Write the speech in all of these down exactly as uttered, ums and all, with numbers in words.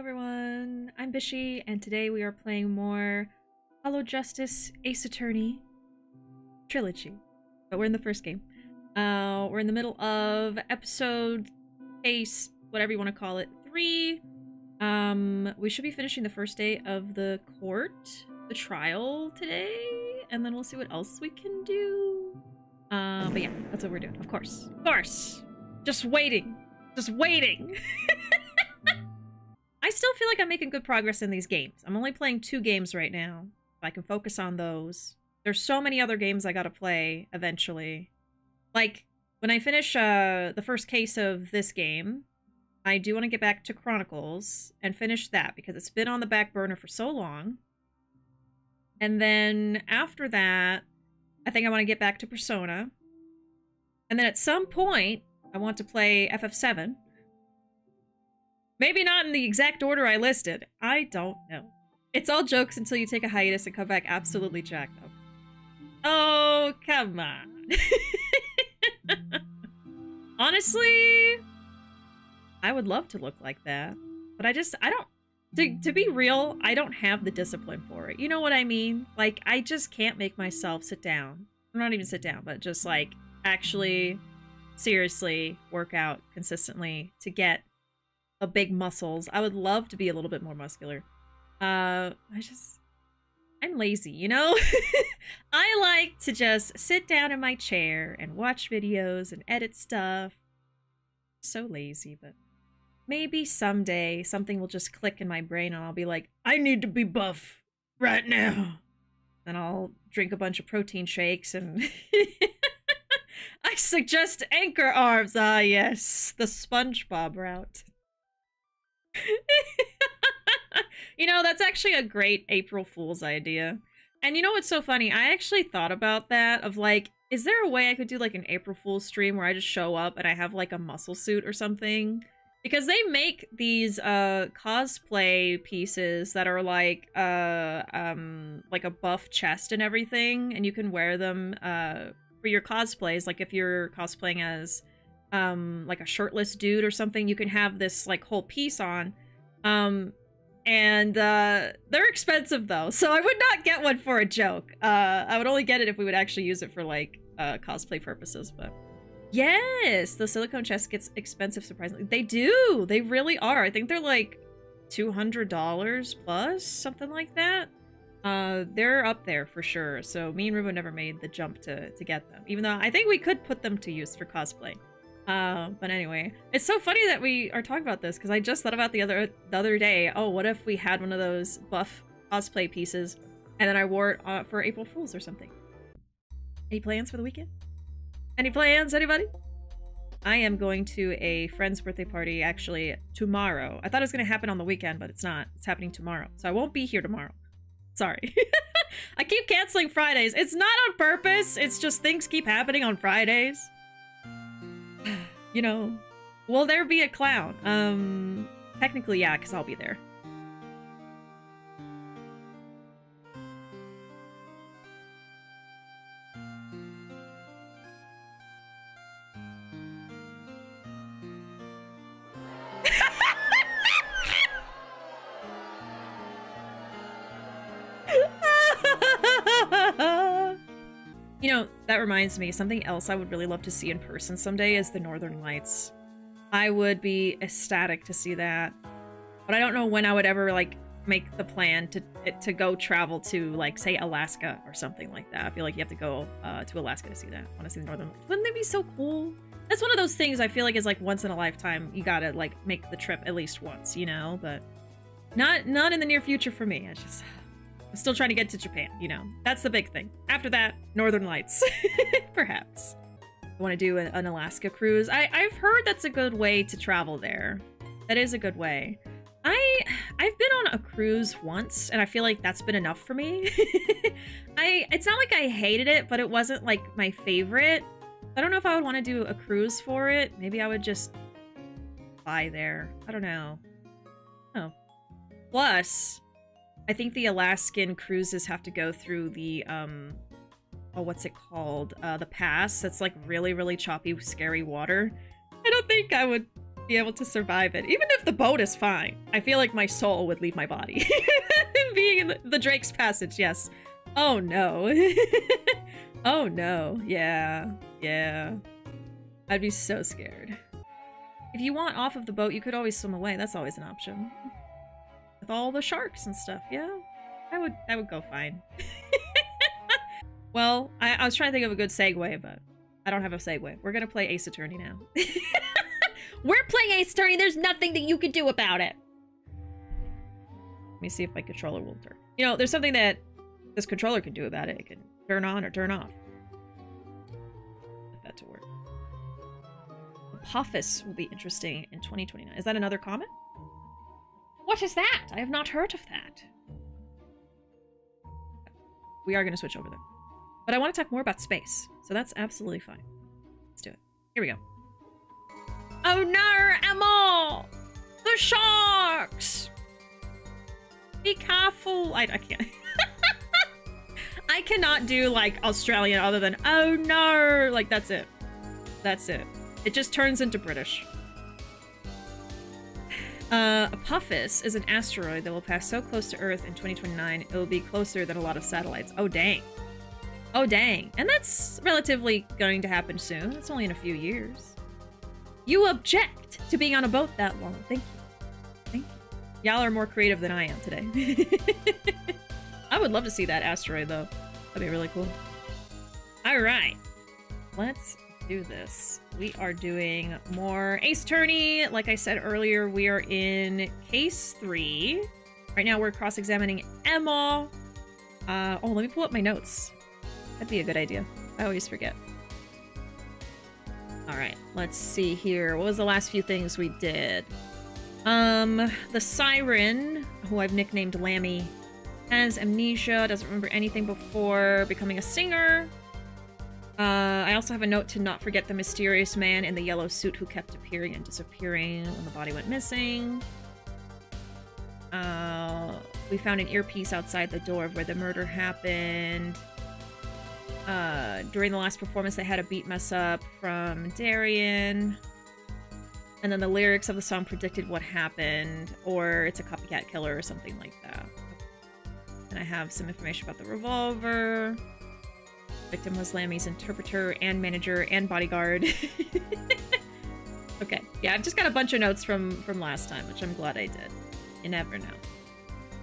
Hello everyone, I'm Bishi, and today we are playing more Apollo Justice Ace Attorney Trilogy, but we're in the first game. Uh, we're in the middle of episode, case, whatever you want to call it, three. Um, we should be finishing the first day of the court, the trial today, and then we'll see what else we can do. Uh, but yeah, that's what we're doing, of course. Of course! Just waiting! Just waiting! I still feel like I'm making good progress in these games. I'm only playing two games right now. If I can focus on those. There's so many other games I gotta play eventually. Like, when I finish uh, the first case of this game, I do want to get back to Chronicles and finish that because it's been on the back burner for so long. And then after that, I think I want to get back to Persona. And then at some point, I want to play F F seven. Maybe not in the exact order I listed. I don't know. It's all jokes until you take a hiatus and come back absolutely jacked up. Oh, come on. Honestly, I would love to look like that. But I just, I don't, to, to be real, I don't have the discipline for it. You know what I mean? Like, I just can't make myself sit down. Not even sit down, but just like, actually, seriously work out consistently to get a big muscles. I would love to be a little bit more muscular. Uh, I just... I'm lazy, you know? I like to just sit down in my chair and watch videos and edit stuff. So lazy, but... Maybe someday something will just click in my brain and I'll be like, I need to be buff right now. Then I'll drink a bunch of protein shakes and... I suggest anchor arms! Ah, yes. The SpongeBob route. You know, that's actually a great April Fool's idea. And you know what's so funny? I actually thought about that of like, is there a way I could do like an April Fool's stream where I just show up and I have like a muscle suit or something? Because they make these uh, cosplay pieces that are like uh, um, like a buff chest and everything, and you can wear them uh, for your cosplays. Like if you're cosplaying as um, like a shirtless dude or something, you can have this like whole piece on. Um, and, uh, they're expensive though, so I would not get one for a joke. Uh, I would only get it if we would actually use it for like, uh, cosplay purposes, but. Yes! The silicone chest gets expensive, surprisingly. They do! They really are. I think they're like two hundred dollars plus, something like that. Uh, they're up there for sure, so me and Ruben never made the jump to, to get them. Even though I think we could put them to use for cosplay. Uh, but anyway, it's so funny that we are talking about this because I just thought about the other the other day. Oh, what if we had one of those buff cosplay pieces, and then I wore it uh, for April Fools or something? Any plans for the weekend? Any plans, anybody? I am going to a friend's birthday party actually tomorrow. I thought it was going to happen on the weekend, but it's not. It's happening tomorrow, so I won't be here tomorrow. Sorry. I keep canceling Fridays. It's not on purpose. It's just things keep happening on Fridays. You know, will there be a clown? Um, technically, yeah, because I'll be there. You know, that reminds me, something else I would really love to see in person someday is the Northern Lights. I would be ecstatic to see that. But I don't know when I would ever, like, make the plan to to go travel to, like, say, Alaska or something like that. I feel like you have to go uh, to Alaska to see that. I want to see the Northern Lights. Wouldn't that be so cool? That's one of those things I feel like is, like, once in a lifetime. You gotta, like, make the trip at least once, you know? But not, not in the near future for me. I just... I'm still trying to get to Japan, you know. That's the big thing. After that, Northern Lights, perhaps. I want to do an, an Alaska cruise. I, I've heard that's a good way to travel there. That is a good way. I, I've been on a cruise once, and I feel like that's been enough for me. I, it's not like I hated it, but it wasn't, like, my favorite. I don't know if I would want to do a cruise for it. Maybe I would just fly there. I don't know. Oh. Plus... I think the Alaskan cruises have to go through the, um, oh, what's it called? Uh, the pass. That's like really, really choppy, scary water. I don't think I would be able to survive it. Even if the boat is fine, I feel like my soul would leave my body. Being in the, the Drake's Passage, yes. Oh no. Oh no. Yeah. Yeah. I'd be so scared. If you want off of the boat, you could always swim away. That's always an option. With all the sharks and stuff, yeah. I would I would go fine. Well, I, I was trying to think of a good segue, but I don't have a segue. We're gonna play Ace Attorney now. We're playing Ace Attorney. There's nothing that you can do about it. Let me see if my controller will turn. You know, there's something that this controller can do about it. It can turn on or turn off. Put that to work. Apophis will be interesting in twenty twenty-nine. Is that another comet? What is that? I have not heard of that. We are going to switch over there. But I want to talk more about space, so that's absolutely fine. Let's do it. Here we go. Oh no, Emma! The sharks! Be careful! I, I can't. I cannot do, like, Australian other than, oh no! Like, that's it. That's it. It just turns into British. Uh, Apophis is an asteroid that will pass so close to Earth in twenty twenty-nine, it will be closer than a lot of satellites. Oh, dang. Oh, dang. And that's relatively going to happen soon. It's only in a few years. You object to being on a boat that long. Thank you. Thank you. Y'all are more creative than I am today. I would love to see that asteroid, though. That'd be really cool. All right. Let's do this. We are doing more Ace Attorney. Like I said earlier, we are in case three. Right now, we're cross-examining Emma. Uh, oh, let me pull up my notes. That'd be a good idea. I always forget. All right, let's see here. What was the last few things we did? Um, the Siren, who I've nicknamed Lammy, has amnesia, doesn't remember anything before becoming a singer. Uh, I also have a note to not forget the mysterious man in the yellow suit who kept appearing and disappearing when the body went missing. Uh, we found an earpiece outside the door of where the murder happened. Uh, during the last performance, they had a beat mess up from Daryan. And then the lyrics of the song predicted what happened, or it's a copycat killer or something like that. And I have some information about the revolver. The victim was Lammy's interpreter and manager and bodyguard. Okay. Yeah, I've just got a bunch of notes from, from last time, which I'm glad I did. You never know.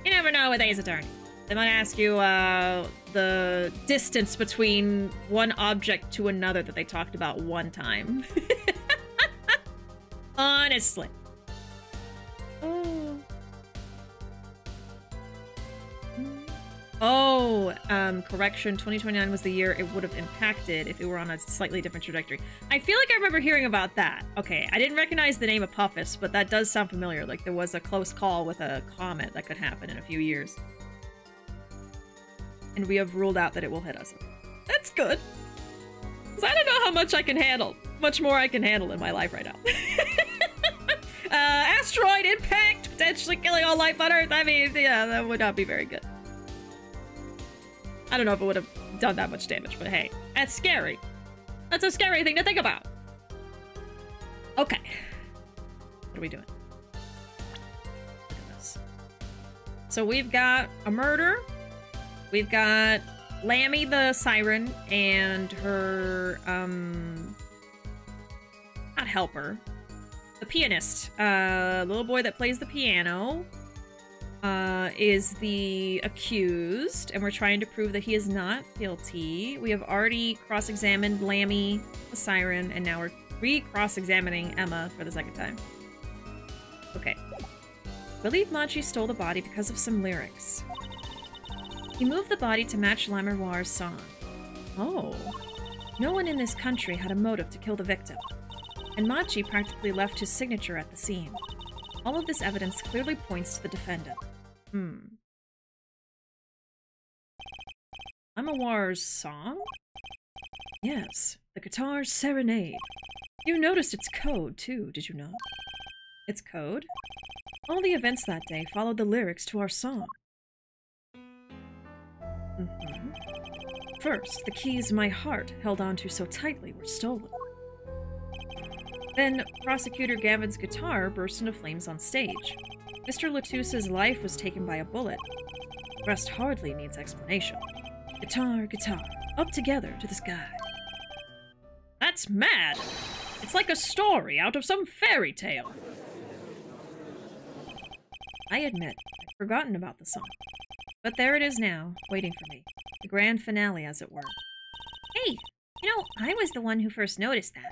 You never know with Ace Attorney. They might ask you uh, the distance between one object to another that they talked about one time. Honestly. Oh, oh um, correction. twenty twenty-nine was the year it would have impacted if it were on a slightly different trajectory. I feel like I remember hearing about that. Okay, I didn't recognize the name Apophis, but that does sound familiar. Like there was a close call with a comet that could happen in a few years. And we have ruled out that it will hit us. That's good. Because I don't know how much I can handle. Much more I can handle in my life right now. uh, asteroid impact, potentially killing all life on Earth. I mean, yeah, that would not be very good. I don't know if it would have done that much damage, but hey, that's scary. That's a scary thing to think about. Okay. What are we doing? Look at this. So we've got a murder. We've got Lammy the Siren and her, um, not helper, the pianist, uh, little boy that plays the piano, uh, is the accused, and we're trying to prove that he is not guilty. We have already cross-examined Lammy the Siren, and now we're re-cross-examining Emma for the second time. Okay. I believe Machi stole the body because of some lyrics. He moved the body to match Lamiroir's song. Oh. No one in this country had a motive to kill the victim, and Machi practically left his signature at the scene. All of this evidence clearly points to the defendant. Hmm. Lamiroir's song? Yes, the guitar's serenade. You noticed its code, too, did you not? Its code? All the events that day followed the lyrics to our song. Mm-hmm. First, the keys my heart held onto so tightly were stolen. Then, Prosecutor Gavin's guitar burst into flames on stage. Mister LeTouse's life was taken by a bullet. The rest hardly needs explanation. Guitar, guitar, up together to the sky. That's mad! It's like a story out of some fairy tale. I admit, I'd forgotten about the song. But there it is now, waiting for me. The grand finale, as it were. Hey, you know, I was the one who first noticed that.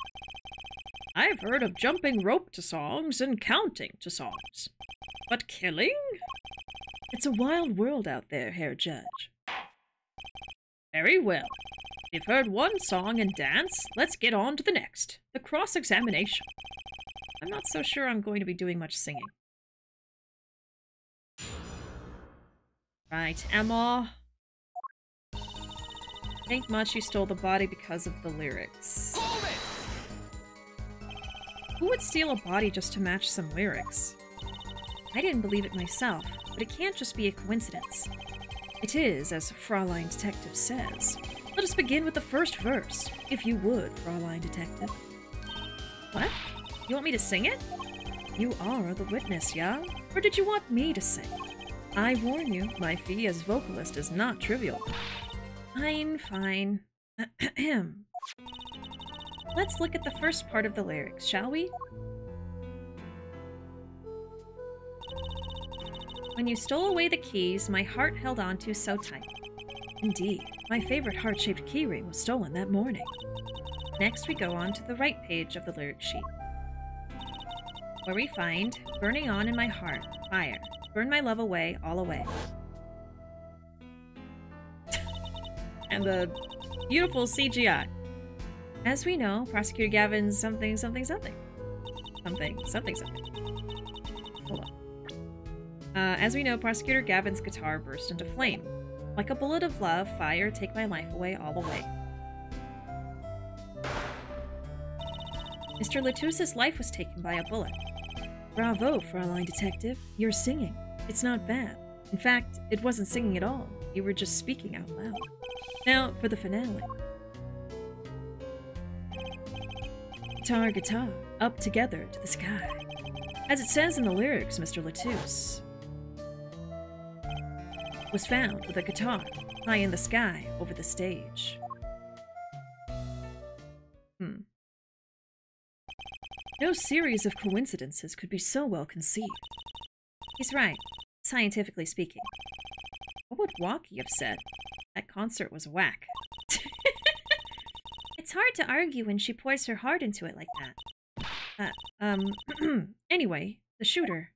I've heard of jumping rope to songs and counting to songs. But killing? It's a wild world out there, Herr Judge. Very well. You've heard one song and dance, let's get on to the next. The cross-examination. I'm not so sure I'm going to be doing much singing. Right, Emma. I think Machi stole the body because of the lyrics. Hold it! Who would steal a body just to match some lyrics? I didn't believe it myself, but it can't just be a coincidence. It is, as Fraulein Detective says. Let us begin with the first verse, if you would, Fraulein Detective. What? You want me to sing it? You are the witness, yeah? Or did you want me to sing? I warn you, my fee as vocalist is not trivial. Fine, fine. Ahem. Let's look at the first part of the lyrics, shall we? When you stole away the keys, my heart held on to so tight. Indeed, my favorite heart-shaped keyring was stolen that morning. Next we go on to the right page of the lyric sheet, where we find, burning on in my heart, fire, burn my love away, all away. And the beautiful C G I. As we know, Prosecutor Gavin's something, something, something. Something, something, something. Hold on. Uh, as we know, Prosecutor Gavin's guitar burst into flame. Like a bullet of love, fire, take my life away, all away. Mister LeTouse's life was taken by a bullet. Bravo, Fraulein Detective. You're singing. It's not bad. In fact, it wasn't singing at all. You were just speaking out loud. Now for the finale. Guitar, guitar, up together to the sky. As it says in the lyrics, Mister LeTouse was found with a guitar high in the sky over the stage. Hmm. No series of coincidences could be so well conceived. He's right, scientifically speaking. What would Walkie have said? That concert was whack. It's hard to argue when she pours her heart into it like that. Uh, um, anyway, the shooter.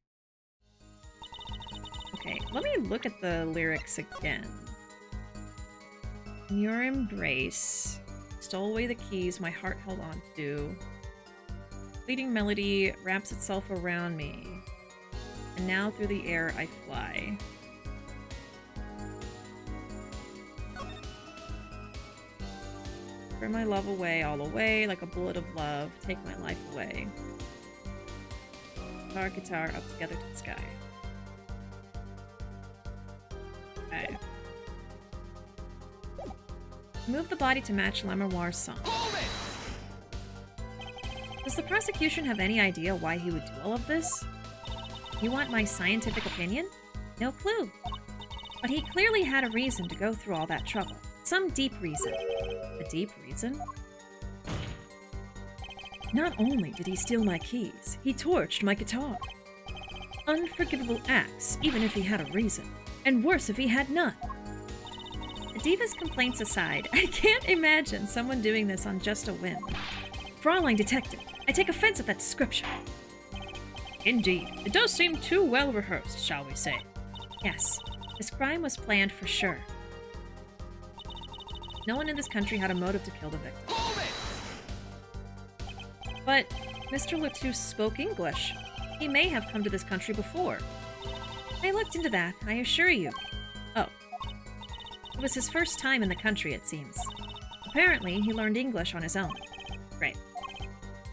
Okay, let me look at the lyrics again. In your embrace, stole away the keys my heart held on to. Fleeting melody wraps itself around me. And now through the air I fly. Burn my love away, all away, like a bullet of love, take my life away. Guitar, guitar, up together to the sky. Okay. Move the body to match Lamiroir's song. Does the prosecution have any idea why he would do all of this? You want my scientific opinion? No clue. But he clearly had a reason to go through all that trouble. Some deep reason. A deep reason? Not only did he steal my keys, he torched my guitar. Unforgivable acts, even if he had a reason. And worse if he had none. The diva's complaints aside, I can't imagine someone doing this on just a whim. Fraulein Detective, I take offense at that description. Indeed, it does seem too well rehearsed, shall we say. Yes, this crime was planned for sure. No one in this country had a motive to kill the victim. But Mister LeTouse spoke English. He may have come to this country before. I looked into that, I assure you. Oh. It was his first time in the country, it seems. Apparently, he learned English on his own. Right.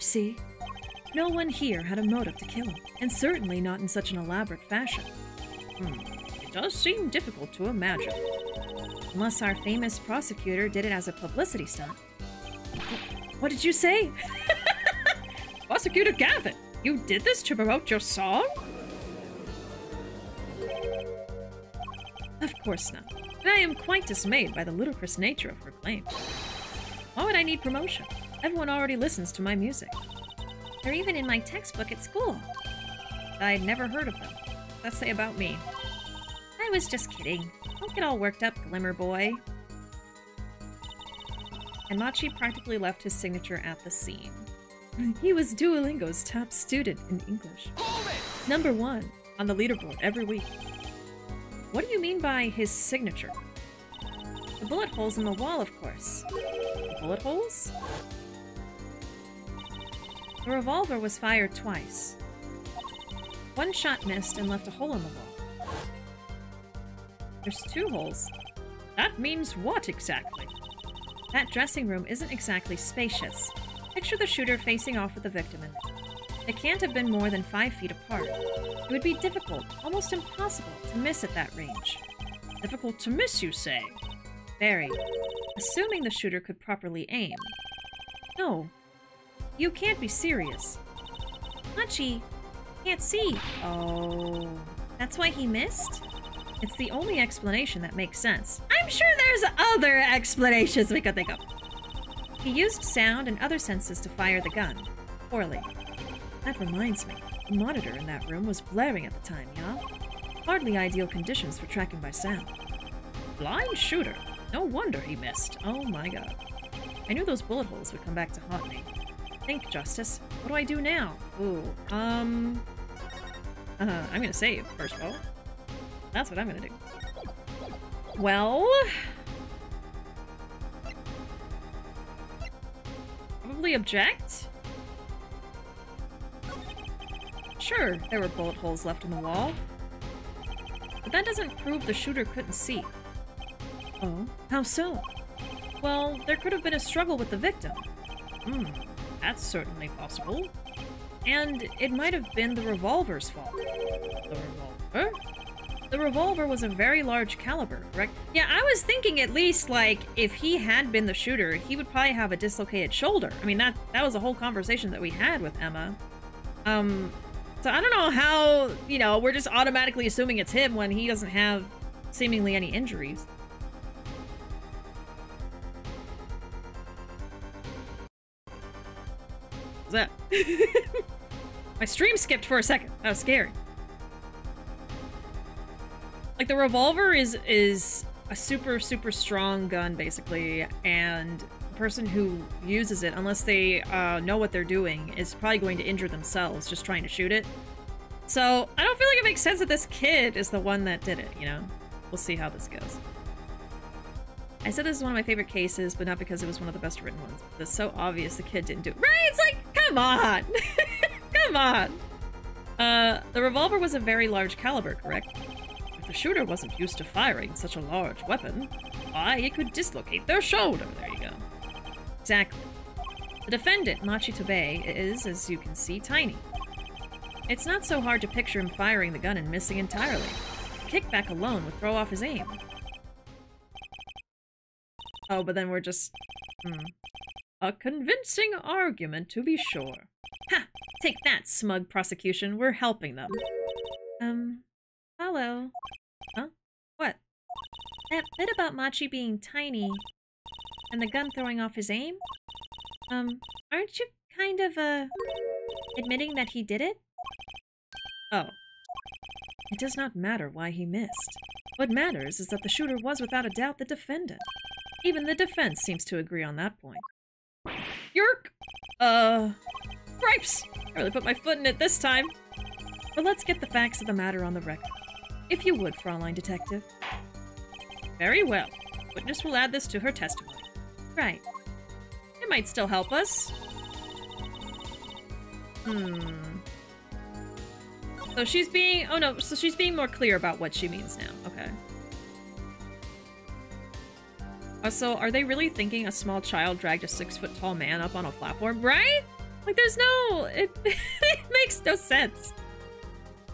See? No one here had a motive to kill him, and certainly not in such an elaborate fashion. Hmm. It does seem difficult to imagine. Unless our famous prosecutor did it as a publicity stunt. What did you say? Prosecutor Gavin, you did this to promote your song? Of course not. And I am quite dismayed by the ludicrous nature of her claim. Why would I need promotion? Everyone already listens to my music. They're even in my textbook at school. I'd never heard of them. Let's say about me. I was just kidding. Don't get all worked up, Glimmer Boy. And Machi practically left his signature at the scene. He was Duolingo's top student in English. Number one on the leaderboard every week. What do you mean by his signature? The bullet holes in the wall, of course. The bullet holes? The revolver was fired twice. One shot missed and left a hole in the wall. There's two holes. That means what exactly? That dressing room isn't exactly spacious. Picture the shooter facing off with the victim in it. They can't have been more than five feet apart. It would be difficult, almost impossible, to miss at that range. Difficult to miss, you say? Very. Assuming the shooter could properly aim. No. You can't be serious. Machi can't see. Oh. That's why he missed? It's the only explanation that makes sense. I'm sure there's other explanations we could think of. He used sound and other senses to fire the gun. Poorly. That reminds me. The monitor in that room was blaring at the time, yeah? Hardly ideal conditions for tracking by sound. Blind shooter. No wonder he missed. Oh my god. I knew those bullet holes would come back to haunt me. Think, Justice. What do I do now? Ooh, um... Uh, I'm gonna save, first of all. That's what I'm gonna do. Well... Probably object? Sure, there were bullet holes left in the wall. But that doesn't prove the shooter couldn't see. Oh? How so? Well, there could have been a struggle with the victim. Hmm. That's certainly possible. And it might have been the revolver's fault. The revolver? The revolver was a very large caliber, correct? Yeah, I was thinking at least, like, if he had been the shooter, he would probably have a dislocated shoulder. I mean, that, that was a whole conversation that we had with Ema. Um, so I don't know how, you know, we're just automatically assuming it's him when he doesn't have seemingly any injuries. That. My stream skipped for a second. That was scary. Like, the revolver is is a super, super strong gun, basically, and the person who uses it, unless they uh, know what they're doing, is probably going to injure themselves just trying to shoot it. So, I don't feel like it makes sense that this kid is the one that did it, you know? We'll see how this goes. I said this is one of my favorite cases, but not because it was one of the best written ones. It's so obvious the kid didn't do it. Right? It's like, come on! Come on! Uh, the revolver was a very large caliber, correct? If the shooter wasn't used to firing such a large weapon, why, it could dislocate their shoulder. There you go. Exactly. The defendant, Machi Tobaye, is, as you can see, tiny. It's not so hard to picture him firing the gun and missing entirely. A kickback alone would throw off his aim. Oh, but then we're just... Hmm. A convincing argument, to be sure. Ha! Take that, smug prosecution. We're helping them. Um... Hello. Huh? What? That bit about Machi being tiny and the gun throwing off his aim? Um, aren't you kind of, uh... admitting that he did it? Oh. It does not matter why he missed. What matters is that the shooter was without a doubt the defendant. Even the defense seems to agree on that point. Yerk! Uh... Gripes! I really put my foot in it this time. But let's get the facts of the matter on the record. If you would, Fraulein Detective. Very well. Witness will add this to her testimony. Right. It might still help us. Hmm... So she's being... Oh no, so she's being more clear about what she means now. Okay. So, are they really thinking a small child dragged a six-foot-tall man up on a platform? Right? Like, there's no... It, it makes no sense.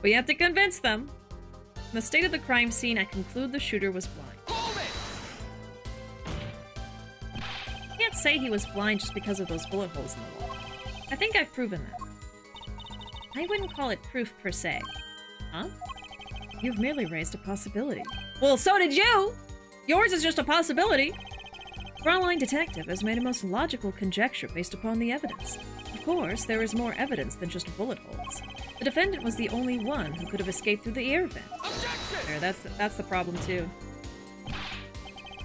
We have to convince them. In the state of the crime scene, I conclude the shooter was blind. Can't say he was blind just because of those bullet holes in the wall. I think I've proven that. I wouldn't call it proof per se. Huh? You've merely raised a possibility. Well, so did you! Yours is just a possibility! Fraulein Detective has made a most logical conjecture based upon the evidence. Of course, there is more evidence than just bullet holes. The defendant was the only one who could have escaped through the air vent. Objection! There, that's, that's the problem, too.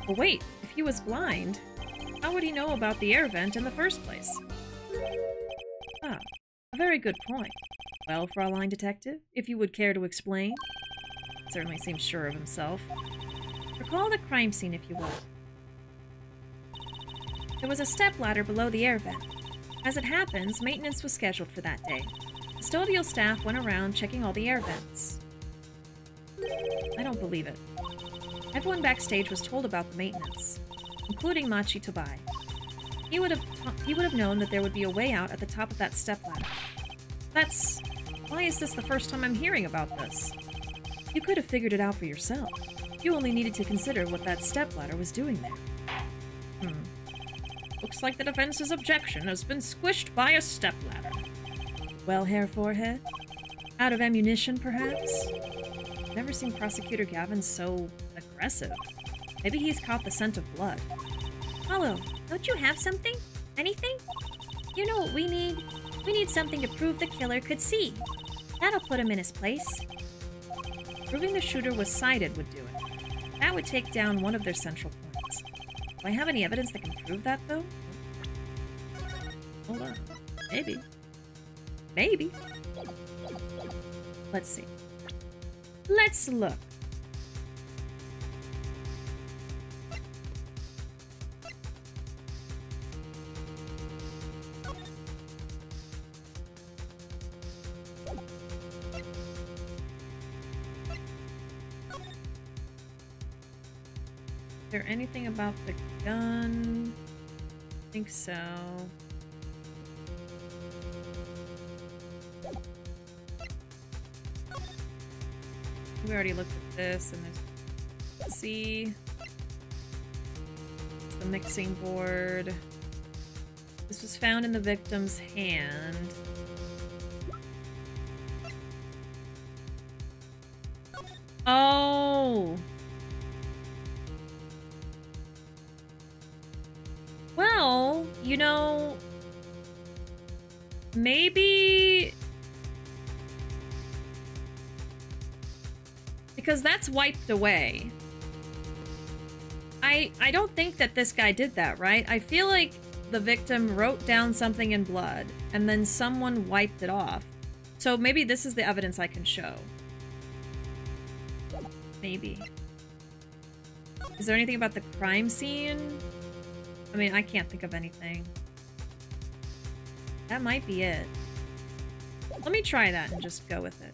But wait, if he was blind, how would he know about the air vent in the first place? Ah, a very good point. Well, Fraulein Detective, if you would care to explain? Certainly seems sure of himself. Recall the crime scene, if you would. There was a stepladder below the air vent. As it happens, maintenance was scheduled for that day. Custodial staff went around checking all the air vents. I don't believe it. Everyone backstage was told about the maintenance, including Machi Tobaye. He would have he would have known that there would be a way out at the top of that stepladder. That's... Why is this the first time I'm hearing about this? You could have figured it out for yourself. You only needed to consider what that stepladder was doing there. Hmm. Looks like the defense's objection has been squished by a stepladder. Well, Herr Forehead? Out of ammunition, perhaps? Never seen Prosecutor Gavin so aggressive. Maybe he's caught the scent of blood. Hello, don't you have something? Anything? You know what we need? We need something to prove the killer could see. That'll put him in his place. Proving the shooter was sighted would do it. That would take down one of their central points. Do I have any evidence that can prove that, though? Hold on. Maybe. Maybe. Let's see. Let's look. Is there anything about the gun? I think so. We already looked at this, and there's... Let's see. It's the mixing board. This was found in the victim's hand. Oh! Well, you know, maybe, because that's wiped away. I I don't think that this guy did that, right? I feel like the victim wrote down something in blood and then someone wiped it off. So maybe this is the evidence I can show. Maybe. Is there anything about the crime scene? I mean, I can't think of anything. That might be it. Let me try that and just go with it.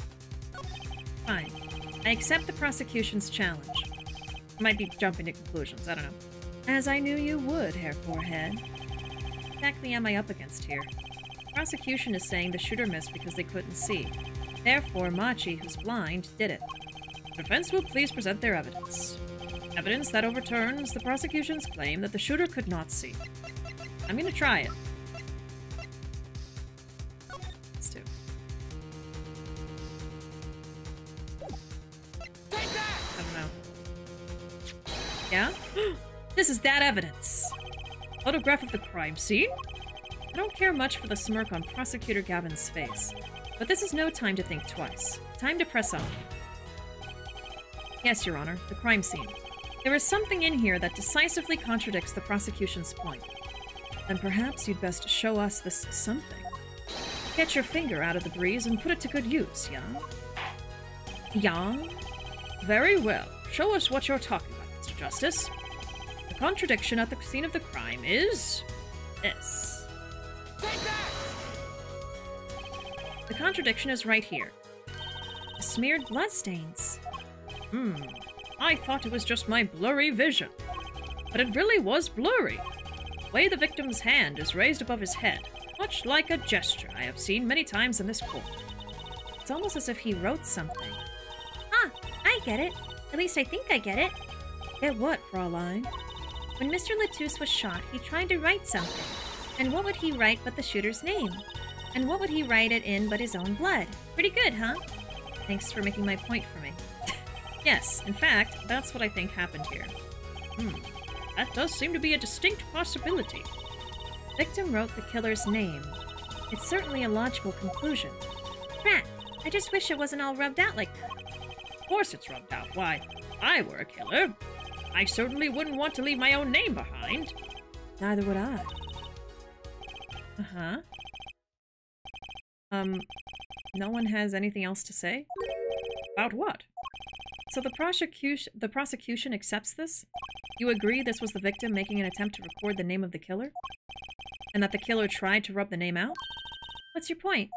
Fine. I accept the prosecution's challenge. I might be jumping to conclusions, I don't know. As I knew you would, Herr Forehead. What exactly am I up against here? The prosecution is saying the shooter missed because they couldn't see. Therefore, Machi, who's blind, did it. The defense will please present their evidence. Evidence that overturns the prosecution's claim that the shooter could not see. I'm gonna try it. Let's do it. Take that! I don't know. Yeah? This is that evidence! Photograph of the crime scene? I don't care much for the smirk on Prosecutor Gavin's face, but this is no time to think twice. Time to press on. Yes, Your Honor, the crime scene. There is something in here that decisively contradicts the prosecution's point. Then perhaps you'd best show us this something. Get your finger out of the breeze and put it to good use, Yang. Yang? Very well. Show us what you're talking about, Mister Justice. The contradiction at the scene of the crime is... this. Take that! The contradiction is right here. The smeared bloodstains. Hmm. I thought it was just my blurry vision. But it really was blurry. The way the victim's hand is raised above his head, much like a gesture I have seen many times in this court. It's almost as if he wrote something. Ah, I get it. At least I think I get it. Get what, Fraulein? When Mister LeTouse was shot, he tried to write something. And what would he write but the shooter's name? And what would he write it in but his own blood? Pretty good, huh? Thanks for making my point for me. Yes, in fact, that's what I think happened here. Hmm, that does seem to be a distinct possibility. Victim wrote the killer's name. It's certainly a logical conclusion. Rat, I just wish it wasn't all rubbed out like that. Of course it's rubbed out. Why, if I were a killer, I certainly wouldn't want to leave my own name behind. Neither would I. Uh-huh. Um, no one has anything else to say? About what? So the prosecution, the prosecution accepts this? You agree this was the victim making an attempt to record the name of the killer? And that the killer tried to rub the name out? What's your point?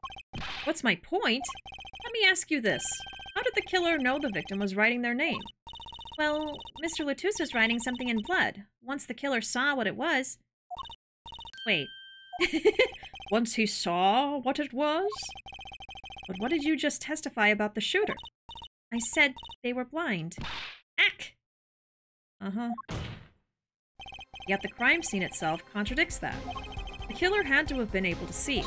What's my point? Let me ask you this. How did the killer know the victim was writing their name? Well, Mister LeTouse was writing something in blood. Once the killer saw what it was... Wait. Once he saw what it was? But what did you just testify about the shooter? I said they were blind. Ack! Uh-huh. Yet the crime scene itself contradicts that. The killer had to have been able to see.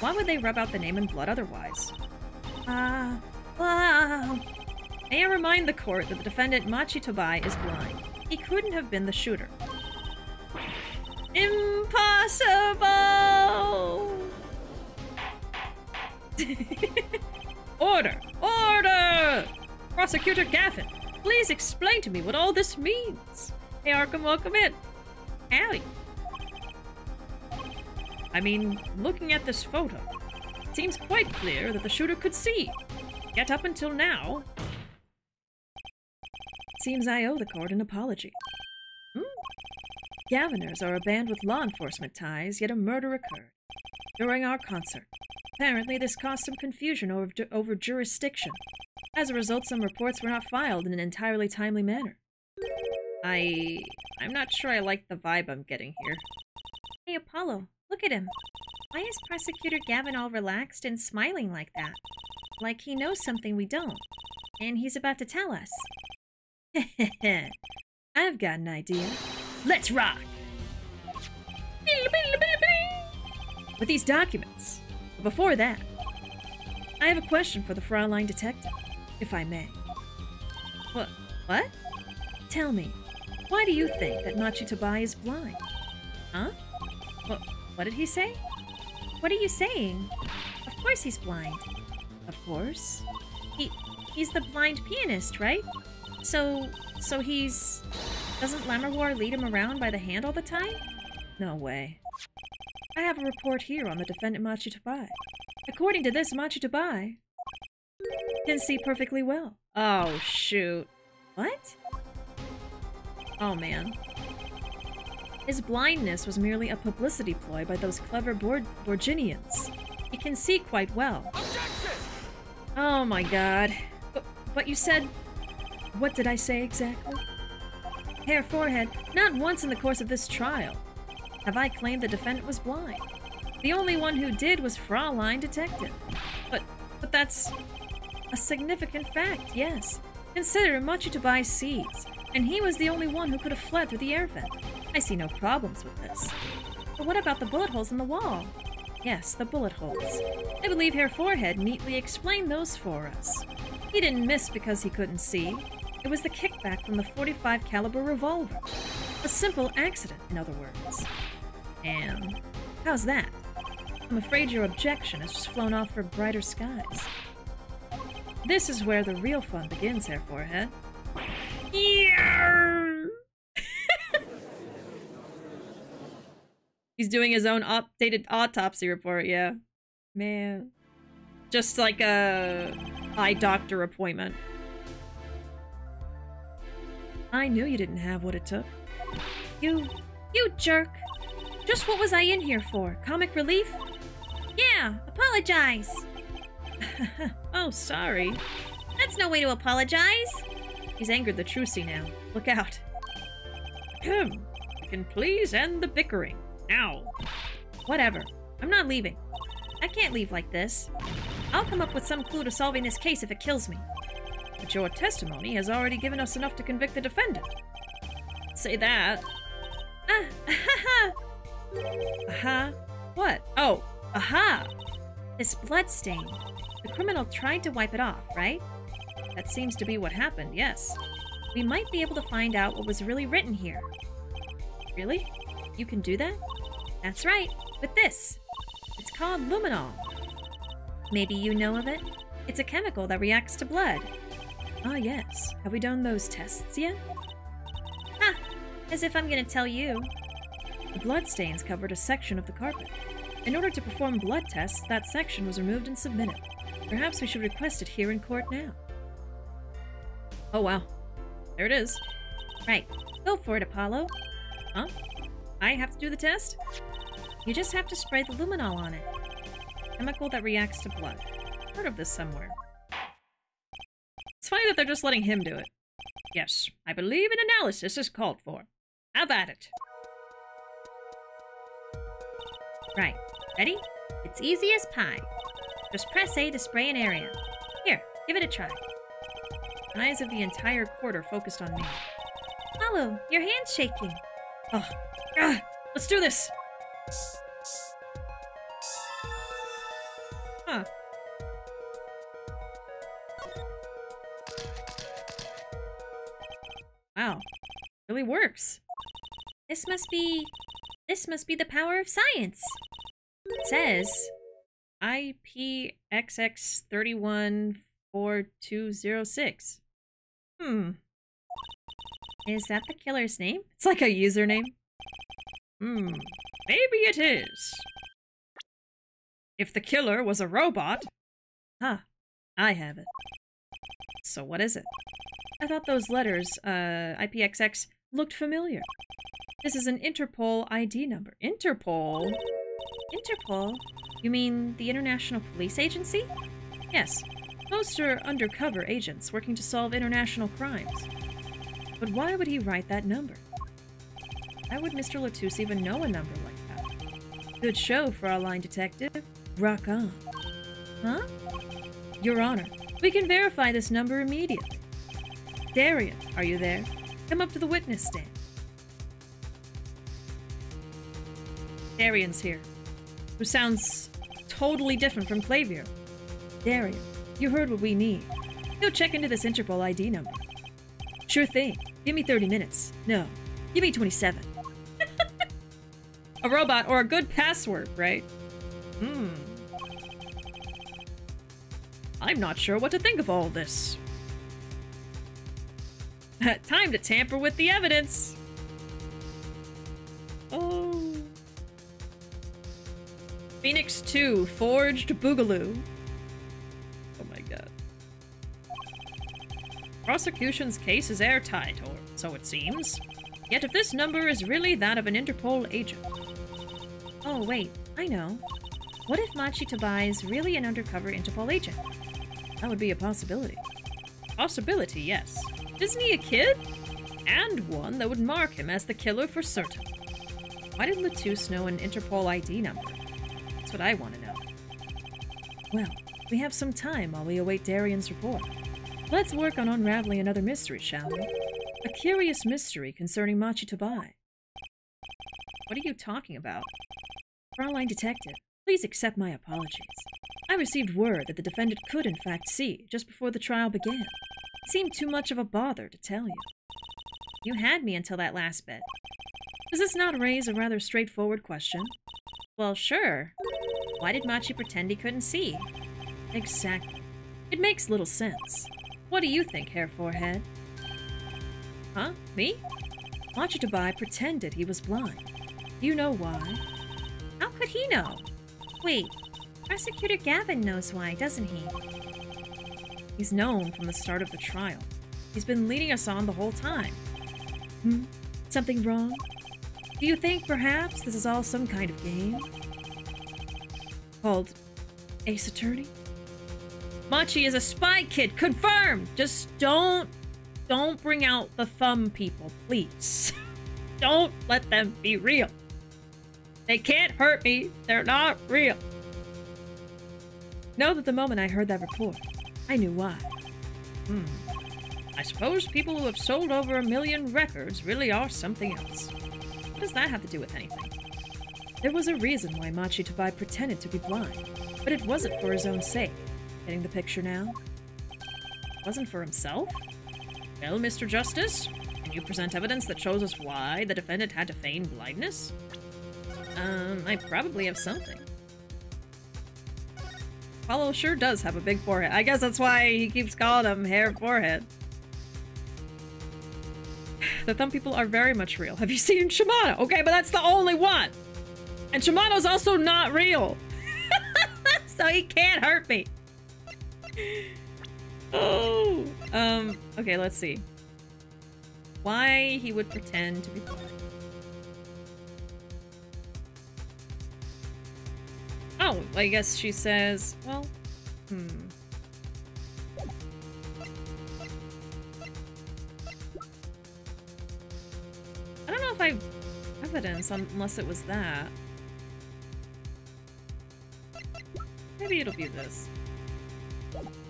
Why would they rub out the name in blood otherwise? Ah... Uh, wow... May I remind the court that the defendant Machi Tobaye is blind. He couldn't have been the shooter. Impossible! Order! Order! Prosecutor Gavin, please explain to me what all this means. Hey Arkham, welcome in. Howdy. I mean, looking at this photo, it seems quite clear that the shooter could see. Yet up until now... Seems I owe the court an apology. Hmm? Gavinners are a band with law enforcement ties, yet a murder occurred during our concert. Apparently, this caused some confusion over, over jurisdiction. As a result, some reports were not filed in an entirely timely manner. I... I'm not sure I like the vibe I'm getting here. Hey, Apollo, look at him. Why is Prosecutor Gavin all relaxed and smiling like that? Like he knows something we don't, and he's about to tell us. Heh I've got an idea. Let's rock! With these documents. But before that, I have a question for the Fraulein Detective, if I may. What? What? Tell me, why do you think that Machi Tobaye is blind? Huh? What, what did he say? What are you saying? Of course he's blind. Of course. He, he's the blind pianist, right? So, so he's... Doesn't Lamiroir lead him around by the hand all the time? No way. I have a report here on the defendant Machi Tobaye. According to this, Machi Tobaye can see perfectly well. Oh, shoot. What? Oh, man. His blindness was merely a publicity ploy by those clever Virginians. He can see quite well. Objection! Oh, my God. But, but you said... What did I say exactly? Hair forehead, not once in the course of this trial have I claimed the defendant was blind. The only one who did was Fraulein Detective. But but that's a significant fact, yes. Consider Machi Tobaye sees, and he was the only one who could have fled through the air vent. I see no problems with this. But what about the bullet holes in the wall? Yes, the bullet holes. I believe Hair Forehead neatly explained those for us. He didn't miss because he couldn't see. It was the kickback from the forty-five caliber revolver. A simple accident, in other words. And how's that? I'm afraid your objection has just flown off for brighter skies. This is where the real fun begins, Hair Forehead. He's doing his own updated autopsy report, yeah. Man. Just like a eye doctor appointment. I knew you didn't have what it took. You... you jerk! Just what was I in here for? Comic relief? Yeah, apologize! Oh, sorry. That's no way to apologize! He's angered the Trucy now. Look out. You can please end the bickering. Now. Whatever. I'm not leaving. I can't leave like this. I'll come up with some clue to solving this case if it kills me. But your testimony has already given us enough to convict the defendant. Say that. Ah, aha! Aha? What? Oh, aha! This blood stain. The criminal tried to wipe it off, right? That seems to be what happened, yes. We might be able to find out what was really written here. Really? You can do that? That's right, with this. It's called luminol. Maybe you know of it? It's a chemical that reacts to blood. Ah, yes. Have we done those tests yet? Ha! As if I'm gonna tell you. The bloodstains covered a section of the carpet. In order to perform blood tests, that section was removed and submitted. Perhaps we should request it here in court now. Oh, wow. There it is. Right. Go for it, Apollo. Huh? I have to do the test? You just have to spray the luminol on it. Chemical that reacts to blood. Heard of this somewhere. It's funny that they're just letting him do it. Yes, I believe an analysis is called for. Have at it. Right. Ready? It's easy as pie. Just press A to spray an area. Here, give it a try. The eyes of the entire court are focused on me. Apollo, your hand's shaking. Oh, ah, let's do this! Huh. Wow. Really works. This must be... This must be the power of science! It says... I P X X three one four two zero six. Hmm. Is that the killer's name? It's like a username. Hmm. Maybe it is. If the killer was a robot... Huh. I have it. So what is it? I thought those letters, uh, I P X X, looked familiar. This is an Interpol I D number. Interpol? Interpol? You mean the International Police Agency? Yes. Most are undercover agents working to solve international crimes. But why would he write that number? Why would Mister LeTouse even know a number like that? Good show, Fraulein Detective. Rock on. Huh? Your Honor, we can verify this number immediately. Daryan, are you there? Come up to the witness stand. Darian's here, who sounds totally different from Klavier. Daryan, you heard what we need. Go check into this Interpol I D number. Sure thing. Give me thirty minutes. No. Give me twenty-seven. A robot or a good password, right? Hmm. I'm not sure what to think of all this. Time to tamper with the evidence. Oh. Phoenix two, forged boogaloo. Prosecution's case is airtight, or so it seems. Yet if this number is really that of an Interpol agent... Oh, wait, I know. What if Machi Tobaye is really an undercover Interpol agent? That would be a possibility. Possibility, yes. Isn't he a kid? And one that would mark him as the killer for certain. Why did LeTouse know an Interpol I D number? That's what I want to know. Well, we have some time while we await Darian's report. Let's work on unraveling another mystery, shall we? A curious mystery concerning Machi Tobaye. What are you talking about? Fraulein Detective, please accept my apologies. I received word that the defendant could in fact see just before the trial began. It seemed too much of a bother to tell you. You had me until that last bit. Does this not raise a rather straightforward question? Well, sure. Why did Machi pretend he couldn't see? Exactly. It makes little sense. What do you think, Hair Forehead? Huh? Me? Machi Tobaye pretended he was blind. You know why? How could he know? Wait, Prosecutor Gavin knows why, doesn't he? He's known from the start of the trial. He's been leading us on the whole time. Hmm? Something wrong? Do you think perhaps this is all some kind of game? Called Ace Attorney? Machi is a spy kid, confirmed! Just don't, don't bring out the thumb people, please. Don't let them be real. They can't hurt me, they're not real. Know that the moment I heard that report, I knew why. Hmm. I suppose people who have sold over a million records really are something else. What does that have to do with anything? There was a reason why Machi Tobaye pretended to be blind. But it wasn't for his own sake. Getting the picture now? It wasn't for himself? Well, Mister Justice, can you present evidence that shows us why the defendant had to feign blindness? Um, I probably have something. Apollo sure does have a big forehead. I guess that's why he keeps calling him hair forehead. The thumb people are very much real. Have you seen Shimano? Okay, but that's the only one! And Shimano's also not real! So he can't hurt me! Oh! Um, okay, let's see. Why he would pretend to be blind. Oh, I guess she says, well, hmm. I don't know if I have evidence, unless it was that. Maybe it'll be this.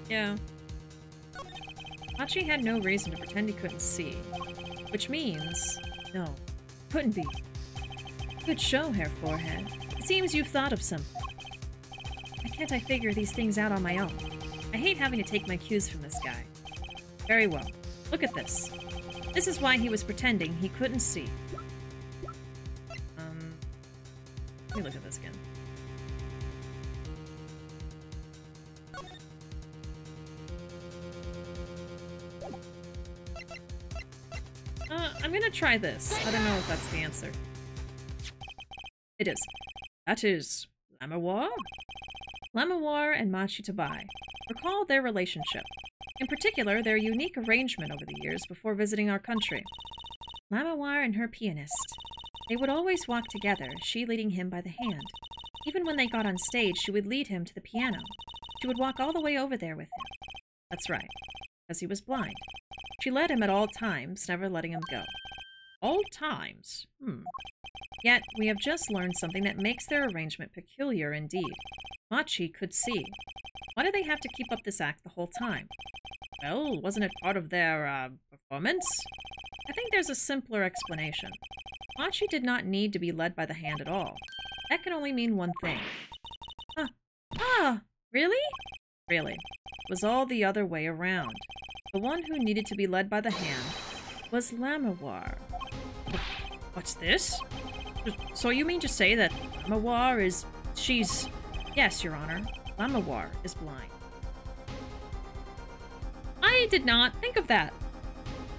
Yeah. Machi had no reason to pretend he couldn't see. Which means... no. Couldn't be. Good show, Hair Forehead. It seems you've thought of something. Why can't I figure these things out on my own? I hate having to take my cues from this guy. Very well. Look at this. This is why he was pretending he couldn't see. Um... Let me look at this again. Uh, I'm gonna try this. I don't know if that's the answer. It is. That is... Lamiroir? Lamiroir and Machi Tobaye. Recall their relationship. In particular, their unique arrangement over the years before visiting our country. Lamiroir and her pianist. They would always walk together, she leading him by the hand. Even when they got on stage, she would lead him to the piano. She would walk all the way over there with him. That's right. Because he was blind. She led him at all times, never letting him go. All times? Hmm. Yet, we have just learned something that makes their arrangement peculiar indeed. Machi could see. Why do they have to keep up this act the whole time? Well, wasn't it part of their, uh, performance? I think there's a simpler explanation. Machi did not need to be led by the hand at all. That can only mean one thing. Ah. Ah! Really? Really. It was all the other way around. The one who needed to be led by the hand was Lamiroir. What's this? So you mean to say that Lamiroir is... she's... Yes, Your Honor. Lamiroir is blind. I did not think of that.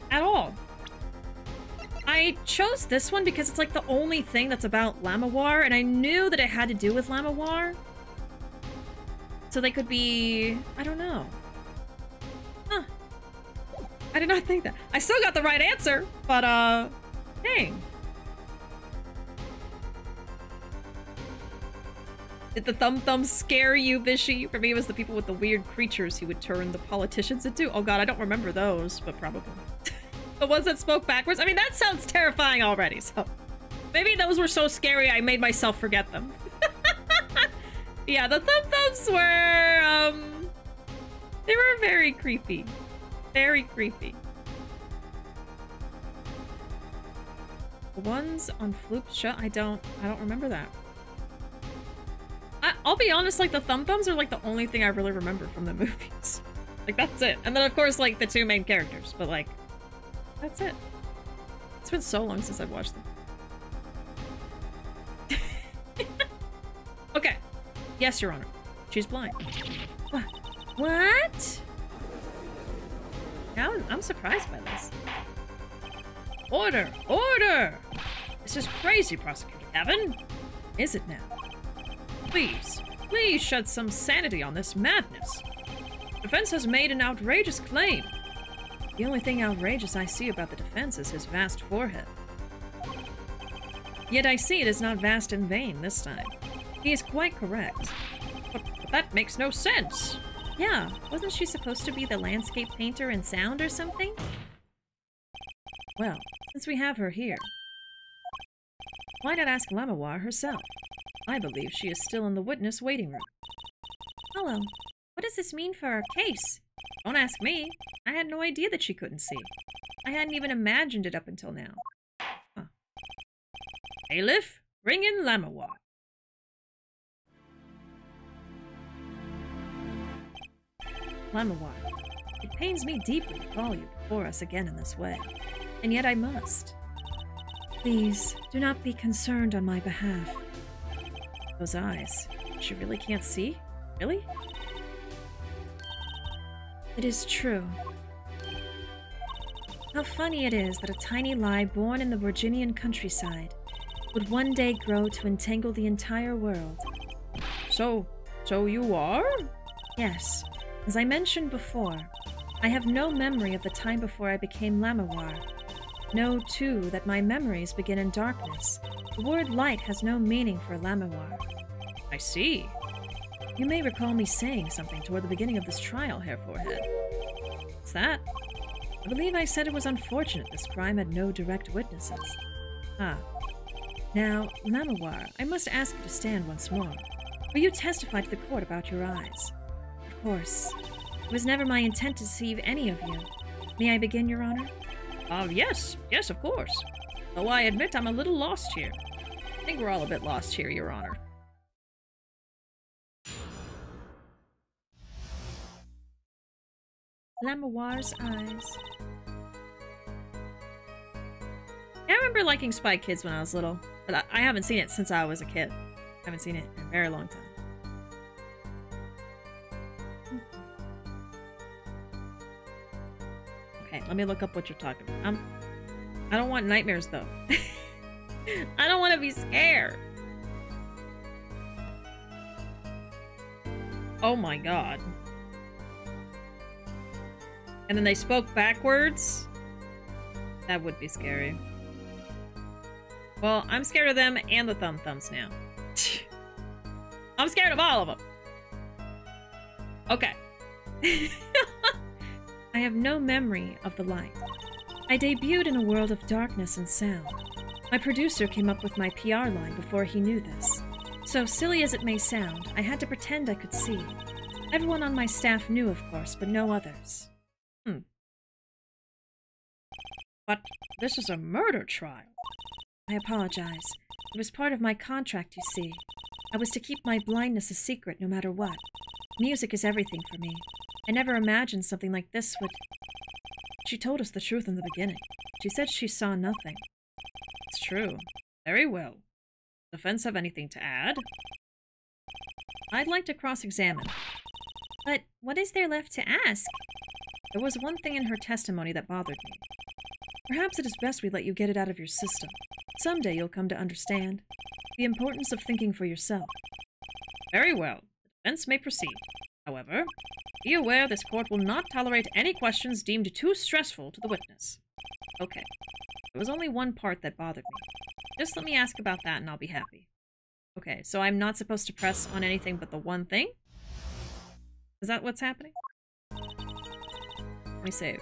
At all. I chose this one because it's like the only thing that's about Lamiroir, and I knew that it had to do with Lamiroir. So they could be... I don't know. Huh. I did not think that. I still got the right answer, but, uh, dang. Did the thumb thumb scare you, Vishy? For me, it was the people with the weird creatures he would turn the politicians into. Oh god, I don't remember those, but probably. The ones that spoke backwards? I mean, that sounds terrifying already, so. Maybe those were so scary I made myself forget them. Yeah, the thumb thumbs were, um, they were very creepy. Very creepy. The ones on Floop Shut, I don't, I don't remember that. I, I'll be honest, like the thumb thumbs are like the only thing I really remember from the movies. Like that's it. And then of course like the two main characters, but like, that's it. It's been so long since I've watched them. Okay. Yes, Your Honor. She's blind. What? What? Now, I'm surprised by this. Order! Order! This is crazy, Prosecutor Gavin! Is it now? Please, please shed some sanity on this madness. Defense has made an outrageous claim. The only thing outrageous I see about the defense is his vast forehead. Yet I see it is not vast in vain this time. He is quite correct. But, but that makes no sense! Yeah, wasn't she supposed to be the landscape painter in sound or something? Well, since we have her here, why not ask Lamiroir herself? I believe she is still in the witness waiting room. Hello. What does this mean for our case? Don't ask me. I had no idea that she couldn't see. I hadn't even imagined it up until now. Huh. Bailiff, bring in Lamiroir. Lamiroir, it pains me deeply to call you before us again in this way, and yet I must. Please, do not be concerned on my behalf. Those eyes, she really can't see? Really? It is true. How funny it is that a tiny lie born in the Virginian countryside would one day grow to entangle the entire world. So, so you are? Yes. As I mentioned before, I have no memory of the time before I became Lamiroir. Know, too, that my memories begin in darkness. The word light has no meaning for Lamiroir. I see. You may recall me saying something toward the beginning of this trial, Herr Forehead. What's that? I believe I said it was unfortunate this crime had no direct witnesses. Ah. Now, Lamiroir, I must ask you to stand once more. Will you testify to the court about your eyes? Of course. It was never my intent to deceive any of you. May I begin, Your Honor? Uh, yes. Yes, of course. Though I admit I'm a little lost here. I think we're all a bit lost here, Your Honor. Lamiroir's eyes. I remember liking Spy Kids when I was little, but I haven't seen it since I was a kid. I haven't seen it in a very long time. Okay, let me look up what you're talking about. I'm, I don't want nightmares, though. I don't want to be scared. Oh my god. And then they spoke backwards? That would be scary. Well, I'm scared of them and the thumb thumbs now. I'm scared of all of them. Okay. I have no memory of the light. I debuted in a world of darkness and sound. My producer came up with my P R line before he knew this. So silly as it may sound, I had to pretend I could see. Everyone on my staff knew, of course, but no others. Hmm. But this is a murder trial. I apologize. It was part of my contract, you see. I was to keep my blindness a secret no matter what. Music is everything for me. I never imagined something like this would... She told us the truth in the beginning. She said she saw nothing. It's true. Very well. Defense have anything to add? I'd like to cross-examine. But what is there left to ask? There was one thing in her testimony that bothered me. Perhaps it is best we let you get it out of your system. Someday you'll come to understand the importance of thinking for yourself. Very well. The defense may proceed. However, be aware this court will not tolerate any questions deemed too stressful to the witness. Okay. There was only one part that bothered me. Just let me ask about that and I'll be happy. Okay, so I'm not supposed to press on anything but the one thing? Is that what's happening? Let me save.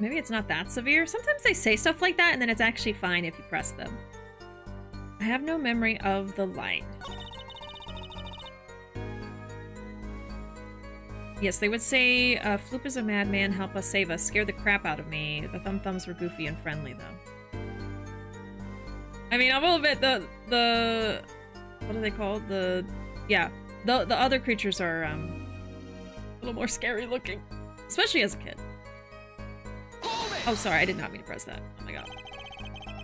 Maybe it's not that severe. Sometimes they say stuff like that and then it's actually fine if you press them. I have no memory of the light. Yes, they would say, uh, Floop is a madman, help us, save us. Scared the crap out of me. The thumb thumbs were goofy and friendly, though. I mean, I'm a little bit, the, the, what are they called? The, yeah, the, the other creatures are, um, a little more scary looking. Especially as a kid. Oh, sorry, I did not mean to press that. Oh my god.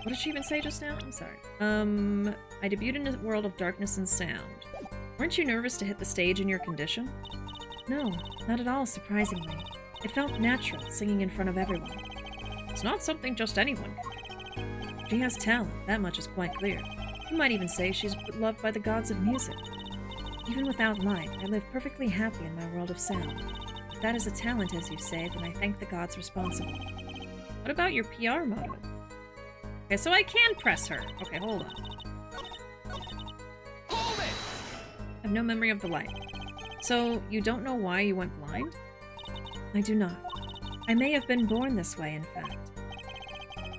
What did she even say just now? I'm sorry. Um, I debuted in a world of darkness and sound. Weren't you nervous to hit the stage in your condition? No, not at all, surprisingly. It felt natural, singing in front of everyone. It's not something just anyone can do. She has talent, that much is quite clear. You might even say she's loved by the gods of music. Even without light, I live perfectly happy in my world of sound. If that is a talent, as you say, then I thank the gods responsible. What about your P R motto? Okay, so I can press her. Okay, hold on. Hold it! I have no memory of the light. So, you don't know why you went blind? I do not. I may have been born this way, in fact.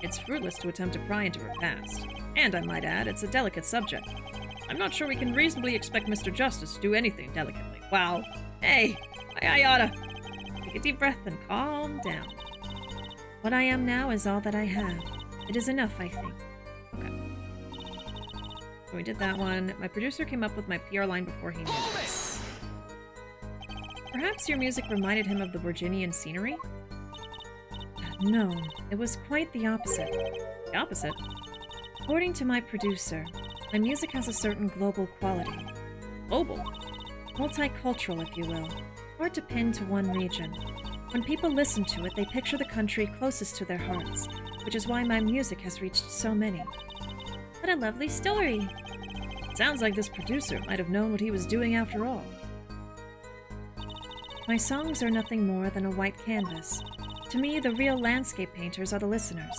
It's fruitless to attempt to pry into her past. And, I might add, it's a delicate subject. I'm not sure we can reasonably expect Mister Justice to do anything delicately. Wow. Hey! I, I oughta... Take a deep breath and calm down. What I am now is all that I have. It is enough, I think. Okay. So we did that one. My producer came up with my P R line before he knew this. Perhaps your music reminded him of the Virginian scenery? No, it was quite the opposite. The opposite? According to my producer, my music has a certain global quality. Global? Multicultural, if you will. Hard to pin to one region. When people listen to it, they picture the country closest to their hearts, which is why my music has reached so many. What a lovely story! Sounds like this producer might have known what he was doing after all. My songs are nothing more than a white canvas. To me, the real landscape painters are the listeners.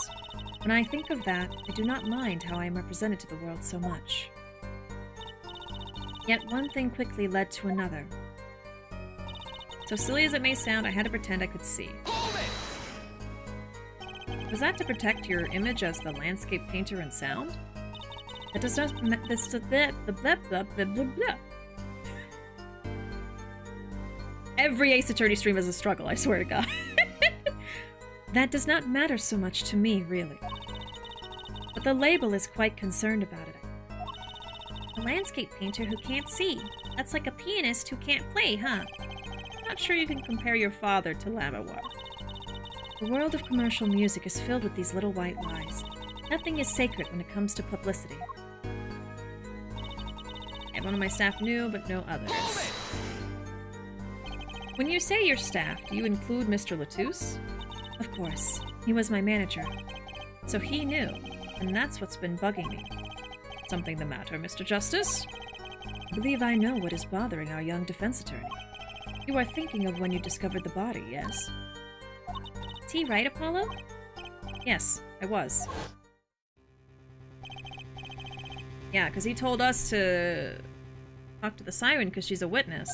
When I think of that, I do not mind how I am represented to the world so much. Yet one thing quickly led to another. So silly as it may sound, I had to pretend I could see. Was that to protect your image as the landscape painter and sound? That does not... This, that, the blah, blah, blah, blah, blah. Every Ace Attorney stream is a struggle, I swear to God. That does not matter so much to me, really. But the label is quite concerned about it. A landscape painter who can't see. That's like a pianist who can't play, huh? Not sure you can compare your father to Lamiroir. The world of commercial music is filled with these little white lies. Nothing is sacred when it comes to publicity. And one of my staff knew, but no others. When you say your staff, do you include Mister LeTouse? Of course. He was my manager. So he knew, and that's what's been bugging me. Something the matter, Mister Justice? I believe I know what is bothering our young defense attorney. You are thinking of when you discovered the body, yes? Is he right, Apollo? Yes, I was. Yeah, because he told us to talk to the siren because she's a witness.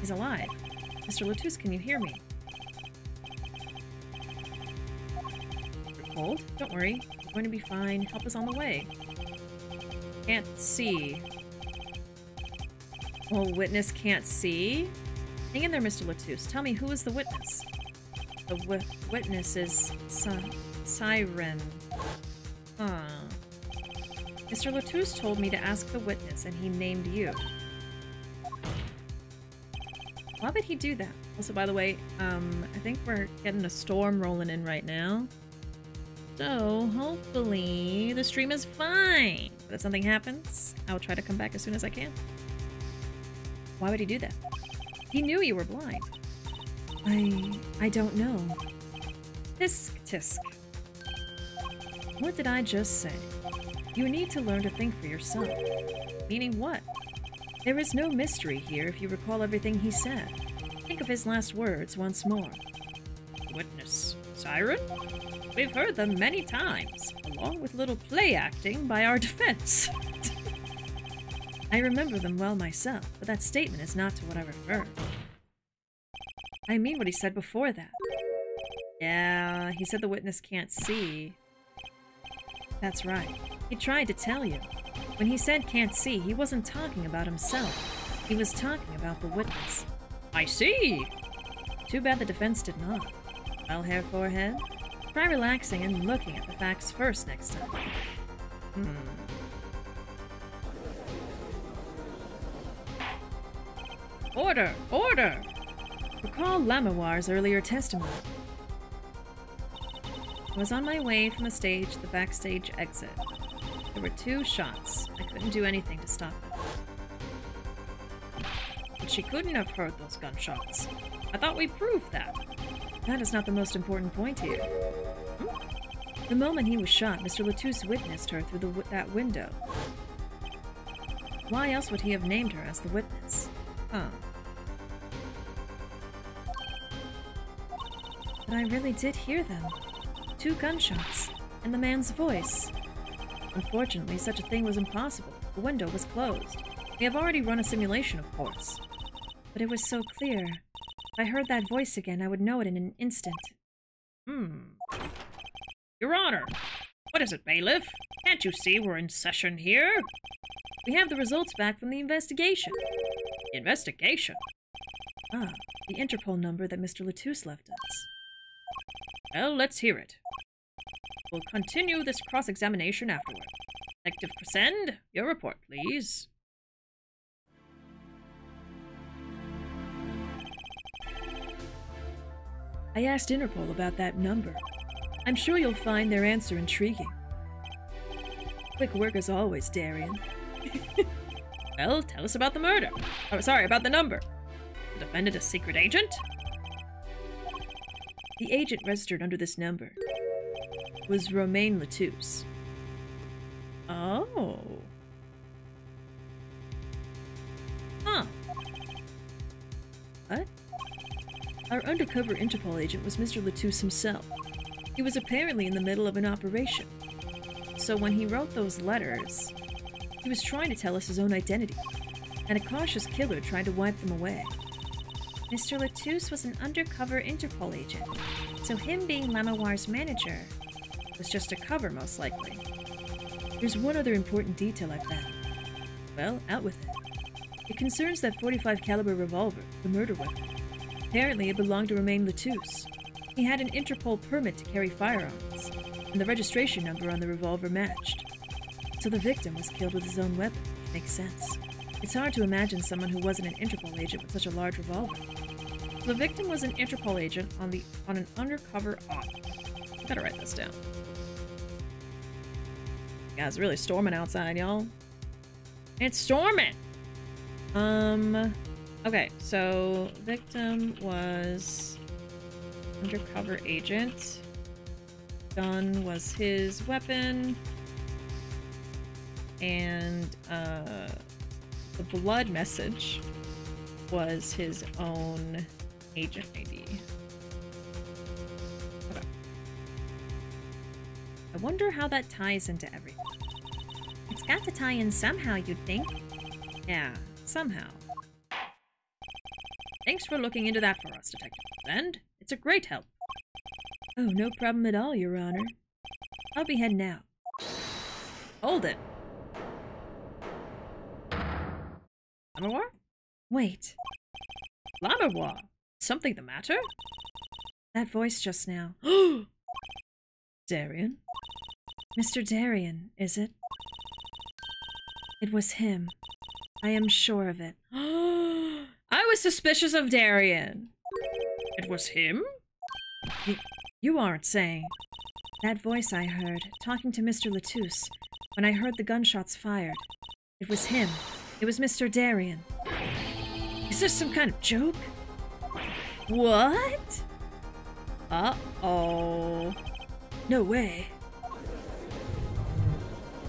He's alive. Mister LeTouse, can you hear me? Cold? Don't worry. We're going to be fine. Help us on the way. Can't see. Oh, witness can't see? Hang in there, Mister LeTouse. Tell me, who is the witness? The wi witness is... Si siren. Huh. Mister LeTouse told me to ask the witness, and he named you. Why would he do that? Also, by the way, um, I think we're getting a storm rolling in right now. So, hopefully, the stream is fine. But if something happens, I'll try to come back as soon as I can. Why would he do that? He knew you were blind. I... I don't know. Tisk, tisk. What did I just say? You need to learn to think for yourself. Meaning what? There is no mystery here if you recall everything he said. Think of his last words once more. Witness. Siren? We've heard them many times, along with little play acting by our defense. I remember them well myself, but that statement is not to what I refer. I mean what he said before that. Yeah, he said the witness can't see. That's right. He tried to tell you. When he said can't see, he wasn't talking about himself. He was talking about the witness. I see! Too bad the defense did not. Well, hair forehead. Try relaxing and looking at the facts first next time. Hmm. Order! Order! Recall Lamiroir's earlier testimony. I was on my way from the stage to the backstage exit. There were two shots. I couldn't do anything to stop it. But she couldn't have heard those gunshots. I thought we proved that. That is not the most important point here. Hmm? The moment he was shot, Mister LeTouse witnessed her through the, that window. Why else would he have named her as the witness? Huh. But I really did hear them. Two gunshots, and the man's voice. Unfortunately, such a thing was impossible. The window was closed. We have already run a simulation, of course. But it was so clear. If I heard that voice again, I would know it in an instant. Hmm. Your Honor! What is it, bailiff? Can't you see we're in session here? We have the results back from the investigation. The investigation? Ah, the Interpol number that Mister LeTouse left us. Well, let's hear it. We'll continue this cross-examination afterward. Detective Crescend, your report, please. I asked Interpol about that number. I'm sure you'll find their answer intriguing. Quick work as always, Daryan. Well, tell us about the murder. Oh, sorry, about the number. The defendant a secret agent? The agent registered under this number was Romein LeTouse. Oh. Huh. What? Our undercover Interpol agent was Mister LeTouse himself. He was apparently in the middle of an operation. So when he wrote those letters, he was trying to tell us his own identity, and a cautious killer tried to wipe them away. Mister LeTouse was an undercover Interpol agent, so him being Lamiroir's manager was just a cover, most likely. There's one other important detail I found. Well, out with it. It concerns that forty-five caliber revolver, the murder weapon. Apparently it belonged to Romein LeTouse. He had an Interpol permit to carry firearms, and the registration number on the revolver matched. So the victim was killed with his own weapon. Makes sense. It's hard to imagine someone who wasn't an Interpol agent with such a large revolver. So the victim was an Interpol agent on the on an undercover op. I better write this down. Yeah, it's really storming outside, y'all. It's storming! Um, okay, so victim was undercover agent. Gun was his weapon. And, uh, the blood message was his own agent I D. Okay. I wonder how that ties into everything. It's got to tie in somehow, you'd think. Yeah, somehow. Thanks for looking into that for us, Detective Crescend. It's a great help. Oh, no problem at all, Your Honor. I'll be heading out. Hold it. Lamiroir? Wait. Lamiroir? Something the matter? That voice just now. Daryan? Mister Daryan, is it? It was him. I am sure of it. I was suspicious of Daryan. It was him? You, you aren't saying. That voice I heard, talking to Mister LeTouse, when I heard the gunshots fired. It was him. It was Mister Daryan. Is this some kind of joke? What? Uh-oh. No way.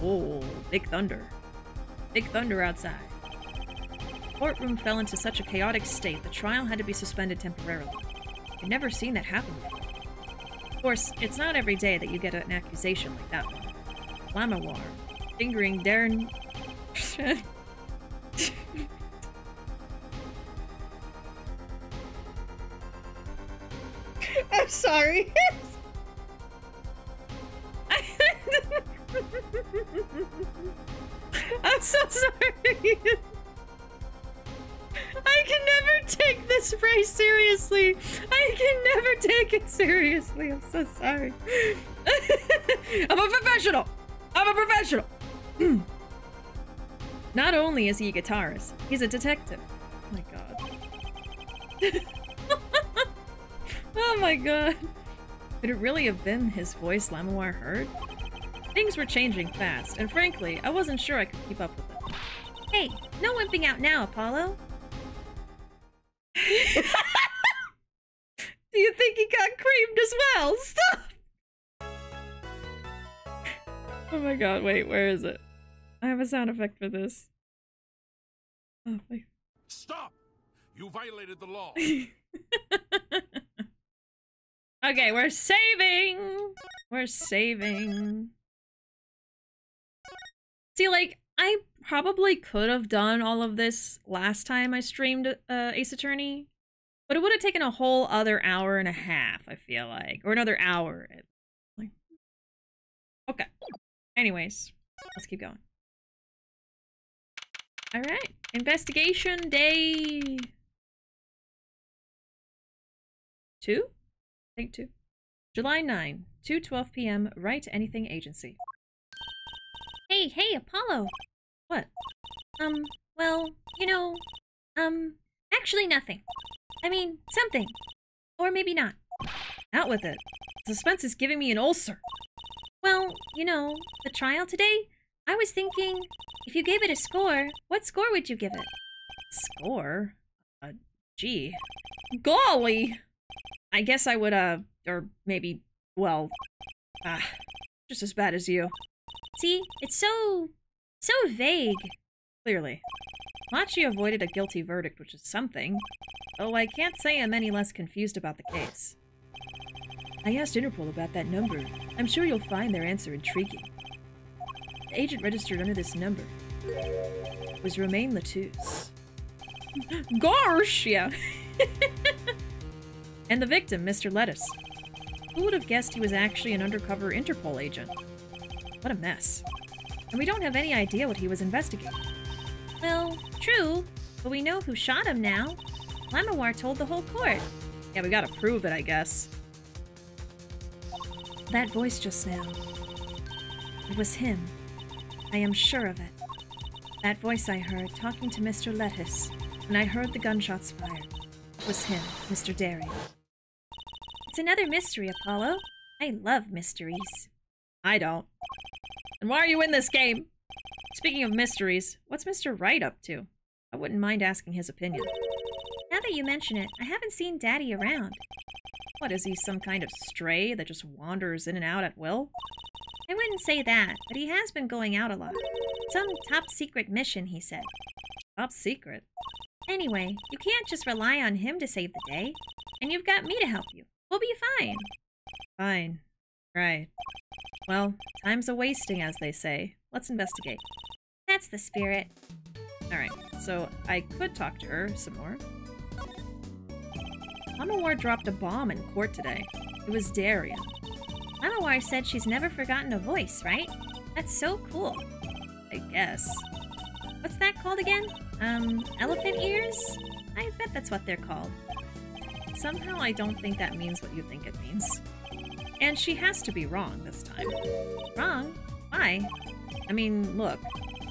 Oh, big thunder. Big thunder outside. The courtroom fell into such a chaotic state, the trial had to be suspended temporarily. I've never seen that happen before. Of course, it's not every day that you get an accusation like that one. Lamiroir, fingering Daryan... I'm sorry. I'm so sorry. I can never take this phrase seriously. I can never take it seriously. I'm so sorry. I'm a professional. I'm a professional. Not only is he a guitarist, he's a detective. Oh my god. Oh my god. Could it really have been his voice Lamiroir heard? Things were changing fast, and frankly, I wasn't sure I could keep up with it. Hey, no wimping out now, Apollo. Do you think he got creamed as well? Stop! Oh my god, wait, where is it? I have a sound effect for this. Oh, wait. Stop! You violated the law. Okay, we're saving! We're saving. See, like, I probably could have done all of this last time I streamed uh, Ace Attorney, but it would have taken a whole other hour and a half, I feel like. Or another hour. Okay. Anyways, let's keep going. All right, investigation day two, I think two, July ninth, two twelve p m Wright Anything Agency. Hey, hey, Apollo! What? Um, well, you know, um, actually nothing. I mean, something. Or maybe not. Out with it. Suspense is giving me an ulcer. Well, you know, the trial today? I was thinking, if you gave it a score, what score would you give it? Score? Uh, gee. Golly! I guess I would, uh, or maybe, well, ah, uh, just as bad as you. See? It's so... so vague. Clearly. Machi avoided a guilty verdict, which is something. Though I can't say I'm any less confused about the case. I asked Interpol about that number. I'm sure you'll find their answer intriguing. The agent registered under this number. It was Romein LeTouse. Gosh, yeah. And the victim, Mister Lettuce. Who would have guessed he was actually an undercover Interpol agent? What a mess. And we don't have any idea what he was investigating. Well, true, but we know who shot him now. Lamiroir told the whole court. Yeah, we gotta prove it, I guess. That voice just now. It was him. I am sure of it. That voice I heard talking to Mister Lettuce when I heard the gunshots fired. It was him, Mister Daryan. It's another mystery, Apollo. I love mysteries. I don't. And why are you in this game? Speaking of mysteries, what's Mister Wright up to? I wouldn't mind asking his opinion. Now that you mention it, I haven't seen Daddy around. What, is he some kind of stray that just wanders in and out at will? I wouldn't say that, but he has been going out a lot. Some top-secret mission, he said. Top secret? Anyway, you can't just rely on him to save the day. And you've got me to help you. We'll be fine. Fine. Right. Well, time's a-wasting, as they say. Let's investigate. That's the spirit. Alright, so I could talk to her some more. Lamiroir dropped a bomb in court today. It was Daryan. Lamiroir said she's never forgotten a voice, right? That's so cool. I guess. What's that called again? Um, elephant ears? I bet that's what they're called. Somehow I don't think that means what you think it means. And she has to be wrong this time. Wrong? Why? I mean, look.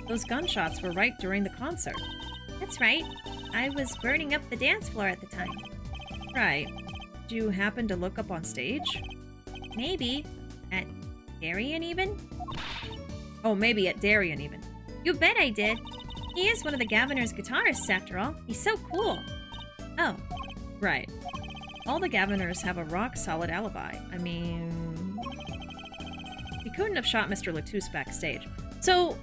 Those gunshots were right during the concert. That's right. I was burning up the dance floor at the time. Right. Do you happen to look up on stage? Maybe. At Daryan, even? Oh, maybe at Daryan, even. You bet I did. He is one of the Gavinners' guitarists, after all. He's so cool. Oh. Right. All the Gavinners have a rock-solid alibi. I mean... He couldn't have shot Mister LeTouse backstage. So,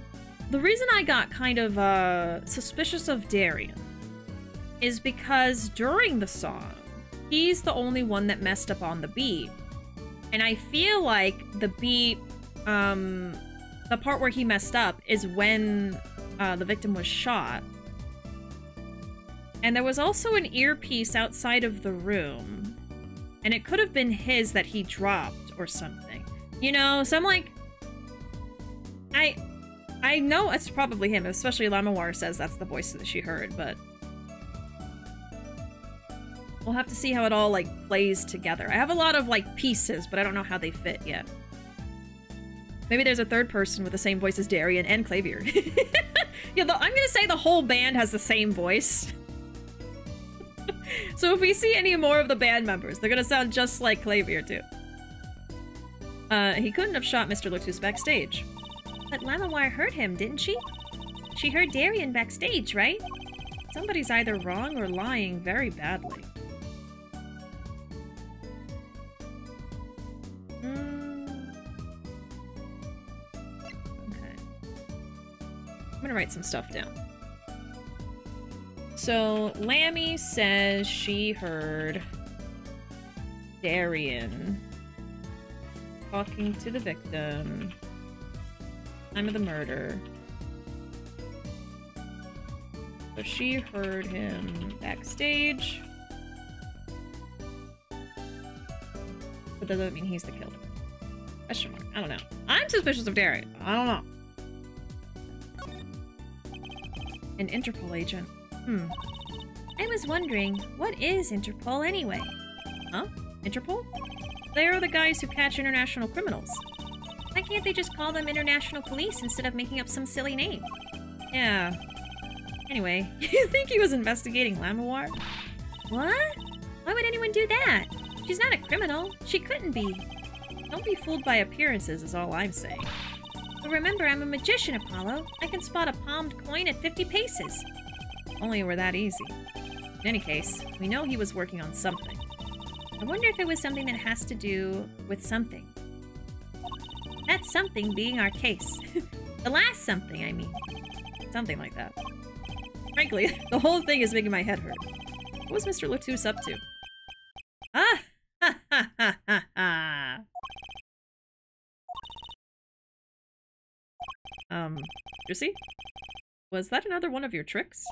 the reason I got kind of uh, suspicious of Daryan is because during the song, he's the only one that messed up on the beat. And I feel like the beat, um, the part where he messed up is when uh, the victim was shot. And there was also an earpiece outside of the room. And it could have been his that he dropped or something. You know, so I'm like... I... I know it's probably him, especially Lamiroir says that's the voice that she heard, but... We'll have to see how it all, like, plays together. I have a lot of, like, pieces, but I don't know how they fit yet. Maybe there's a third person with the same voice as Daryan and Klavier. Yeah, the, I'm gonna say the whole band has the same voice. So if we see any more of the band members, they're gonna sound just like Klavier, too. Uh, he couldn't have shot Mister LeTouse backstage. But Lamiroir heard him, didn't she? She heard Daryan backstage, right? Somebody's either wrong or lying very badly. I'm gonna write some stuff down. So, Lammy says she heard Daryan talking to the victim, time of the murder. So she heard him backstage. But that doesn't mean he's the killer. Question mark. I don't know. I'm suspicious of Daryan. I don't know. An Interpol agent. Hmm. I was wondering, what is Interpol anyway? Huh? Interpol? They are the guys who catch international criminals. Why can't they just call them International Police instead of making up some silly name? Yeah. Anyway, you think he was investigating Lamiroir? What? Why would anyone do that? She's not a criminal. She couldn't be. Don't be fooled by appearances is all I'm saying. But remember, I'm a magician, Apollo. I can spot a palmed coin at fifty paces. If only it were that easy. In any case, we know he was working on something. I wonder if it was something that has to do with something. That something being our case. The last something, I mean. Something like that. Frankly, the whole thing is making my head hurt. What was Mister LeTouse up to? Ah! Ha ha ha ha ha! Um, Trucy? Was that another one of your tricks?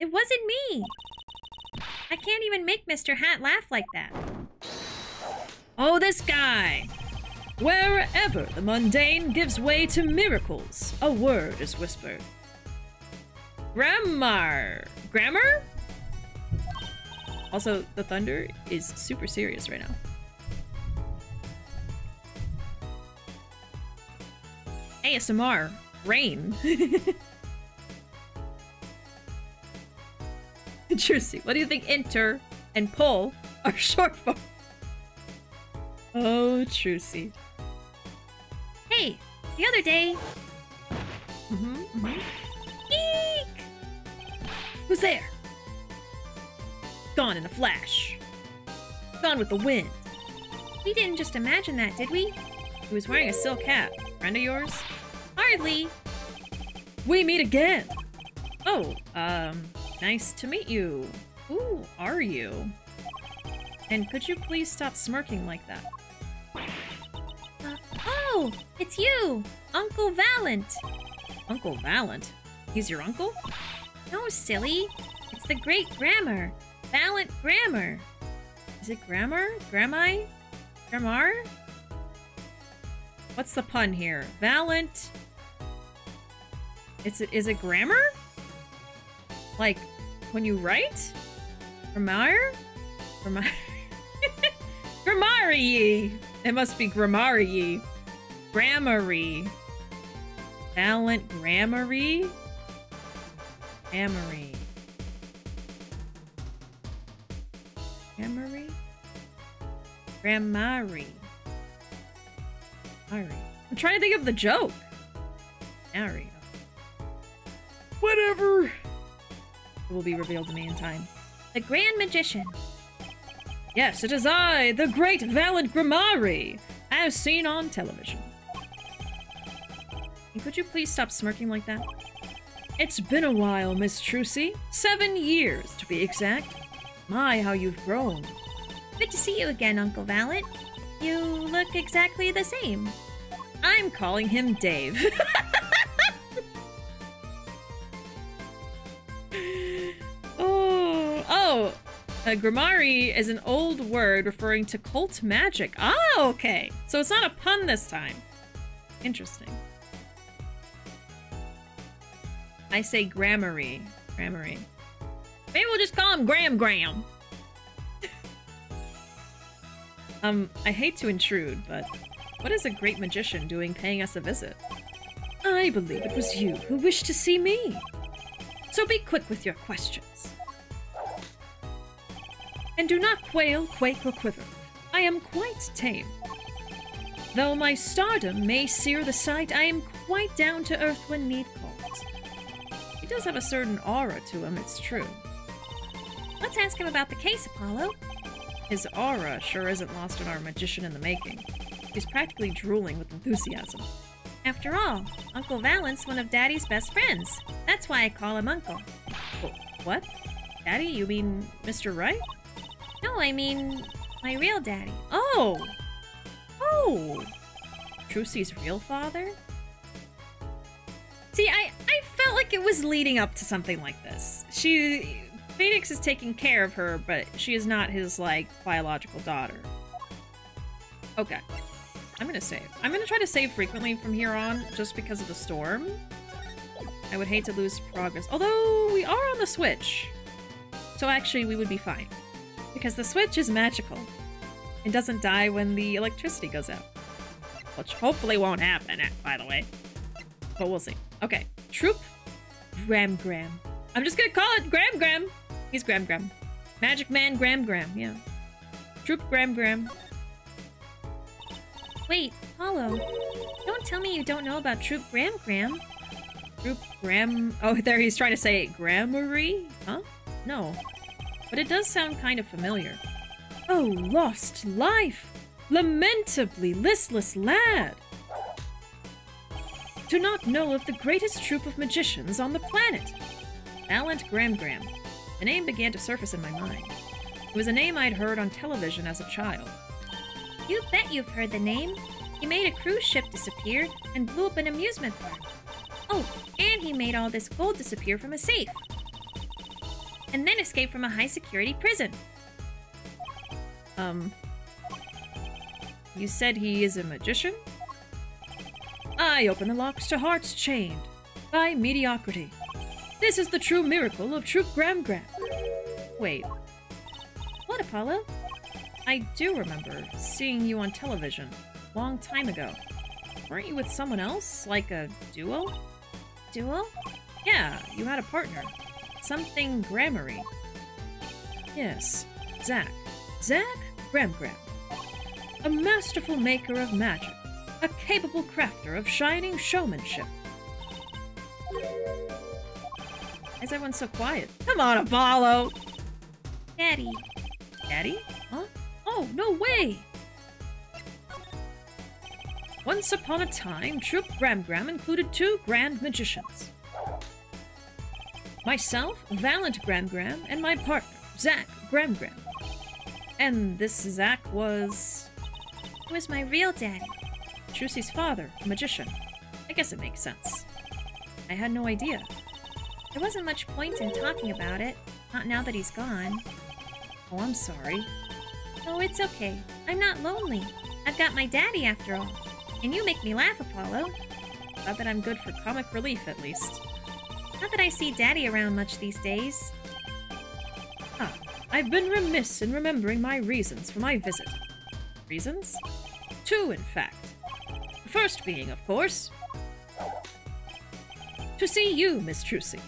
It wasn't me! I can't even make Mister Hat laugh like that. Oh, this guy! Wherever the mundane gives way to miracles, a word is whispered. Grammar! Grammar? Also, the thunder is super serious right now. A S M R. Rain. Trucy, what do you think inter and pol are short for? Oh, Trucy. Hey, the other day... Mm-hmm, mm-hmm. Eek! Who's there? Gone in a flash. Gone with the wind. We didn't just imagine that, did we? He was wearing a silk hat. Friend of yours? Hardly. We meet again. Oh, um... nice to meet you. Who are you? And could you please stop smirking like that? Uh, oh, it's you, Uncle Valant. Uncle Valant? He's your uncle? No, silly. It's the great Grammar. Valant Grammar. Is it Grammar? Gramarye? Grammar? What's the pun here? Valant. It's is it grammar? Like, when you write? Gramarye? Gramarye? Gramarye! It must be Gramarye. Gramarye. Valant Gramarye? Gramarye. Gramarye? Gramarye. Gramarye. I'm trying to think of the joke. Gramarye. Whatever. It will be revealed to me in time. The Grand Magician. Yes, it is I, the great Valant Gramarye, as seen on television. And could you please stop smirking like that? It's been a while, Miss Trucy. Seven years, to be exact. My, how you've grown. Good to see you again, Uncle Valant. You look exactly the same. I'm calling him Dave. Oh, uh, Gramarye is an old word referring to cult magic. Oh, okay. So it's not a pun this time. Interesting. I say Gramarye. Gramarye. Maybe we'll just call him Gram Gram. um, I hate to intrude, but what is a great magician doing paying us a visit? I believe it was you who wished to see me. So be quick with your questions. And do not quail, quake, or quiver. I am quite tame. Though my stardom may sear the sight, I am quite down to earth when need calls. He does have a certain aura to him, it's true. Let's ask him about the case, Apollo. His aura sure isn't lost on our magician in the making. He's practically drooling with enthusiasm. After all, Uncle Valent's one of Daddy's best friends. That's why I call him Uncle. What? Daddy? You mean Mister Wright? No, I mean, my real daddy. Oh! Oh! Trucy's real father? See, I, I felt like it was leading up to something like this. She... Phoenix is taking care of her, but she is not his, like, biological daughter. Okay. I'm gonna save. I'm gonna try to save frequently from here on, just because of the storm. I would hate to lose progress. Although, we are on the Switch. So actually, we would be fine. Because the Switch is magical and doesn't die when the electricity goes out. which hopefully won't happen, by the way. But we'll see. Okay. Troupe Gram Gram. I'm just gonna call it Gram Gram. He's Gram Gram. Magic Man Gram Gram, yeah. Troupe Gram Gram. Wait, Apollo. Don't tell me you don't know about Troupe Gram Gram. Troupe Gram... Oh, there he's trying to say Gramarye? Huh? No. But it does sound kind of familiar. Oh, lost life! Lamentably listless lad! Do not know of the greatest troupe of magicians on the planet. Valant Gramarye. The name began to surface in my mind. It was a name I'd heard on television as a child. You bet you've heard the name. He made a cruise ship disappear and blew up an amusement park. Oh, and he made all this gold disappear from a safe. And then escaped from a high-security prison. Um... You said he is a magician? I open the locks to hearts chained by mediocrity. This is the true miracle of Troupe Gramarye. Wait. What, Apollo? I do remember seeing you on television a long time ago. Weren't you with someone else? Like a duo? Duo? Yeah, you had a partner. Something Gramarye. Yes, Zak. Zak Gramarye. A masterful maker of magic. A capable crafter of shining showmanship. Why is everyone so quiet? Come on, Apollo! Daddy. Daddy? Huh? Oh, no way! Once upon a time, Troupe Gramarye included two grand magicians. Myself, Valant Gramarye, and my partner, Zak Gramarye. And this Zak was... Who is my real daddy? Trucy's father, a magician. I guess it makes sense. I had no idea. There wasn't much point in talking about it. Not now that he's gone. Oh, I'm sorry. Oh, it's okay. I'm not lonely. I've got my daddy after all. And you make me laugh, Apollo. Not that I'm good for comic relief, at least. Not that I see daddy around much these days. Ah, I've been remiss in remembering my reasons for my visit. Reasons? Two, in fact. The first being, of course, to see you, Miss Trucy.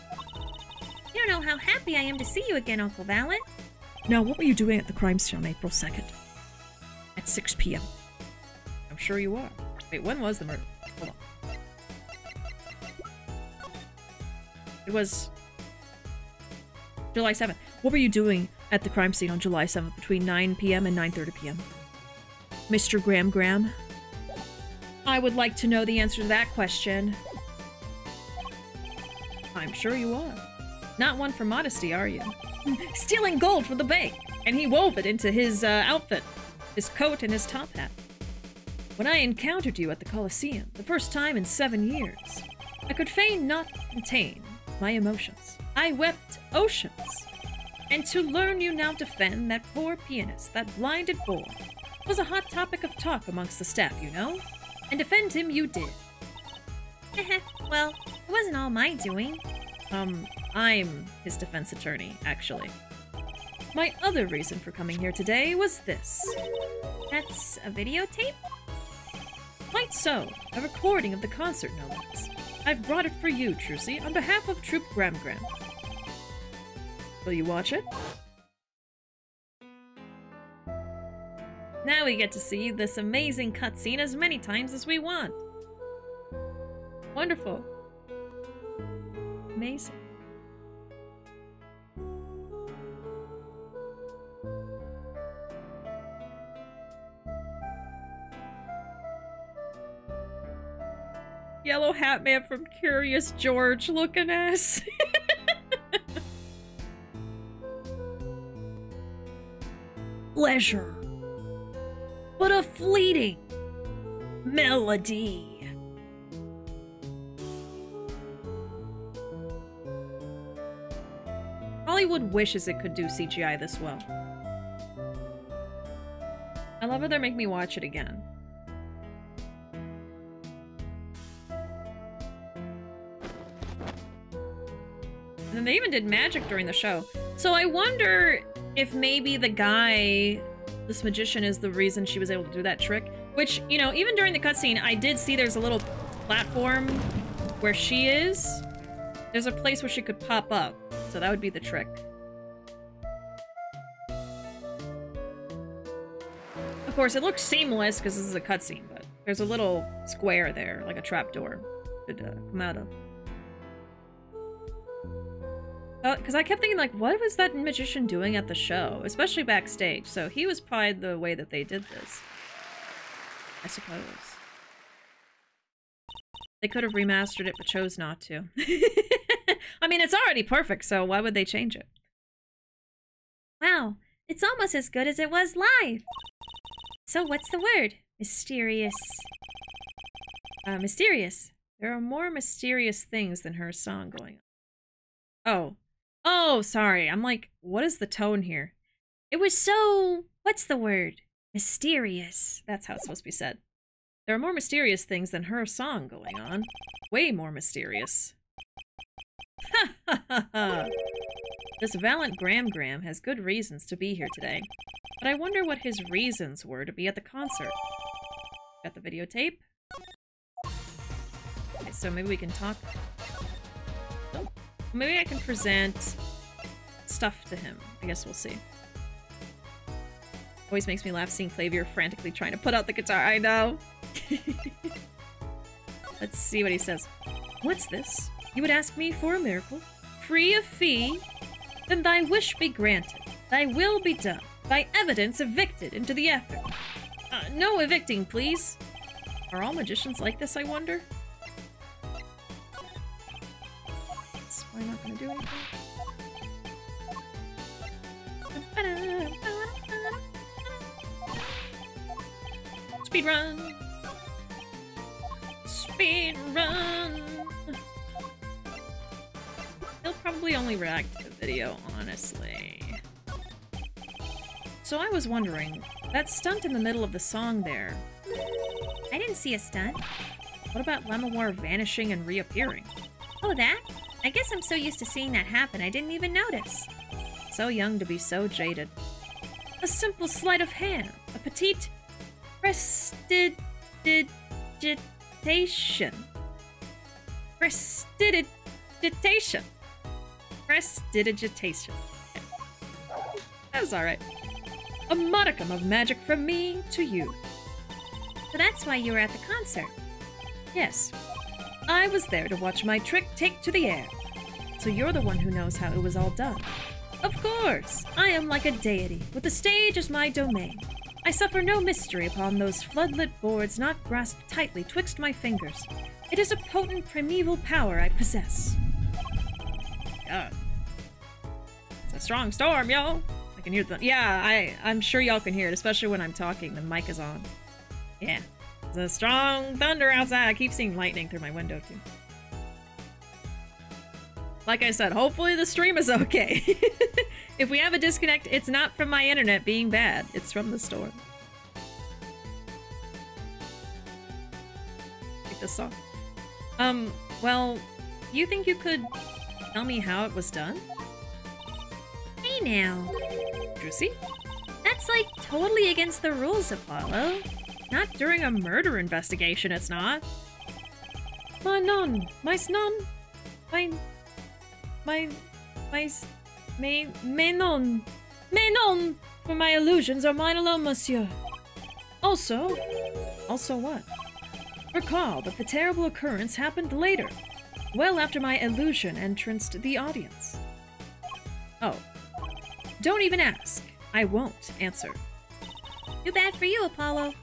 You don't know how happy I am to see you again, Uncle Valant. Now, what were you doing at the crime scene on April second? At six p m? I'm sure you are. Wait, when was the murder? Hold on. It was... July seventh. What were you doing at the crime scene on July seventh between nine p m and nine thirty p m? Mister Gramarye? I would like to know the answer to that question. I'm sure you are. Not one for modesty, are you? Stealing gold from the bank, and he wove it into his uh, outfit, his coat and his top hat. When I encountered you at the Coliseum, the first time in seven years, I could feign not contain my emotions. I wept oceans. And to learn you now defend that poor pianist, that blinded boy, was a hot topic of talk amongst the staff, you know? And defend him you did. Heh well, it wasn't all my doing. Um, I'm his defense attorney, actually. My other reason for coming here today was this. That's a videotape? Quite so. A recording of the concert, no less. I've brought it for you, Trucy, on behalf of Troupe Gramarye. Will you watch it? Now we get to see this amazing cutscene as many times as we want. Wonderful. Amazing. Yellow hat man from Curious George looking ass. Pleasure. But a fleeting melody. Hollywood wishes it could do C G I this well. I love how they're making me watch it again. And then they even did magic during the show. So I wonder if maybe the guy... This magician is the reason she was able to do that trick. Which, you know, even during the cutscene, I did see there's a little platform where she is. There's a place where she could pop up. So that would be the trick. Of course, it looks seamless because this is a cutscene, but there's a little square there, like a trapdoor could uh, come out of. Because uh, I kept thinking, like, what was that magician doing at the show? Especially backstage. So he was probably the way that they did this, I suppose. They could have remastered it, but chose not to. I mean, it's already perfect, so why would they change it? Wow, it's almost as good as it was live! So what's the word? Mysterious. Uh, mysterious. There are more mysterious things than her song going on. Oh. Oh, sorry. I'm like, what is the tone here? It was so... What's the word? Mysterious. That's how it's supposed to be said. There are more mysterious things than her song going on. Way more mysterious. Ha ha ha ha! This Valant Gramarye has good reasons to be here today. But I wonder what his reasons were to be at the concert. Got the videotape? Okay, so maybe we can talk... Maybe I can present stuff to him. I guess we'll see. Always makes me laugh seeing Klavier frantically trying to put out the guitar. I know! Let's see what he says. What's this? You would ask me for a miracle? Free of fee? Then thy wish be granted. Thy will be done. Thy evidence evicted into the ether. Uh, no evicting, please. Are all magicians like this, I wonder? It's probably not gonna do anything. Speed run! Speed run! He'll probably only react to the video, honestly. So I was wondering, that stunt in the middle of the song there... I didn't see a stunt. What about Lamiroir vanishing and reappearing? Oh, that? I guess I'm so used to seeing that happen, I didn't even notice. So young to be so jaded. A simple sleight of hand. A petite... Prestidigitation. Prestidigitation. Prestidigitation. Okay. That was alright. A modicum of magic from me to you. So that's why you were at the concert. Yes. I was there to watch my trick take to the air. So you're the one who knows how it was all done. Of course! I am like a deity, with the stage as my domain. I suffer no mystery upon those floodlit boards not grasped tightly twixt my fingers. It is a potent primeval power I possess. Yeah. It's a strong storm, y'all. I can hear the- yeah, I, I'm sure y'all can hear it, especially when I'm talking. The mic is on. Yeah. It's a strong thunder outside. I keep seeing lightning through my window, too. Like I said, hopefully the stream is okay. If we have a disconnect, it's not from my internet being bad. It's from the storm. Like this song. Um, well, you think you could tell me how it was done? Hey now. Trucy? That's like totally against the rules, Apollo. Not during a murder investigation, it's not. My nun, my snon, my... My... my... May, may non, may non, for my illusions are mine alone, monsieur. Also, also what? Recall that the terrible occurrence happened later, well after my illusion entranced to the audience. Oh. Don't even ask. I won't answer. Too bad for you, Apollo.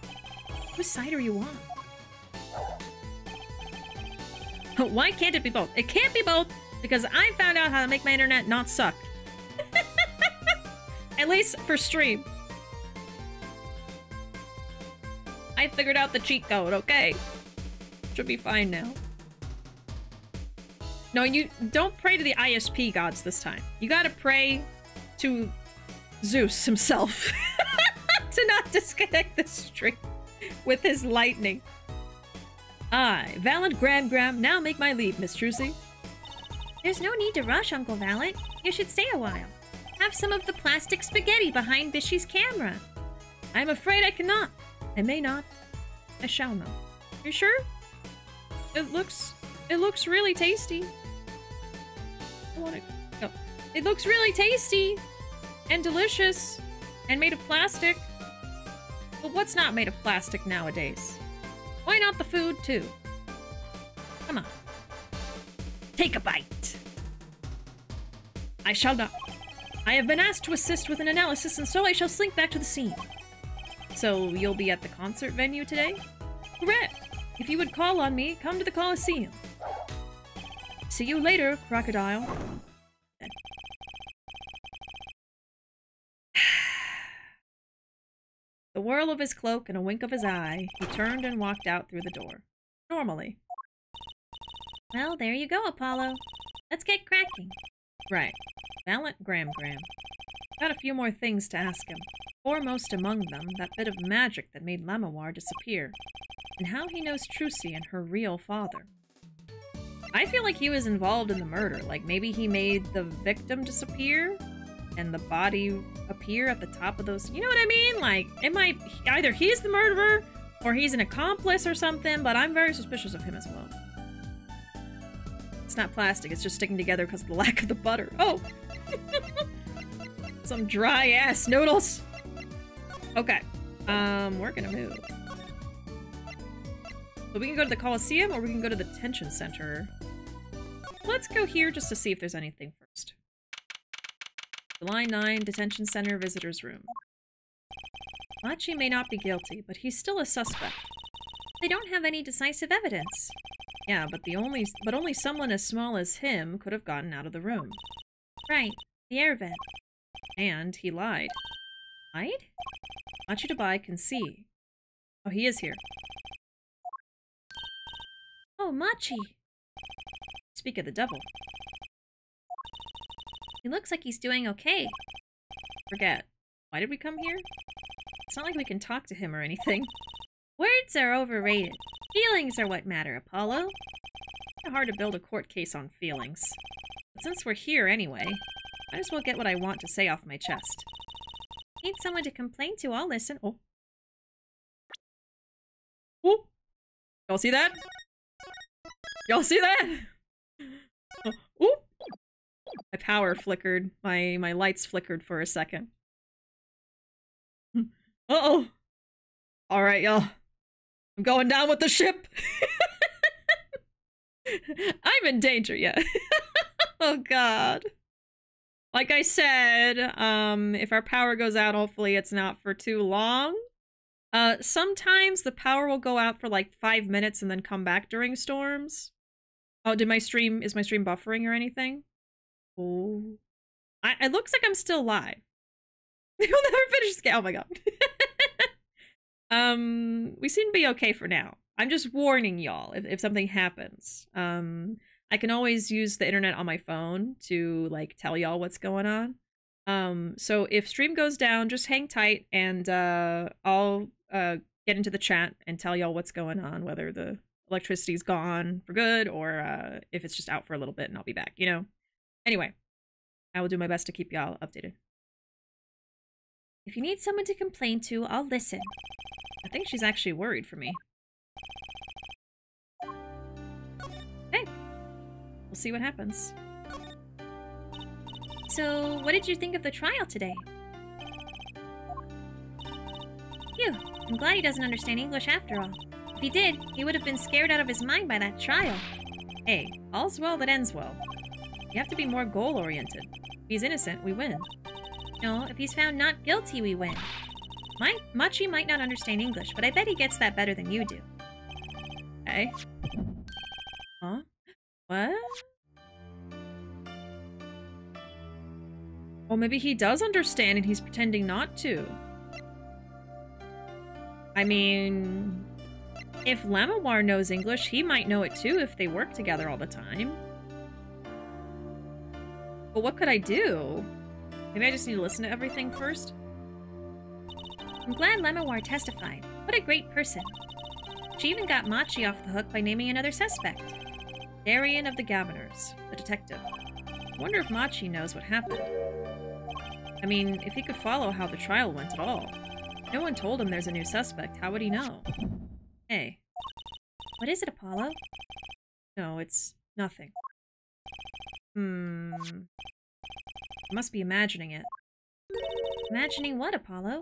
Whose side are you on? Why can't it be both? It can't be both because I found out how to make my internet not suck. At least for stream. I figured out the cheat code, okay? Should be fine now. No, you don't pray to the I S P gods this time. You gotta pray to Zeus himself to not disconnect the stream with his lightning. I, Valant Gramarye, now make my leave, Miss Trucy. There's no need to rush, Uncle Valant. You should stay a while. Have some of the plastic spaghetti behind Bishy's camera. I'm afraid I cannot. I may not. I shall know. You sure? It looks... It looks really tasty. I want to... No. It looks really tasty! And delicious! And made of plastic. But what's not made of plastic nowadays? Why not the food, too? Come on. Take a bite! I shall not. I have been asked to assist with an analysis, and so I shall slink back to the scene. So, you'll be at the concert venue today? Correct! If you would call on me, come to the Coliseum. See you later, crocodile. The whirl of his cloak and a wink of his eye, he turned and walked out through the door. Normally. Well, there you go, Apollo. Let's get cracking. Right. Valant Gramarye. Got a few more things to ask him. Foremost among them, that bit of magic that made Lamiroir disappear, and how he knows Trucy and her real father. I feel like he was involved in the murder, like maybe he made the victim disappear, and the body appear at the top of those- you know what I mean? Like, it might- either he's the murderer, or he's an accomplice or something, but I'm very suspicious of him as well. It's not plastic, it's just sticking together because of the lack of the butter. Oh! Some dry-ass noodles! Okay, um, we're gonna move. So we can go to the Coliseum, or we can go to the detention center. Let's go here just to see if there's anything first. July ninth, detention center, visitor's room. Machi may not be guilty, but he's still a suspect. They don't have any decisive evidence. Yeah, but the only- but only someone as small as him could have gotten out of the room. Right, the air vent. And he lied. Lied? Machi Tobaye can see. Oh, he is here. Oh, Machi! Speak of the devil. He looks like he's doing okay. Forget. Why did we come here? It's not like we can talk to him or anything. Words are overrated. Feelings are what matter, Apollo. It's hard to build a court case on feelings. But since we're here anyway, might as well get what I want to say off my chest. Need someone to complain to, I'll listen. Oh. Oh. Y'all see that? Y'all see that? Oh. Oh. My power flickered. My my lights flickered for a second. Uh-oh. Alright, y'all. I'm going down with the ship. I'm in danger, yeah. Oh god. Like I said, um, if our power goes out, hopefully it's not for too long. Uh, sometimes the power will go out for like five minutes and then come back during storms. Oh, did my stream- is my stream buffering or anything? Oh. I- it looks like I'm still live. We'll never finish this game. Oh my god. um, we seem to be okay for now. I'm just warning y'all if, if something happens. Um... I can always use the internet on my phone to, like, tell y'all what's going on. Um, so if stream goes down, just hang tight and uh, I'll uh, get into the chat and tell y'all what's going on, whether the electricity's gone for good or uh, if it's just out for a little bit and I'll be back, you know? Anyway, I will do my best to keep y'all updated. If you need someone to complain to, I'll listen. I think she's actually worried for me. We'll see what happens. So, what did you think of the trial today? Phew, I'm glad he doesn't understand English after all. If he did, he would have been scared out of his mind by that trial. Hey, all's well that ends well. You have to be more goal-oriented. If he's innocent, we win. No, if he's found not guilty, we win. My Machi might not understand English, but I bet he gets that better than you do. Okay. Huh? What? Well, maybe he does understand and he's pretending not to. I mean... If Lamiroir knows English, he might know it too if they work together all the time. But what could I do? Maybe I just need to listen to everything first? I'm glad Lamiroir testified. What a great person. She even got Machi off the hook by naming another suspect. Daryan of the Gavinners, the detective. I wonder if Machi knows what happened. I mean, if he could follow how the trial went at all. No one told him there's a new suspect, how would he know? Hey. What is it, Apollo? No, it's nothing. Hmm. I must be imagining it. Imagining what, Apollo?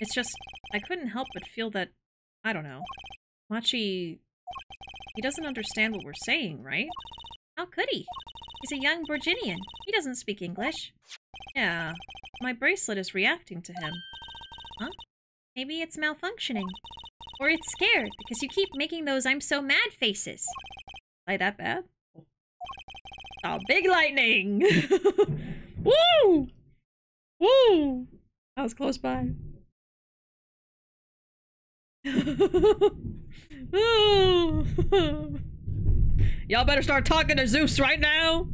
It's just, I couldn't help but feel that, I don't know, Machi... He doesn't understand what we're saying, right? How could he? He's a young Virginian. He doesn't speak English. Yeah, my bracelet is reacting to him. Huh? Maybe it's malfunctioning. Or it's scared, because you keep making those I'm so mad faces. Like that bad? Oh, big lightning! Woo! Woo! I was close by. Y'all better start talking to Zeus right now!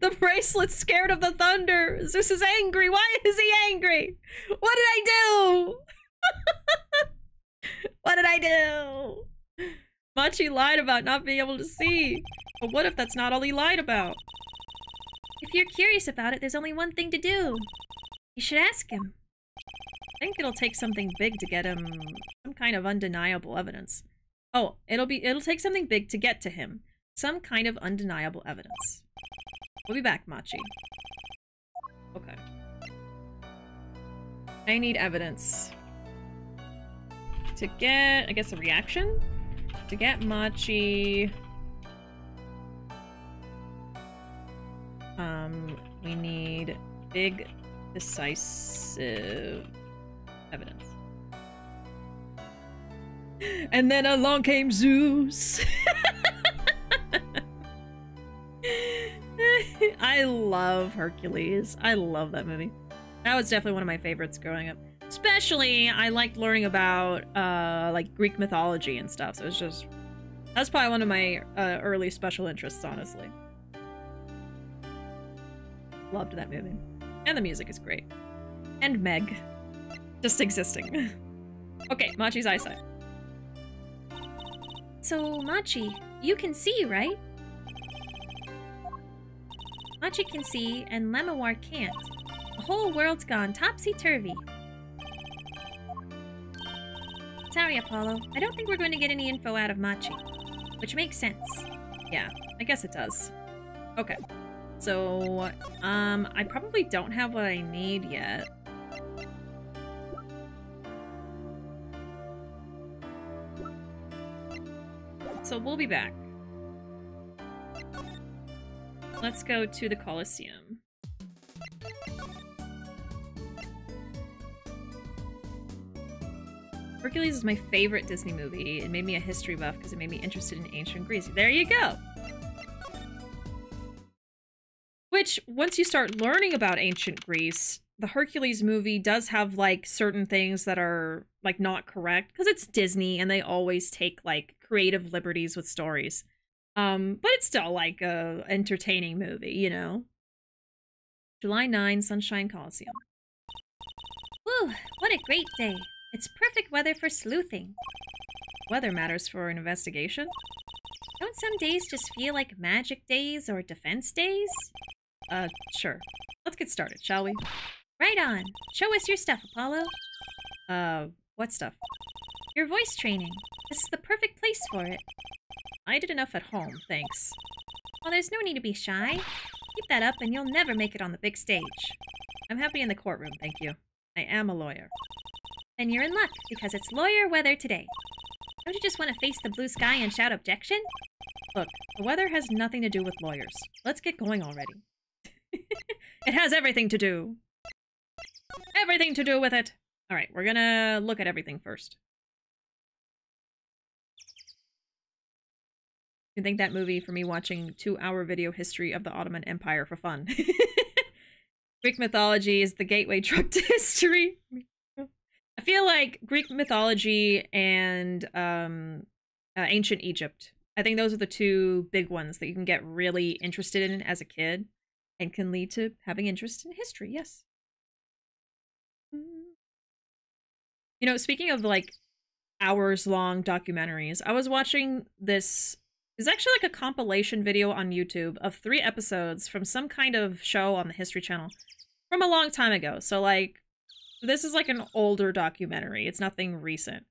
The bracelet's scared of the thunder! Zeus is angry! Why is he angry? What did I do? What did I do? Machi lied about not being able to see. But what if that's not all he lied about? If you're curious about it, there's only one thing to do. You should ask him. I think it'll take something big to get him some kind of undeniable evidence. Oh, it'll be it'll take something big to get to him. Some kind of undeniable evidence. We'll be back, Machi. Okay. I need evidence. To get, I guess, a reaction? To get Machi... Um, we need big, decisive evidence. And then along came Zeus! I love Hercules. I love that movie. That was definitely one of my favorites growing up. Especially, I liked learning about, uh, like, Greek mythology and stuff, so it's just... That's probably one of my uh, early special interests, honestly. Loved that movie. And the music is great. And Meg. Just existing. Okay, Machi's eyesight. So, Machi, you can see, right? Machi can see, and Lamiroir can't. The whole world's gone topsy-turvy. Sorry, Apollo. I don't think we're going to get any info out of Machi. Which makes sense. Yeah, I guess it does. Okay. So, um, I probably don't have what I need yet. So we'll be back. Let's go to the Coliseum. Hercules is my favorite Disney movie. It made me a history buff because it made me interested in ancient Greece. There you go! Which, once you start learning about ancient Greece, the Hercules movie does have, like, certain things that are, like, not correct. Because it's Disney, and they always take, like, creative liberties with stories. Um, but it's still, like, a entertaining movie, you know? July ninth, Sunshine Coliseum. Woo! What a great day! It's perfect weather for sleuthing. Weather matters for an investigation? Don't some days just feel like magic days or defense days? Uh, sure. Let's get started, shall we? Right on. Show us your stuff, Apollo. Uh, what stuff? Your voice training. This is the perfect place for it. I did enough at home, thanks. Well, there's no need to be shy. Keep that up and you'll never make it on the big stage. I'm happy in the courtroom, thank you. I am a lawyer. Then you're in luck, because it's lawyer weather today. Don't you just want to face the blue sky and shout objection? Look, the weather has nothing to do with lawyers. Let's get going already. It has everything to do. Everything to do with it. All right, we're gonna look at everything first. You can thank that movie for me watching two-hour video history of the Ottoman Empire for fun. Greek mythology is the gateway drug to history. I feel like Greek mythology and um, uh, ancient Egypt. I think those are the two big ones that you can get really interested in as a kid and can lead to having interest in history, yes. You know, speaking of like hours-long documentaries, I was watching this, it's actually like a compilation video on YouTube of three episodes from some kind of show on the History Channel from a long time ago. So like This is like an older documentary. It's nothing recent.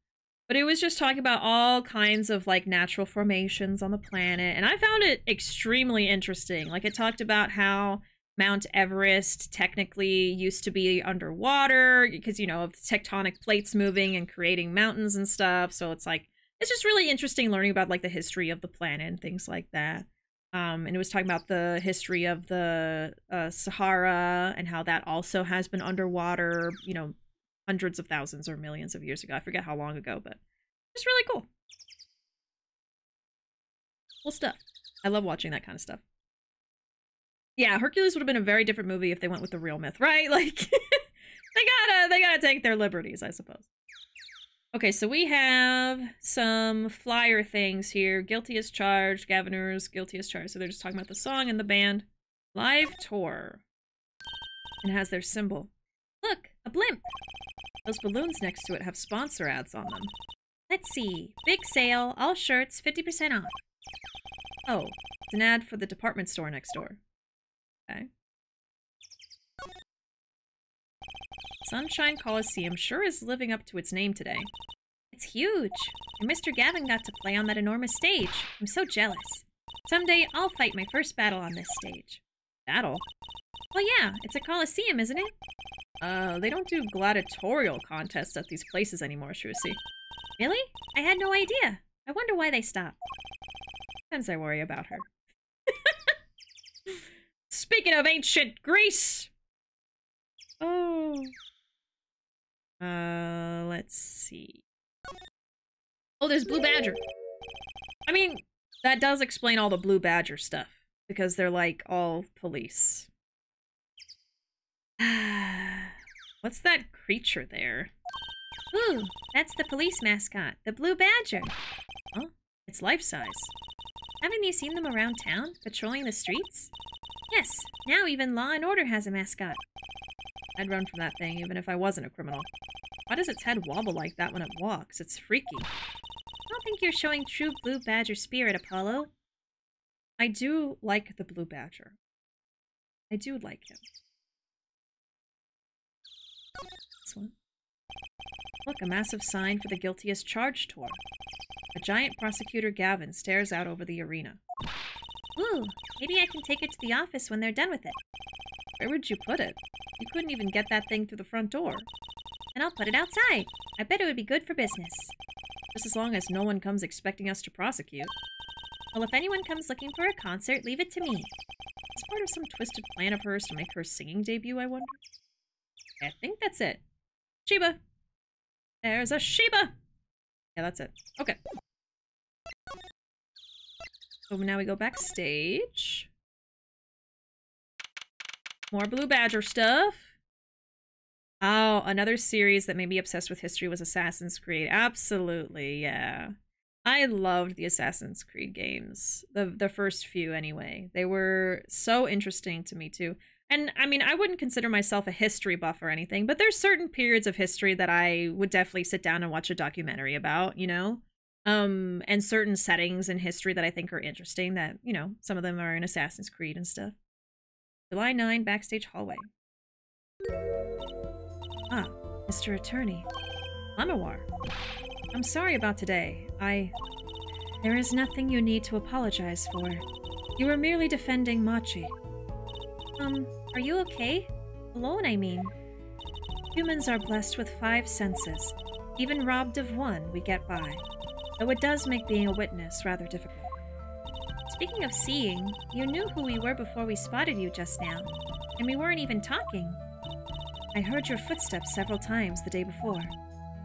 But it was just talking about all kinds of like natural formations on the planet. And I found it extremely interesting. Like, it talked about how Mount Everest technically used to be underwater because, you know, of the tectonic plates moving and creating mountains and stuff. So it's like, it's just really interesting learning about like the history of the planet and things like that. Um, and it was talking about the history of the uh, Sahara and how that also has been underwater, you know, hundreds of thousands or millions of years ago. I forget how long ago, but it's really cool. Cool stuff. I love watching that kind of stuff. Yeah, Hercules would have been a very different movie if they went with the real myth, right? Like, they gotta, they gotta take their liberties, I suppose. Okay, so we have some flyer things here. Guilty as charged, Gavinners, guilty as charged. So they're just talking about the song and the band. Live tour. And has their symbol. Look, a blimp. Those balloons next to it have sponsor ads on them. Let's see. Big sale, all shirts, fifty percent off. Oh, it's an ad for the department store next door. Okay. Sunshine Coliseum sure is living up to its name today. It's huge. And Mister Gavin got to play on that enormous stage. I'm so jealous. Someday I'll fight my first battle on this stage. Battle? Well, yeah, it's a Coliseum, isn't it? Uh, they don't do gladiatorial contests at these places anymore, Trucy. Really? I had no idea. I wonder why they stopped. Sometimes I worry about her. Speaking of ancient Greece! Oh. Uh, let's see. Oh, there's Blue Badger. I mean, that does explain all the Blue Badger stuff. Because they're like all police. What's that creature there? Ooh, that's the police mascot, the Blue Badger. Huh? It's life-size. Haven't you seen them around town, patrolling the streets? Yes, now even Law and Order has a mascot. I'd run from that thing even if I wasn't a criminal. Why does its head wobble like that when it walks? It's freaky. I don't think you're showing true Blue Badger spirit, Apollo. I do like the Blue Badger. I do like him. This one. Look, a massive sign for the Guilty as Charged tour. A giant prosecutor Gavin stares out over the arena. Ooh, maybe I can take it to the office when they're done with it. Where would you put it? You couldn't even get that thing through the front door. And I'll put it outside. I bet it would be good for business. Just as long as no one comes expecting us to prosecute. Well, if anyone comes looking for a concert, leave it to me. It's part of some twisted plan of hers to make her singing debut, I wonder. I think that's it. Sheba. There's a Sheba. Yeah, that's it. Okay. So now we go backstage. More Blue Badger stuff. Oh, another series that made me obsessed with history was Assassin's Creed. Absolutely, yeah. I loved the Assassin's Creed games. The, the first few, anyway. They were so interesting to me, too. And, I mean, I wouldn't consider myself a history buff or anything, but there's certain periods of history that I would definitely sit down and watch a documentary about, you know? Um, and certain settings in history that I think are interesting that, you know, some of them are in Assassin's Creed and stuff. July ninth, backstage hallway. Ah, Mister Attorney. Lamiroir. I'm sorry about today. I... There is nothing you need to apologize for. You were merely defending Machi. Um, are you okay? Alone, I mean. Humans are blessed with five senses. Even robbed of one, we get by. Though it does make being a witness rather difficult. Speaking of seeing, you knew who we were before we spotted you just now, and we weren't even talking. I heard your footsteps several times the day before.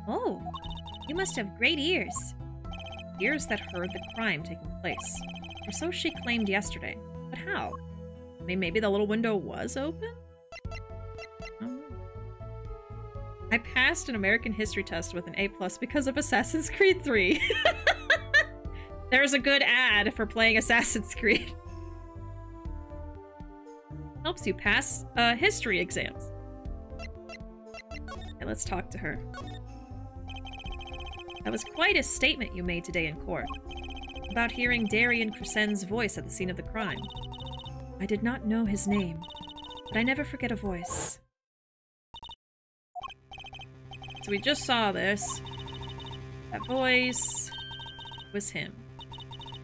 Oh, you must have great ears. Ears that heard the crime taking place, or so she claimed yesterday. But how? I mean, maybe the little window was open? I don't know. I passed an American history test with an A plus because of Assassin's Creed three. There's a good ad for playing Assassin's Creed. Helps you pass uh, history exams. Okay, let's talk to her. That was quite a statement you made today in court. About hearing Daryan Crescend's voice at the scene of the crime. I did not know his name, but I never forget a voice. So we just saw this. That voice was him.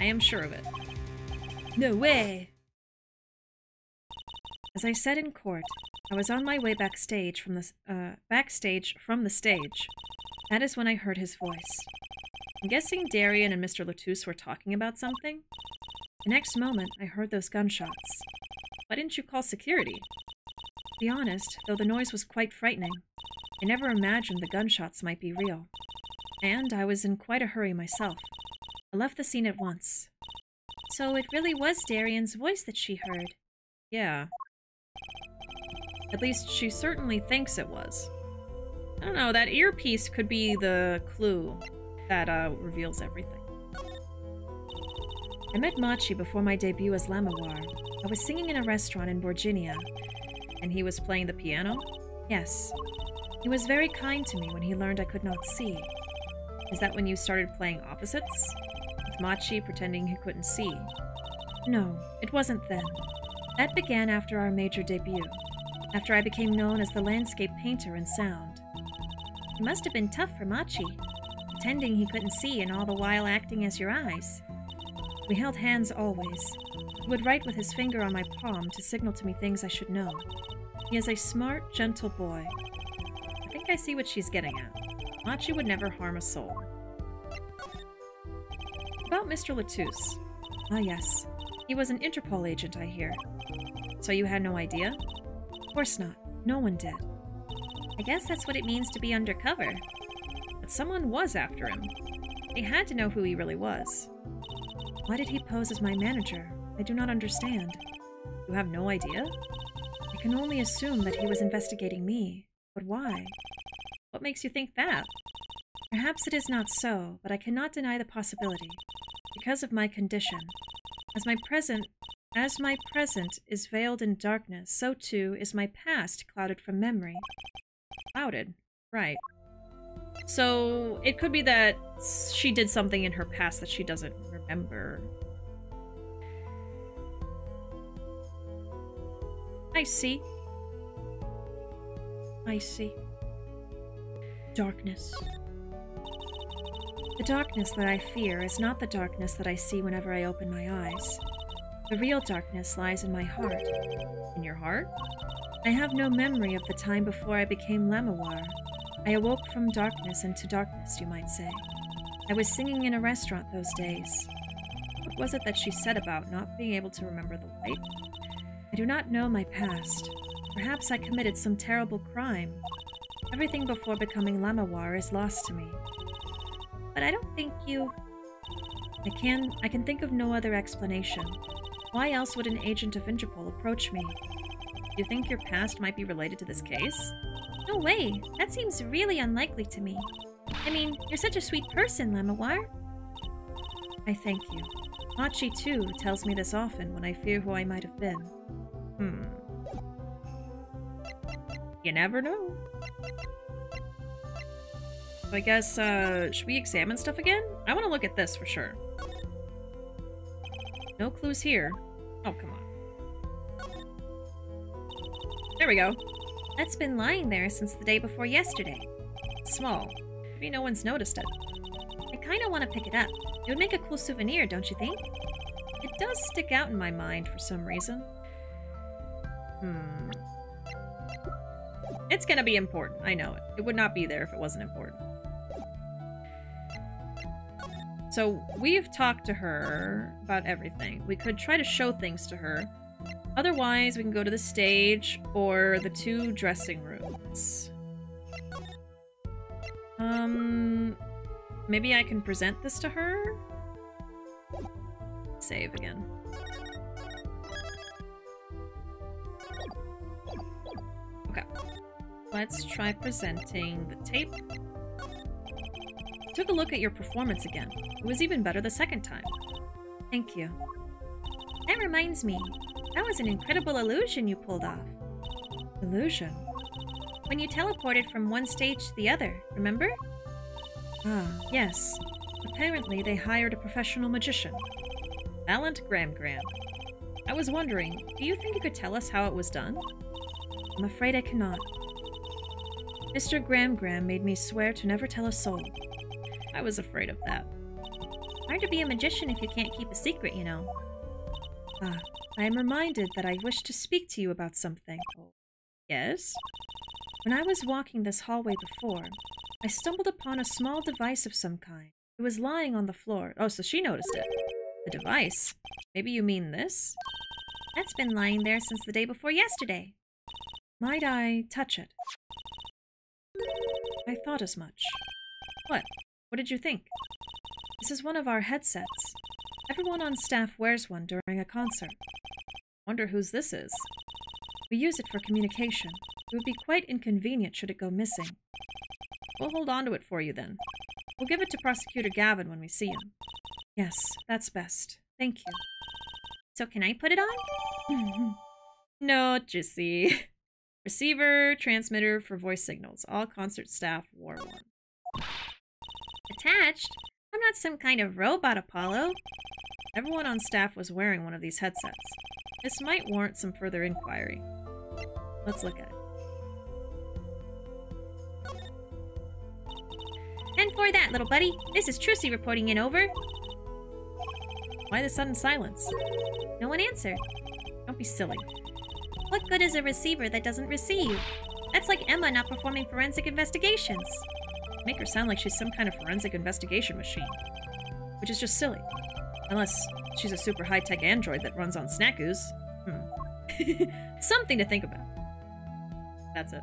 I am sure of it. No way! As I said in court, I was on my way backstage from the uh, backstage from the stage. That is when I heard his voice. I'm guessing Daryan and Mister LeTouse were talking about something. The next moment, I heard those gunshots. Why didn't you call security? To be honest, though the noise was quite frightening, I never imagined the gunshots might be real. And I was in quite a hurry myself. I left the scene at once. So it really was Darian's voice that she heard. Yeah. At least she certainly thinks it was. I don't know, that earpiece could be the clue that uh, reveals everything. I met Machi before my debut as Lamiroir. I was singing in a restaurant in Virginia. And he was playing the piano? Yes. He was very kind to me when he learned I could not see. Is that when you started playing opposites? With Machi pretending he couldn't see? No, it wasn't then. That began after our major debut. After I became known as the landscape painter in sound. It must have been tough for Machi, pretending he couldn't see and all the while acting as your eyes. We held hands always. He would write with his finger on my palm to signal to me things I should know. He is a smart, gentle boy. I think I see what she's getting at. Machi would never harm a soul. About Mister LeTouse. Ah yes, he was an Interpol agent, I hear. So you had no idea? Of course not. No one did. I guess that's what it means to be undercover. But someone was after him. They had to know who he really was. Why did he pose as my manager? I do not understand. You have no idea? I can only assume that he was investigating me. But why? What makes you think that? Perhaps it is not so, but I cannot deny the possibility. Because of my condition. As my present... As my present is veiled in darkness, so too is my past clouded from memory. Clouded? Right. So, it could be that she did something in her past that she doesn't remember. I see. I see. Darkness. The darkness that I fear is not the darkness that I see whenever I open my eyes. The real darkness lies in my heart. In your heart? I have no memory of the time before I became Lamiroir. I awoke from darkness into darkness, you might say. I was singing in a restaurant those days. What was it that she said about not being able to remember the light? I do not know my past. Perhaps I committed some terrible crime. Everything before becoming Lamiroir is lost to me. But I don't think you... I can, I can think of no other explanation. Why else would an agent of Interpol approach me? You think your past might be related to this case? No way! That seems really unlikely to me. I mean, you're such a sweet person, Lamiroir. I thank you. Machi, too, tells me this often when I fear who I might have been. Hmm. You never know. So I guess, uh, should we examine stuff again? I want to look at this for sure. No clues here. Oh, come on. There we go. That's been lying there since the day before yesterday. Small. Maybe no one's noticed it. I kind of want to pick it up. It would make a cool souvenir, don't you think? It does stick out in my mind for some reason. Hmm. It's gonna be important. I know it. It would not be there if it wasn't important. So, we've talked to her about everything. We could try to show things to her. Otherwise, we can go to the stage or the two dressing rooms. Um, maybe I can present this to her? Save again. Okay. Let's try presenting the tape. Took a look at your performance again. It was even better the second time. Thank you. That reminds me. That was an incredible illusion you pulled off. Illusion? When you teleported from one stage to the other, remember? Ah, yes. Apparently they hired a professional magician. Valant Gramarye. I was wondering, do you think you could tell us how it was done? I'm afraid I cannot. Mister Gram Gram made me swear to never tell a soul. I was afraid of that. Hard to be a magician if you can't keep a secret, you know. Ah, I am reminded that I wish to speak to you about something. Yes? When I was walking this hallway before, I stumbled upon a small device of some kind. It was lying on the floor. Oh, so she noticed it. The device? Maybe you mean this? That's been lying there since the day before yesterday. Might I touch it? I thought as much. What? What did you think? This is one of our headsets. Everyone on staff wears one during a concert. Wonder whose this is. We use it for communication. It would be quite inconvenient should it go missing. We'll hold on to it for you then. We'll give it to Prosecutor Gavin when we see him. Yes, that's best. Thank you. So can I put it on? No, Jissy. Receiver, transmitter for voice signals. All concert staff wore one. Attached? I'm not some kind of robot, Apollo. Everyone on staff was wearing one of these headsets. This might warrant some further inquiry. Let's look at it. And for that, little buddy, this is Trucy reporting in over. Why the sudden silence? No one answered. Don't be silly. What good is a receiver that doesn't receive? That's like Ema not performing forensic investigations. Make her sound like she's some kind of forensic investigation machine. Which is just silly. Unless she's a super high-tech android that runs on snackoos. Hmm. Something to think about. That's it.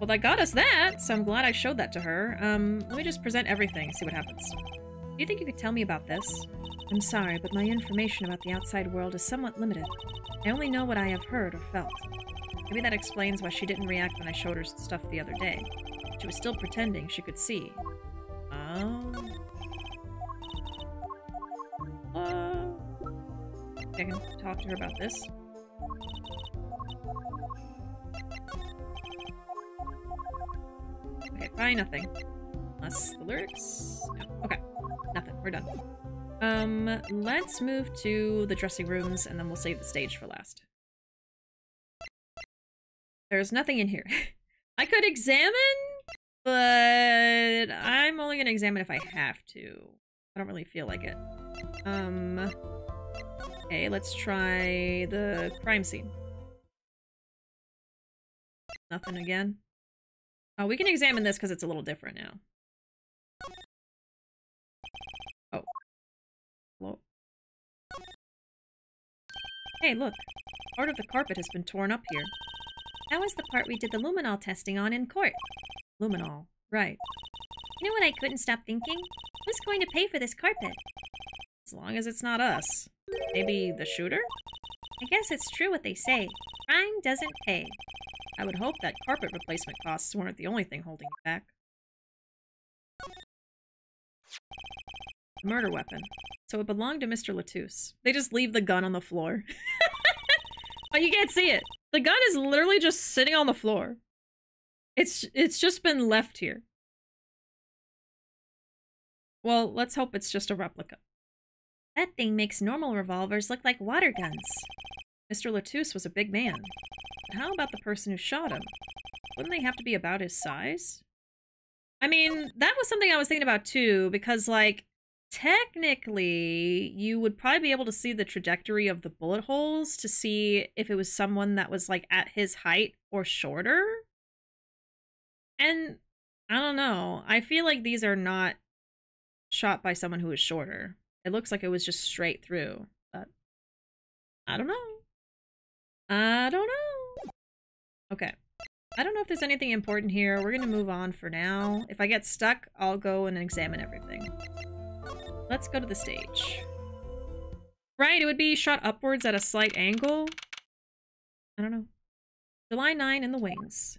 Well, that got us that, so I'm glad I showed that to her. Um, let me just present everything and see what happens. Do you think you could tell me about this? I'm sorry, but my information about the outside world is somewhat limited. I only know what I have heard or felt. Maybe that explains why she didn't react when I showed her stuff the other day. She was still pretending she could see. Oh. Uh, I can talk to her about this. Okay, probably nothing. Unless the lyrics? No. Okay. Nothing. We're done. Um, let's move to the dressing rooms, and then we'll save the stage for last. There's nothing in here. I could examine, but I'm only gonna examine if I have to. I don't really feel like it. Um, okay, let's try the crime scene. Nothing again. Oh, we can examine this because it's a little different now. Hey, look. Part of the carpet has been torn up here. That was the part we did the luminol testing on in court. Luminol. Right. You know what I couldn't stop thinking? Who's going to pay for this carpet? As long as it's not us. Maybe the shooter? I guess it's true what they say. Crime doesn't pay. I would hope that carpet replacement costs weren't the only thing holding it back. Murder weapon. So it belonged to Mister LeTouse. They just leave the gun on the floor. Oh, you can't see it. The gun is literally just sitting on the floor. It's it's just been left here. Well, let's hope it's just a replica. That thing makes normal revolvers look like water guns. Mister LeTouse was a big man. But how about the person who shot him? Wouldn't they have to be about his size? I mean, that was something I was thinking about too, because like, technically, you would probably be able to see the trajectory of the bullet holes to see if it was someone that was, like, at his height or shorter. And, I don't know. I feel like these are not shot by someone who is shorter. It looks like it was just straight through. But, I don't know. I don't know. Okay. I don't know if there's anything important here. We're gonna move on for now. If I get stuck, I'll go and examine everything. Let's go to the stage. Right, it would be shot upwards at a slight angle. I don't know. July ninth in the wings.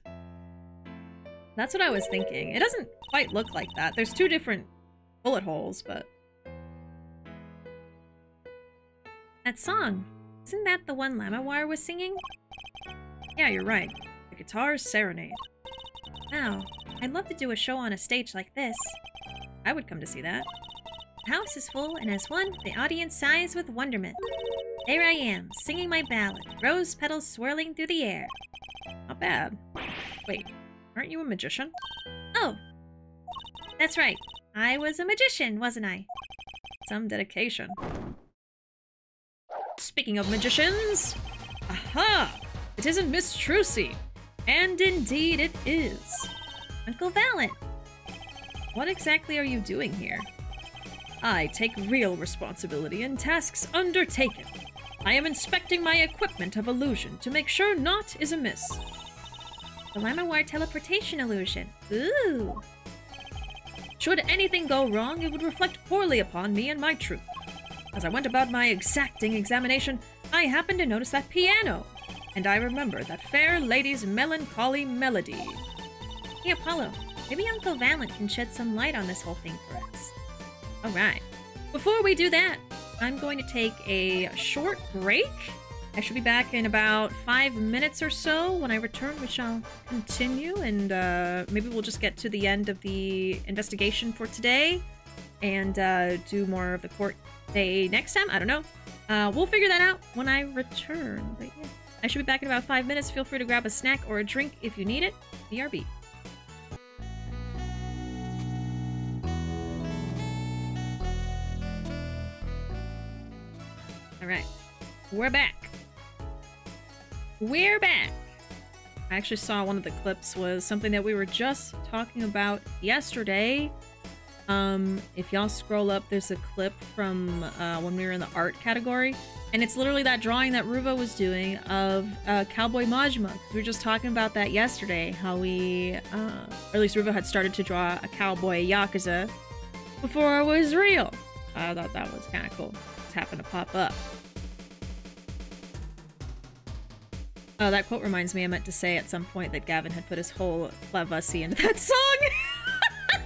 That's what I was thinking. It doesn't quite look like that. There's two different bullet holes, but... That song. Isn't that the one Lamiroir was singing? Yeah, you're right. The guitar's serenade. Wow. I'd love to do a show on a stage like this. I would come to see that. The house is full, and as one, the audience sighs with wonderment. There I am, singing my ballad, rose petals swirling through the air. Not bad. Wait, aren't you a magician? Oh, that's right. I was a magician, wasn't I? Some dedication. Speaking of magicians, aha! It isn't Miss Trucy. And indeed it is. Uncle Valant, what exactly are you doing here? I take real responsibility in tasks undertaken. I am inspecting my equipment of illusion to make sure naught is amiss. The Lamiroir teleportation illusion. Ooh. Should anything go wrong, it would reflect poorly upon me and my troop. As I went about my exacting examination, I happened to notice that piano, and I remember that fair lady's melancholy melody. Hey, Apollo, maybe Uncle Valant can shed some light on this whole thing for us. All right. Before we do that, I'm going to take a short break. I should be back in about five minutes or so. When I return, we shall continue, and uh, maybe we'll just get to the end of the investigation for today and uh, do more of the court day next time. I don't know. Uh, we'll figure that out when I return. But yeah, I should be back in about five minutes. Feel free to grab a snack or a drink if you need it. B R B. All right, we're back. We're back. I actually saw one of the clips was something that we were just talking about yesterday. Um, if y'all scroll up, there's a clip from uh, when we were in the art category. And it's literally that drawing that Ruva was doing of uh, Cowboy Majma. We were just talking about that yesterday, how we, uh, or at least Ruva had started to draw a cowboy Yakuza before it was real. I thought that was kind of cool. Just happened to pop up. Oh, that quote reminds me, I meant to say at some point that Gavin had put his whole Flavussi into that song.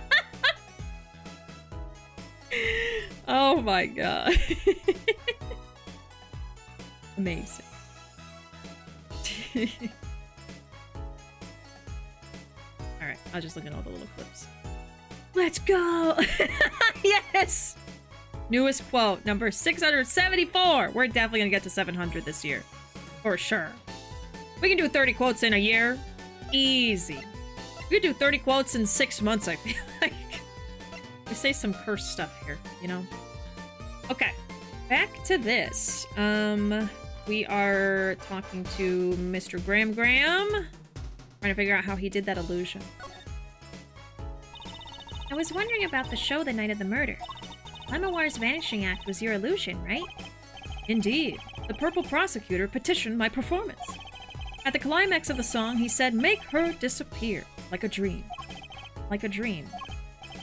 Oh my god. Amazing. Alright, I was just looking at all the little clips. Let's go! Yes! Newest quote, number six hundred seventy-four! We're definitely gonna get to seven hundred this year. For sure. We can do thirty quotes in a year. Easy. We can do thirty quotes in six months, I feel like. We say some cursed stuff here, you know? Okay. Back to this. Um, we are talking to Mister Gram Gram. Trying to figure out how he did that illusion. I was wondering about the show the night of the murder. Lamiroir's Vanishing Act was your illusion, right? Indeed. The purple prosecutor petitioned my performance. At the climax of the song, he said, "Make her disappear, like a dream, like a dream."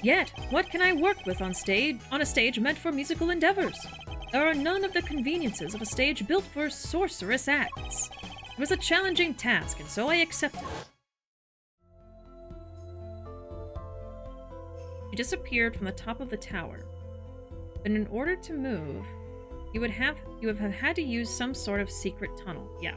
Yet, what can I work with on stage? On a stage meant for musical endeavors, there are none of the conveniences of a stage built for sorcerous acts. It was a challenging task, and so I accepted. He disappeared from the top of the tower, but in order to move, you would have you would have had to use some sort of secret tunnel. Yeah.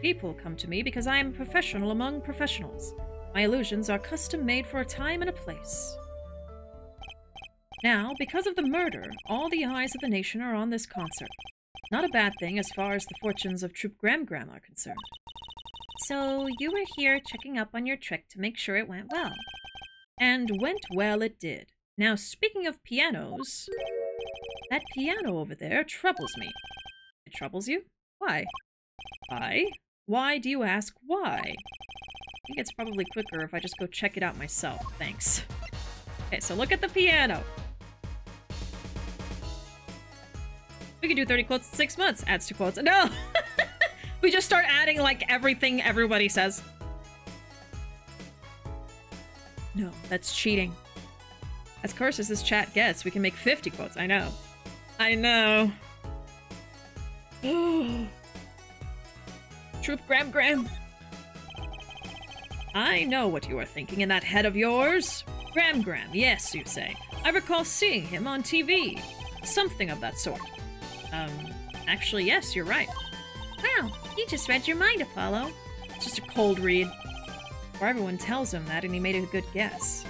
People come to me because I am a professional among professionals. My illusions are custom-made for a time and a place. Now, because of the murder, all the eyes of the nation are on this concert. Not a bad thing as far as the fortunes of Troupe Gramarye are concerned. So, you were here checking up on your trick to make sure it went well. And went well it did. Now, speaking of pianos... That piano over there troubles me. It troubles you? Why? Why? Why do you ask why? I think it's probably quicker if I just go check it out myself, thanks. Okay, so look at the piano. We can do thirty quotes in six months. Adds two quotes. No! We just start adding, like, everything everybody says. No, that's cheating. As cursed as this chat gets, we can make fifty quotes. I know. I know. Ooh. Troupe Gramarye. I know what you are thinking in that head of yours. Gramarye, yes, you say. I recall seeing him on T V. Something of that sort. Um, actually, yes, you're right. Wow, you just read your mind, Apollo. It's just a cold read. Or everyone tells him that and he made a good guess.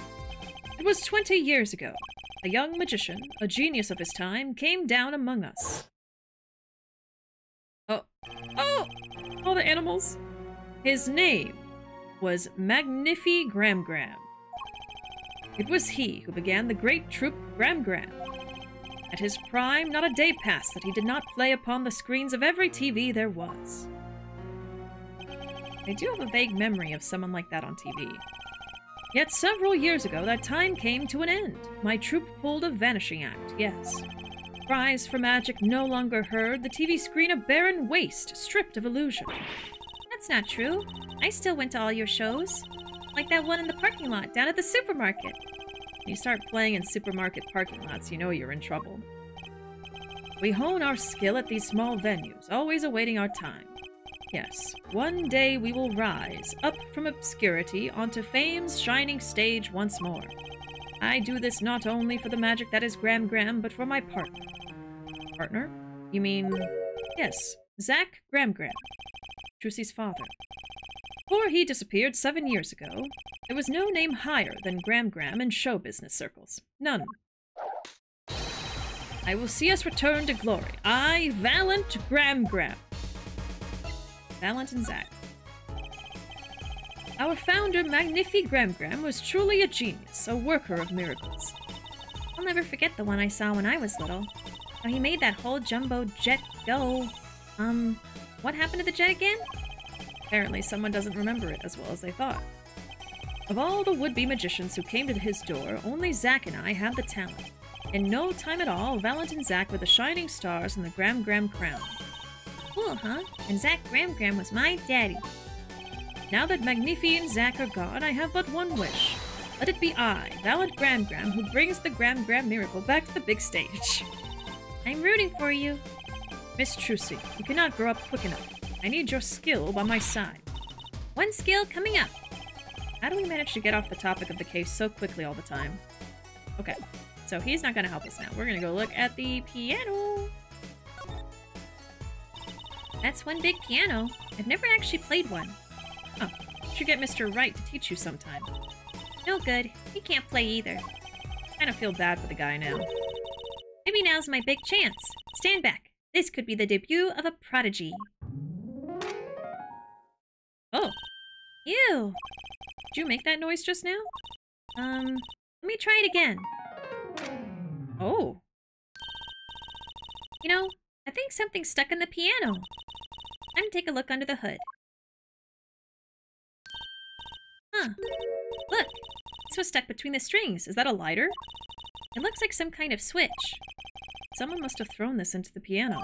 It was twenty years ago. A young magician, a genius of his time, came down among us. Oh. Oh! all the animals. His name was Magnifi Gramarye. It was he who began the great Troupe Gramarye. At his prime, not a day passed that he did not play upon the screens of every T V there was. I do have a vague memory of someone like that on T V. Yet several years ago, that time came to an end. My troupe pulled a vanishing act, yes. Cries for magic no longer heard, the T V screen a barren waste, stripped of illusion. That's not true. I still went to all your shows. Like that one in the parking lot, down at the supermarket. When you start playing in supermarket parking lots, you know you're in trouble. We hone our skill at these small venues, always awaiting our time. Yes, one day we will rise, up from obscurity, onto fame's shining stage once more. I do this not only for the magic that is Gramarye, but for my partner. Partner? You mean... Yes, Zak Gramarye, Trucy's father. Before he disappeared seven years ago, there was no name higher than Gramarye in show business circles. None. I will see us return to glory. I, Valant Gramarye. Valant and Zak. Our founder, Magnifi Gramarye, was truly a genius, a worker of miracles. I'll never forget the one I saw when I was little. How he made that whole jumbo jet go. Um, what happened to the jet again? Apparently someone doesn't remember it as well as they thought. Of all the would-be magicians who came to his door, only Zak and I had the talent. In no time at all, Valant and Zak were the shining stars in the Gramarye crown. Cool, huh? And Zak Gramarye was my daddy. Now that Magnifi and Zak are gone, I have but one wish. Let it be I, Valant Gramarye, who brings the Gramarye miracle back to the big stage. I'm rooting for you. Miss Trucy, you cannot grow up quick enough. I need your skill by my side. One skill coming up. How do we manage to get off the topic of the case so quickly all the time? Okay, so he's not going to help us now. We're going to go look at the piano. That's one big piano. I've never actually played one. Oh, you should get Mister Wright to teach you sometime. No good. He can't play either. Kind of feel bad for the guy now. Maybe now's my big chance. Stand back. This could be the debut of a prodigy. Oh. Ew. Did you make that noise just now? Um, let me try it again. Oh. You know, I think something's stuck in the piano. Time to take a look under the hood. Huh. Look! This was stuck between the strings. Is that a lighter? It looks like some kind of switch. Someone must have thrown this into the piano.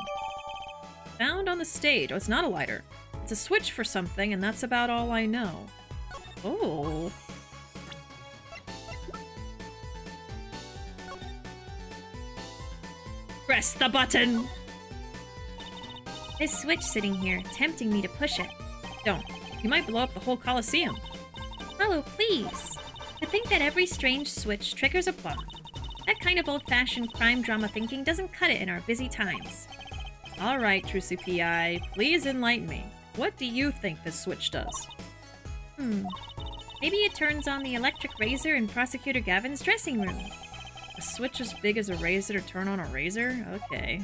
Found on the stage. Oh, it's not a lighter. It's a switch for something, and that's about all I know. Oh. Press the button! This switch sitting here, tempting me to push it. Don't. You might blow up the whole Coliseum. Oh, please. To think that every strange switch triggers a plot. That kind of old-fashioned crime drama thinking doesn't cut it in our busy times. All right, Trucy P I, please enlighten me. What do you think this switch does? Hmm. Maybe it turns on the electric razor in Prosecutor Gavin's dressing room. A switch as big as a razor to turn on a razor? Okay.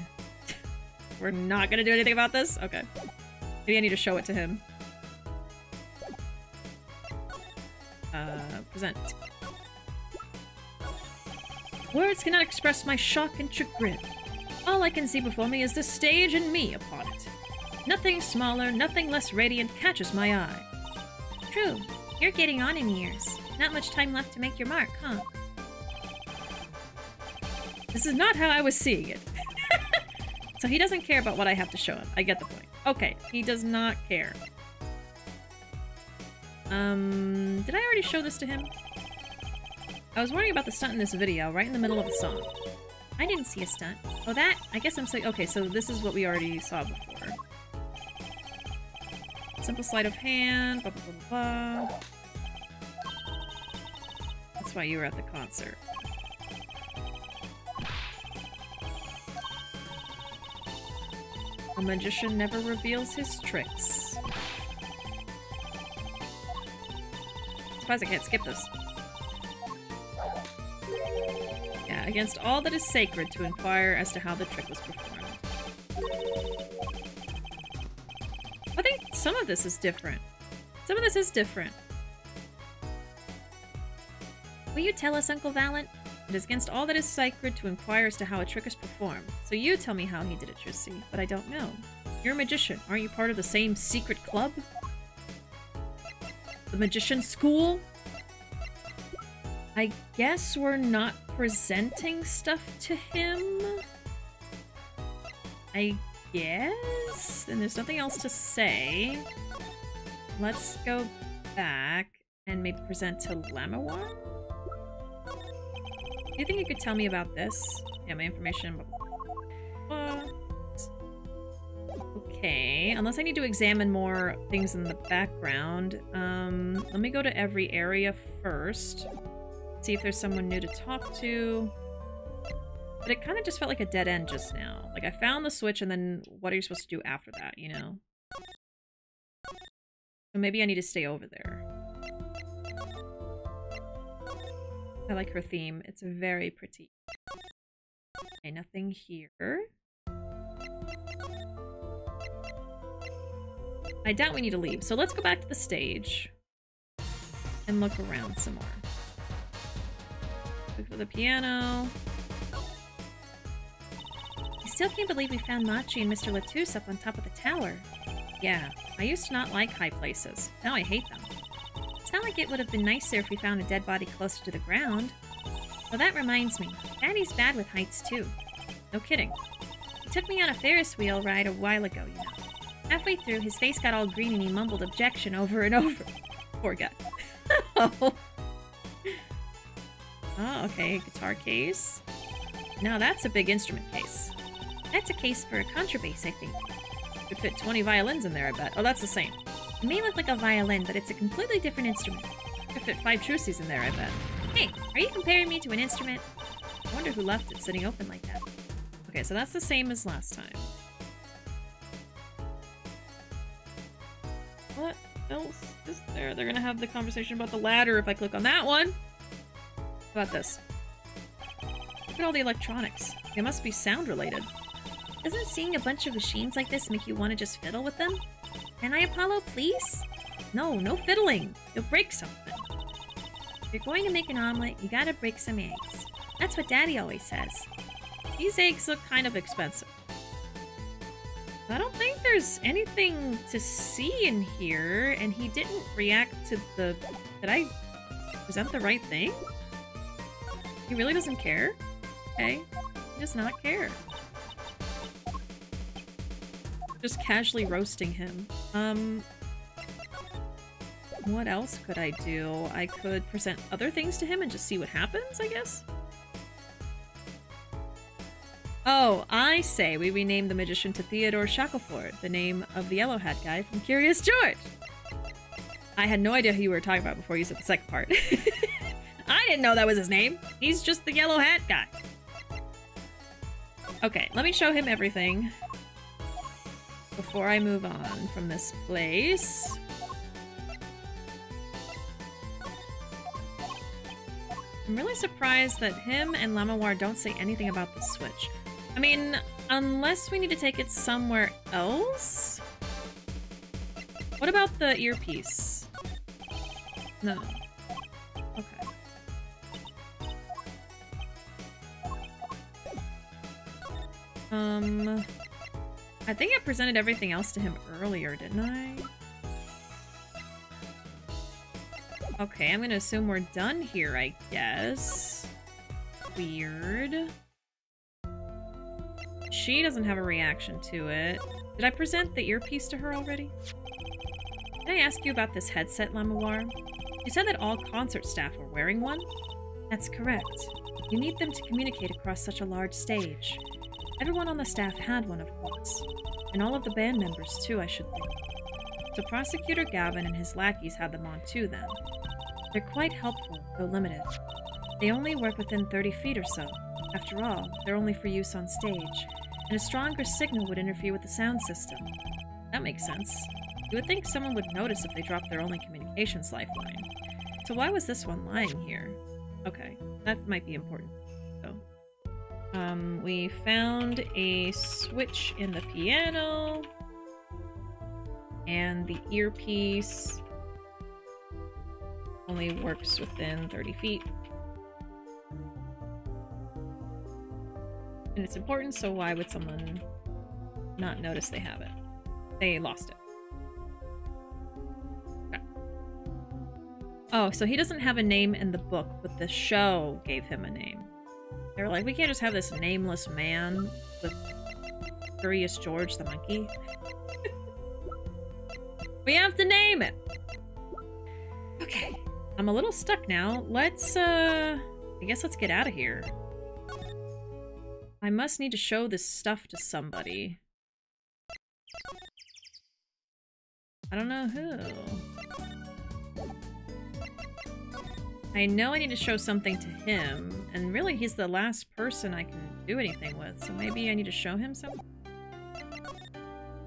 We're not gonna do anything about this? Okay. Maybe I need to show it to him. Uh, present. Words cannot express my shock and chagrin. All I can see before me is the stage and me upon it. Nothing smaller, nothing less radiant catches my eye. True. You're getting on in years. Not much time left to make your mark, huh? This is not how I was seeing it. So he doesn't care about what I have to show him. I get the point. Okay, he does not care. Um, did I already show this to him? I was worrying about the stunt in this video, right in the middle of the song. I didn't see a stunt. Oh, that? I guess I'm saying... Okay, so this is what we already saw before. Simple sleight of hand, blah, blah, blah, blah. That's why you were at the concert. A magician never reveals his tricks. I can't skip this. Yeah, against all that is sacred to inquire as to how the trick was performed. I think some of this is different. Some of this is different. Will you tell us, Uncle Valant? It is against all that is sacred to inquire as to how a trick is performed. So you tell me how he did it, Trucy, but I don't know. You're a magician. Aren't you part of the same secret club? The magician school? I guess we're not presenting stuff to him? I guess? Then there's nothing else to say. Let's go back and maybe present to Lamiroir? Do you think you could tell me about this? Yeah, my information. Uh, okay, unless I need to examine more things in the background. Um, let me go to every area first. See if there's someone new to talk to. But it kind of just felt like a dead end just now. Like, I found the switch, and then what are you supposed to do after that, you know? So maybe I need to stay over there. I like her theme. It's very pretty. Okay, nothing here. I doubt we need to leave, so let's go back to the stage and look around some more. Look for the piano. I still can't believe we found Machi and Mister LeTouse up on top of the tower. Yeah, I used to not like high places. Now I hate them. It's not like it would have been nicer if we found a dead body closer to the ground. Well, that reminds me. Daddy's bad with heights, too. No kidding. He took me on a Ferris wheel ride a while ago, you know. Halfway through, his face got all green and he mumbled objection over and over. Poor guy. Oh. Oh, okay. Guitar case. Now that's a big instrument case. That's a case for a contrabass, I think. Could fit twenty violins in there, I bet. Oh, that's the same. It may look like a violin, but it's a completely different instrument. Could fit five Trucies in there, I bet. Hey, are you comparing me to an instrument? I wonder who left it sitting open like that. Okay, so that's the same as last time. What else is there? They're gonna have the conversation about the ladder if I click on that one. How about this? Look at all the electronics. They must be sound related. Doesn't seeing a bunch of machines like this make you want to just fiddle with them? Can I, Apollo, please? No, no fiddling. You'll break something. If you're going to make an omelet, you gotta break some eggs. That's what Daddy always says. These eggs look kind of expensive. I don't think there's anything to see in here, and he didn't react to the... Did I present the right thing? He really doesn't care? Okay. He does not care. Just casually roasting him. Um, what else could I do? I could present other things to him and just see what happens, I guess? Oh, I say we rename the magician to Theodore Shackelford, the name of the yellow hat guy from Curious George. I had no idea who you were talking about before you said the second part. I didn't know that was his name. He's just the yellow hat guy. Okay, let me show him everything before I move on from this place. I'm really surprised that him and Lamiroir don't say anything about the switch. I mean, unless we need to take it somewhere else? What about the earpiece? No. Okay. Um... I think I presented everything else to him earlier, didn't I? Okay, I'm gonna assume we're done here, I guess. Weird. She doesn't have a reaction to it. Did I present the earpiece to her already? Did I ask you about this headset, Lamiroir? You said that all concert staff were wearing one? That's correct. You need them to communicate across such a large stage. Everyone on the staff had one, of course. And all of the band members, too, I should think. So Prosecutor Gavin and his lackeys had them on, too, then. They're quite helpful, though limited. They only work within thirty feet or so. After all, they're only for use on stage, and a stronger signal would interfere with the sound system. That makes sense. You would think someone would notice if they dropped their only communications lifeline. So why was this one lying here? Okay, that might be important. Um, we found a switch in the piano. And the earpiece only works within thirty feet. And it's important, so why would someone not notice they have it? They lost it. Okay. Oh, so he doesn't have a name in the book, but the show gave him a name. They were like, we can't just have this nameless man with Curious George the monkey. We have to name it! Okay. I'm a little stuck now. Let's, uh... I guess let's get out of here. I must need to show this stuff to somebody. I don't know who. I know I need to show something to him, and really he's the last person I can do anything with, so maybe I need to show him something?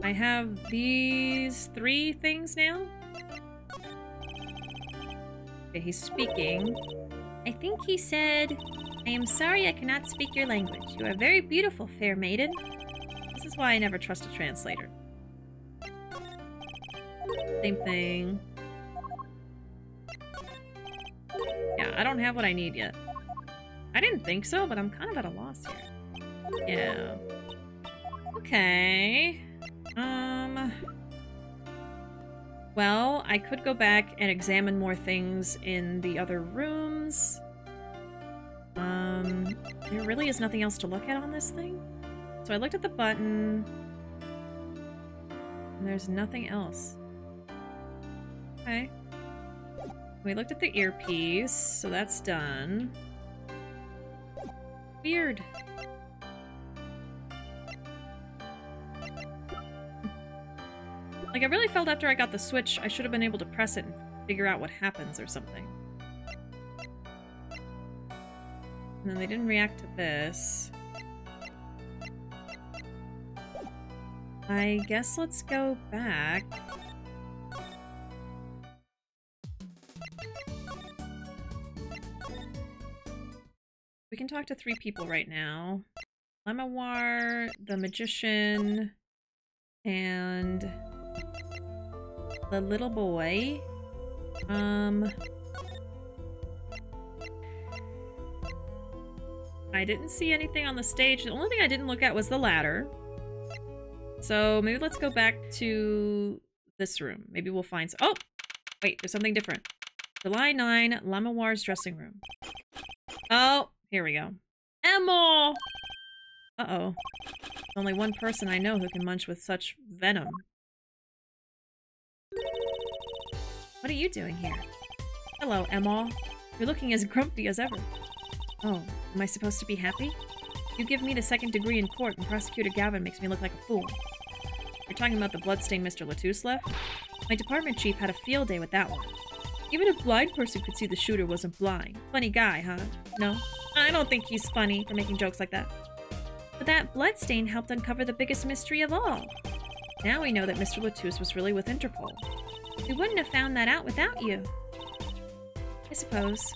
I have these three things now. Okay, he's speaking. I think he said, I am sorry I cannot speak your language. You are very beautiful, fair maiden. This is why I never trust a translator. Same thing. Yeah, I don't have what I need yet. I didn't think so, but I'm kind of at a loss here. Yeah. Okay. Um, well, I could go back and examine more things in the other rooms. Um, there really is nothing else to look at on this thing. So I looked at the button, and there's nothing else. Okay. We looked at the earpiece, so that's done. Weird. Like, I really felt after I got the switch, I should have been able to press it and figure out what happens or something. And then they didn't react to this. I guess let's go back. We can talk to three people right now. Lamiroir, the magician, and the little boy. Um, I didn't see anything on the stage. The only thing I didn't look at was the ladder. So maybe let's go back to this room. Maybe we'll find some. Oh, wait, there's something different. July ninth, Lamiroir's dressing room. Oh, here we go. Emil! Uh-oh. Only one person I know who can munch with such venom. What are you doing here? Hello, Emma. You're looking as grumpy as ever. Oh, am I supposed to be happy? You give me the second degree in court and Prosecutor Gavin makes me look like a fool. You're talking about the bloodstained Mister LeTouse left? My department chief had a field day with that one. Even a blind person could see the shooter wasn't blind. Funny guy, huh? No? I don't think he's funny for making jokes like that. But that bloodstain helped uncover the biggest mystery of all. Now we know that Mister LeTouse was really with Interpol. We wouldn't have found that out without you. I suppose.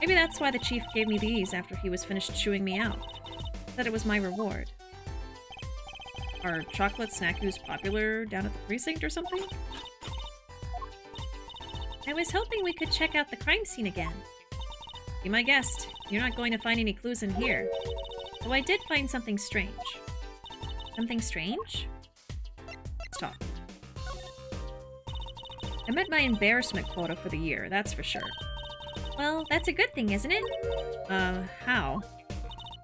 Maybe that's why the chief gave me these after he was finished chewing me out. Said it was my reward. Are chocolate snackoos popular down at the precinct or something? I was hoping we could check out the crime scene again. Be my guest. You're not going to find any clues in here. Though I did find something strange. Something strange? Let's talk. I met my embarrassment quota for the year, that's for sure. Well, that's a good thing, isn't it? Uh, how?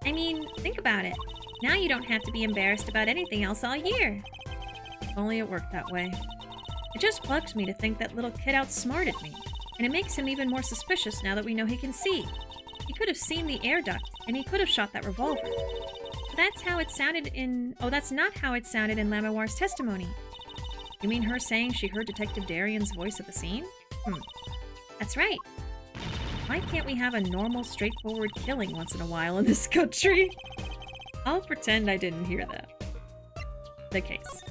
I mean, think about it. Now you don't have to be embarrassed about anything else all year. If only it worked that way. It just bugs me to think that little kid outsmarted me, and it makes him even more suspicious now that we know he can see. He could have seen the air duct, and he could have shot that revolver. But that's how it sounded in... Oh, that's not how it sounded in Lamiroir's testimony. You mean her saying she heard Detective Daryan's voice at the scene? Hmm. That's right. Why can't we have a normal, straightforward killing once in a while in this country? I'll pretend I didn't hear that. The case.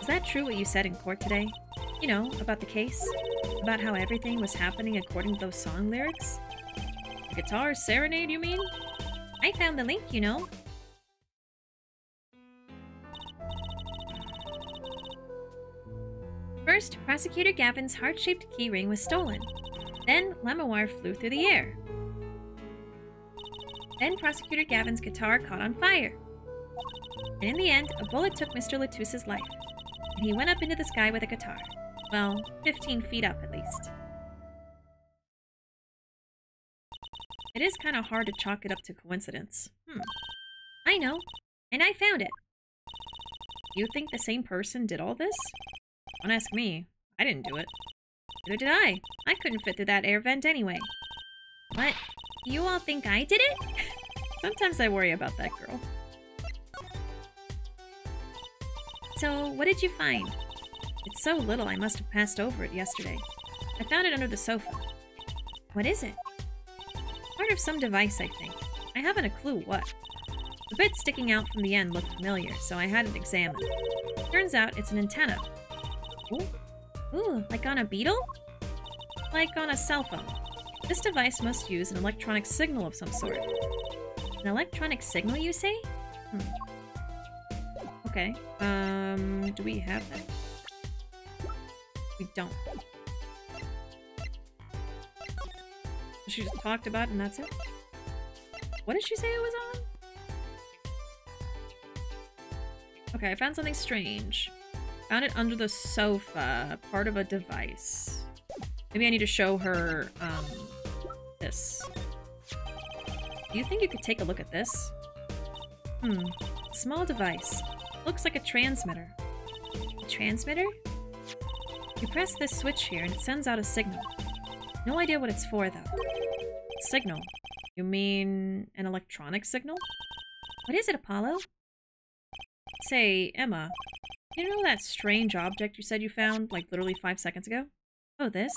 Is that true what you said in court today? You know, about the case? About how everything was happening according to those song lyrics? The guitar serenade, you mean? I found the link, you know. First, Prosecutor Gavin's heart-shaped keyring was stolen. Then, Lamiroir flew through the air. Then, Prosecutor Gavin's guitar caught on fire. And in the end, a bullet took Mister LeTouse's life, and he went up into the sky with a guitar. Well, fifteen feet up at least. It is kind of hard to chalk it up to coincidence. Hmm. I know, and I found it. You think the same person did all this? Don't ask me. I didn't do it. Neither did I. I couldn't fit through that air vent anyway. What? You all think I did it? Sometimes I worry about that girl. So, what did you find? It's so little I must have passed over it yesterday. I found it under the sofa. What is it? Part of some device, I think. I haven't a clue what. The bit sticking out from the end looked familiar, so I had it examined. Turns out it's an antenna. Ooh. Ooh, like on a beetle? Like on a cell phone. This device must use an electronic signal of some sort. An electronic signal, you say? Hmm. Okay. Um, do we have that? We don't. She just talked about it and that's it? What did she say it was on? Okay, I found something strange. Found it under the sofa, part of a device. Maybe I need to show her, um, this. Do you think you could take a look at this? Hmm. Small device. Looks like a transmitter. A transmitter? You press this switch here and it sends out a signal. No idea what it's for, though. Signal. You mean an electronic signal? What is it, Apollo? Say, Ema. You know that strange object you said you found, like, literally five seconds ago? Oh, this?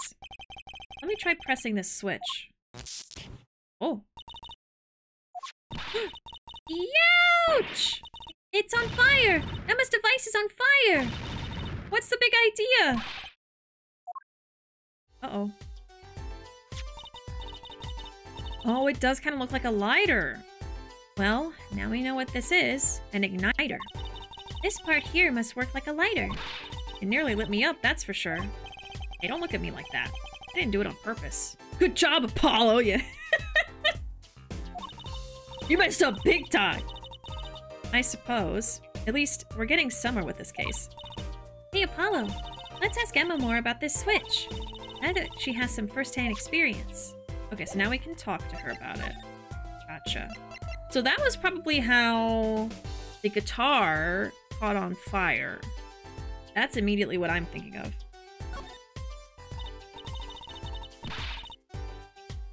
Let me try pressing this switch. Oh. Youch! It's on fire! Emma's device is on fire! What's the big idea? Uh-oh. Oh, it does kind of look like a lighter. Well, now we know what this is. An igniter. This part here must work like a lighter. It nearly lit me up, that's for sure. Hey, don't look at me like that. I didn't do it on purpose. Good job, Apollo, yeah. You messed up big time. I suppose. At least, we're getting somewhere with this case. Hey, Apollo. Let's ask Ema more about this switch. Now that she has some first-hand experience. Okay, so now we can talk to her about it. Gotcha. So that was probably how the guitar caught on fire. That's immediately what I'm thinking of.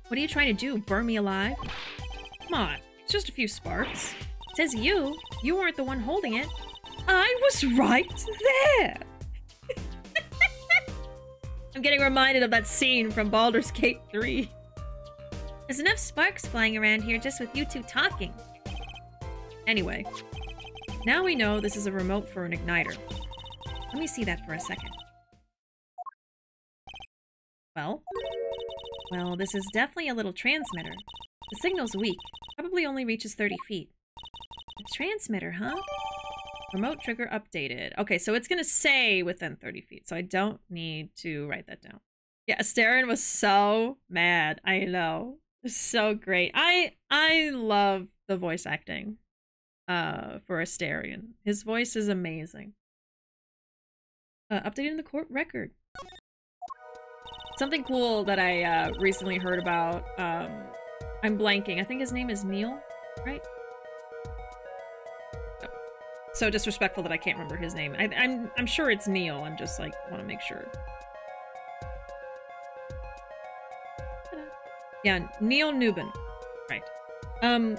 What are you trying to do? Burn me alive? Come on. It's just a few sparks. It says you. You weren't the one holding it. I was right there. I'm getting reminded of that scene from Baldur's Gate three. There's enough sparks flying around here just with you two talking. Anyway. Now we know this is a remote for an igniter. Let me see that for a second. Well? Well, this is definitely a little transmitter. The signal's weak. Probably only reaches thirty feet. A transmitter, huh? Remote trigger updated. Okay, so it's gonna say within thirty feet, so I don't need to write that down. Yeah, Daryan was so mad. I know. It's so great. I I love the voice acting. Uh, for Asterion. His voice is amazing. Uh, updated in the court record. Something cool that I uh, recently heard about, um, I'm blanking. I think his name is Neil, right? Oh. So disrespectful that I can't remember his name. I, I'm, I'm sure it's Neil. I'm just like, want to make sure. Yeah, Neil Newbin. Right. Um...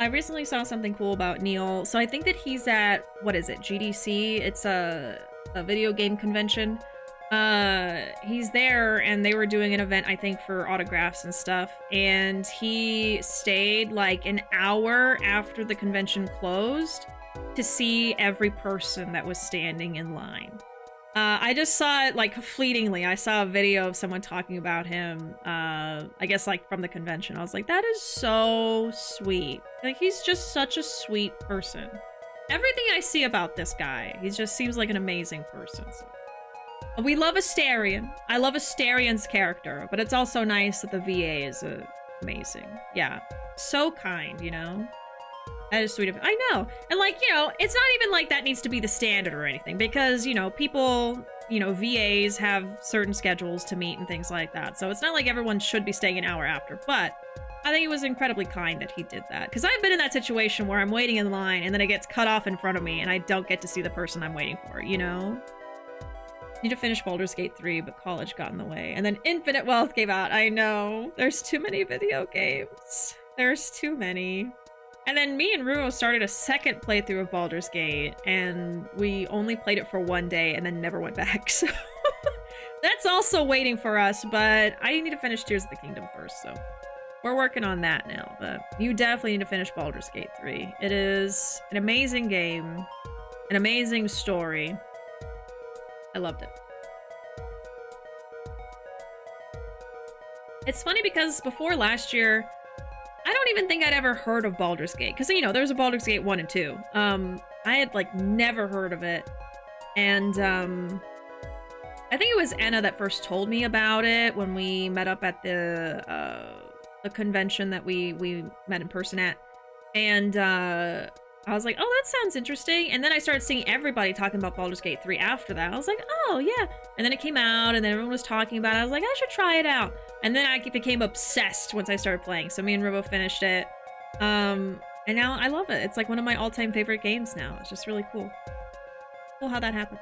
I recently saw something cool about Neil. So I think that he's at, what is it, G D C? It's a, a video game convention. Uh, he's there and they were doing an event, I think, for autographs and stuff. And he stayed like an hour after the convention closed to see every person that was standing in line. Uh, I just saw it like fleetingly. I saw a video of someone talking about him, uh, I guess like from the convention. I was like, that is so sweet. Like, he's just such a sweet person. Everything I see about this guy, he just seems like an amazing person. So We love Asterion. I love Asterion's character, but it's also nice that the V A is uh, amazing. Yeah. So kind, you know? That is sweet of... I know! And, like, you know, it's not even like that needs to be the standard or anything, because, you know, people... You know, V As have certain schedules to meet and things like that, so it's not like everyone should be staying an hour after, but I think it was incredibly kind that he did that, because I've been in that situation where I'm waiting in line and then it gets cut off in front of me and I don't get to see the person I'm waiting for, you know? Need to finish Baldur's Gate three, but college got in the way. And then Infinite Wealth came out. I know. There's too many video games. There's too many. And then me and Ruo started a second playthrough of Baldur's Gate, and we only played it for one day and then never went back, so... That's also waiting for us, but I need to finish Tears of the Kingdom first, so... We're working on that now, but you definitely need to finish Baldur's Gate three. It is an amazing game, an amazing story. I loved it. It's funny because before last year... I don't even think I'd ever heard of Baldur's Gate, because, you know, there was a Baldur's Gate one and two. Um, I had, like, never heard of it. And, um, I think it was Anna that first told me about it when we met up at the, uh, the convention that we, we met in person at. And, uh, I was like, oh, that sounds interesting. And then I started seeing everybody talking about Baldur's Gate three after that. I was like, oh, yeah. And then it came out, and then everyone was talking about it. I was like, I should try it out. And then I became obsessed once I started playing. So me and Rubo finished it. Um, and now I love it. It's like one of my all-time favorite games now. It's just really cool. Cool how that happened.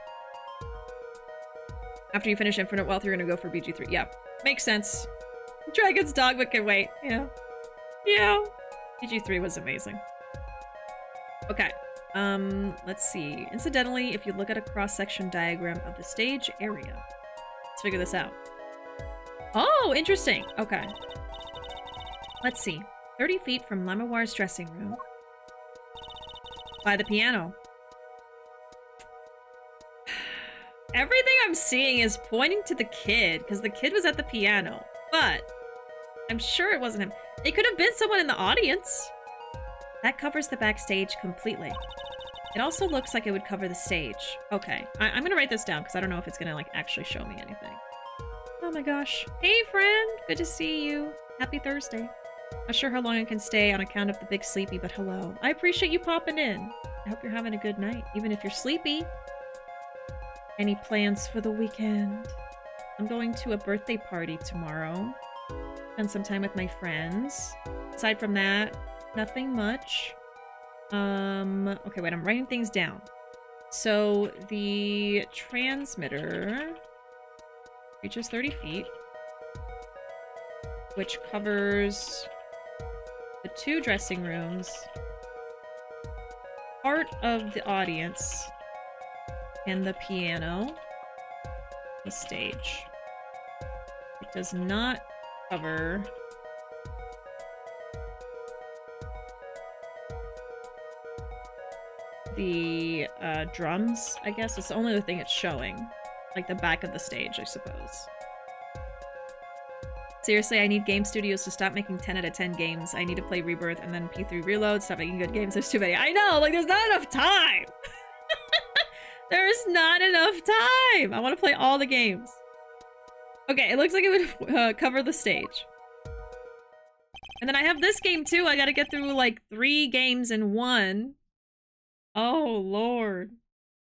After you finish Infinite Wealth, you're going to go for B G three. Yeah. Makes sense. Dragon's Dogma can wait. Yeah. Yeah. B G three was amazing. Okay, um, let's see. Incidentally, if you look at a cross-section diagram of the stage area, let's figure this out. Oh, interesting. Okay. Let's see. thirty feet from Lamiroir's dressing room. By the piano. Everything I'm seeing is pointing to the kid, because the kid was at the piano. But I'm sure it wasn't him. It could have been someone in the audience. That covers the backstage completely. It also looks like it would cover the stage. Okay, I I'm gonna write this down because I don't know if it's gonna, like, actually show me anything. Oh my gosh. Hey, friend! Good to see you. Happy Thursday. Not sure how long I can stay on account of the big sleepy, but hello. I appreciate you popping in. I hope you're having a good night, even if you're sleepy. Any plans for the weekend? I'm going to a birthday party tomorrow. Spend some time with my friends. Aside from that, nothing much. Um, okay, wait, I'm writing things down. So, the transmitter reaches thirty feet, which covers the two dressing rooms, part of the audience, and the piano, the stage. It does not cover... the uh, drums, I guess. It's the only thing it's showing. Like the back of the stage, I suppose. Seriously, I need game studios to stop making ten out of ten games. I need to play Rebirth and then P three Reload. Stop making good games. There's too many. I know! Like, there's not enough time! There's not enough time! I want to play all the games. Okay, it looks like it would uh, cover the stage. And then I have this game, too. I gotta get through, like, three games in one. Oh, Lord.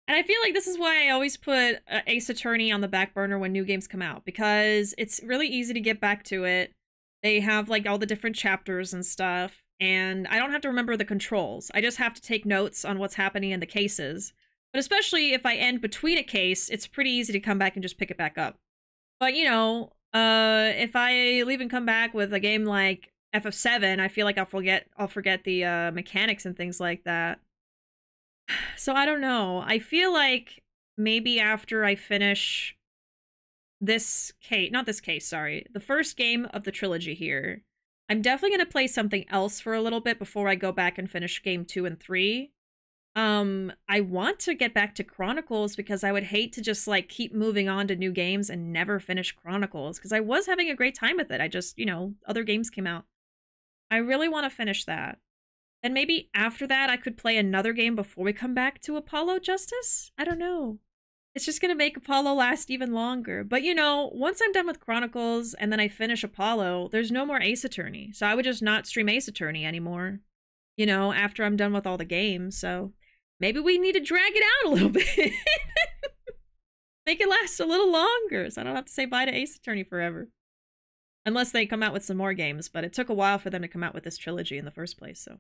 And I feel like this is why I always put uh, Ace Attorney on the back burner when new games come out, because it's really easy to get back to it. They have, like, all the different chapters and stuff, and I don't have to remember the controls. I just have to take notes on what's happening in the cases. But especially if I end between a case, it's pretty easy to come back and just pick it back up. But, you know, uh, if I leave and come back with a game like F F seven, I feel like I'll forget, I'll forget the uh, mechanics and things like that. So I don't know. I feel like maybe after I finish this case, not this case, sorry, the first game of the trilogy here, I'm definitely going to play something else for a little bit before I go back and finish game two and three. Um, I want to get back to Chronicles because I would hate to just, like, keep moving on to new games and never finish Chronicles, because I was having a great time with it. I just, you know, other games came out. I really want to finish that. And maybe after that I could play another game before we come back to Apollo Justice? I don't know. It's just going to make Apollo last even longer. But, you know, once I'm done with Chronicles and then I finish Apollo, there's no more Ace Attorney. So I would just not stream Ace Attorney anymore, you know, after I'm done with all the games. So maybe we need to drag it out a little bit. Make it last a little longer so I don't have to say bye to Ace Attorney forever. Unless they come out with some more games. But it took a while for them to come out with this trilogy in the first place, so.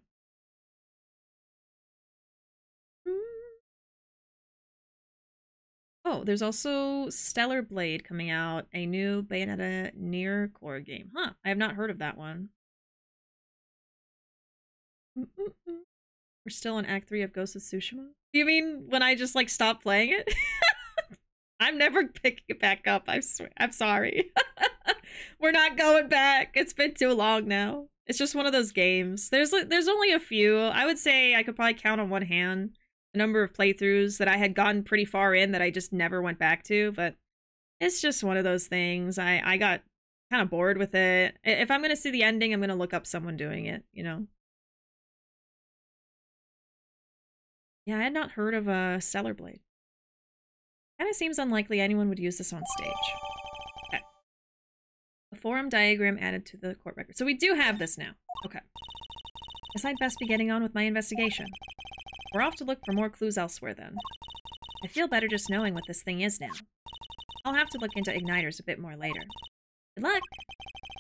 Oh, there's also Stellar Blade coming out, a new Bayonetta near core game. Huh, I have not heard of that one. Mm-mm-mm. We're still in Act three of Ghost of Tsushima? You mean when I just, like, stop playing it? I'm never picking it back up, I swear. I'm sorry. We're not going back. It's been too long now. It's just one of those games. There's, there's only a few. I would say I could probably count on one hand the number of playthroughs that I had gotten pretty far in that I just never went back to, but it's just one of those things. I, I got kind of bored with it. If I'm going to see the ending, I'm going to look up someone doing it, you know? Yeah, I had not heard of uh, Stellar Blade. Kind of seems unlikely anyone would use this on stage. Okay. The forum diagram added to the court record. So we do have this now. Okay. Guess I'd best be getting on with my investigation. We're off to look for more clues elsewhere, then. I feel better just knowing what this thing is now. I'll have to look into igniters a bit more later. Good luck!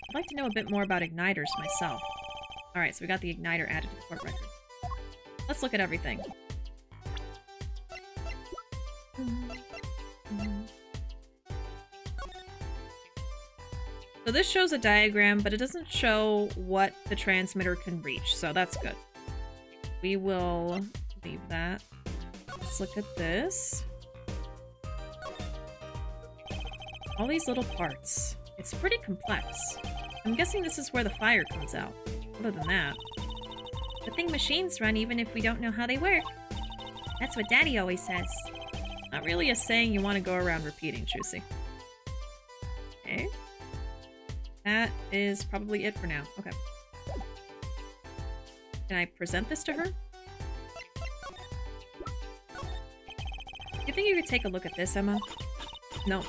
I'd like to know a bit more about igniters myself. Alright, so we got the igniter added to the court record. Let's look at everything. So this shows a diagram, but it doesn't show what the transmitter can reach, so that's good. We will leave that. Let's look at this. All these little parts. It's pretty complex. I'm guessing this is where the fire comes out. Other than that, good thing machines run even if we don't know how they work. That's what Daddy always says. Not really a saying you want to go around repeating, Trucy. Okay. That is probably it for now. Okay. Can I present this to her? You think you could take a look at this, Emma? No.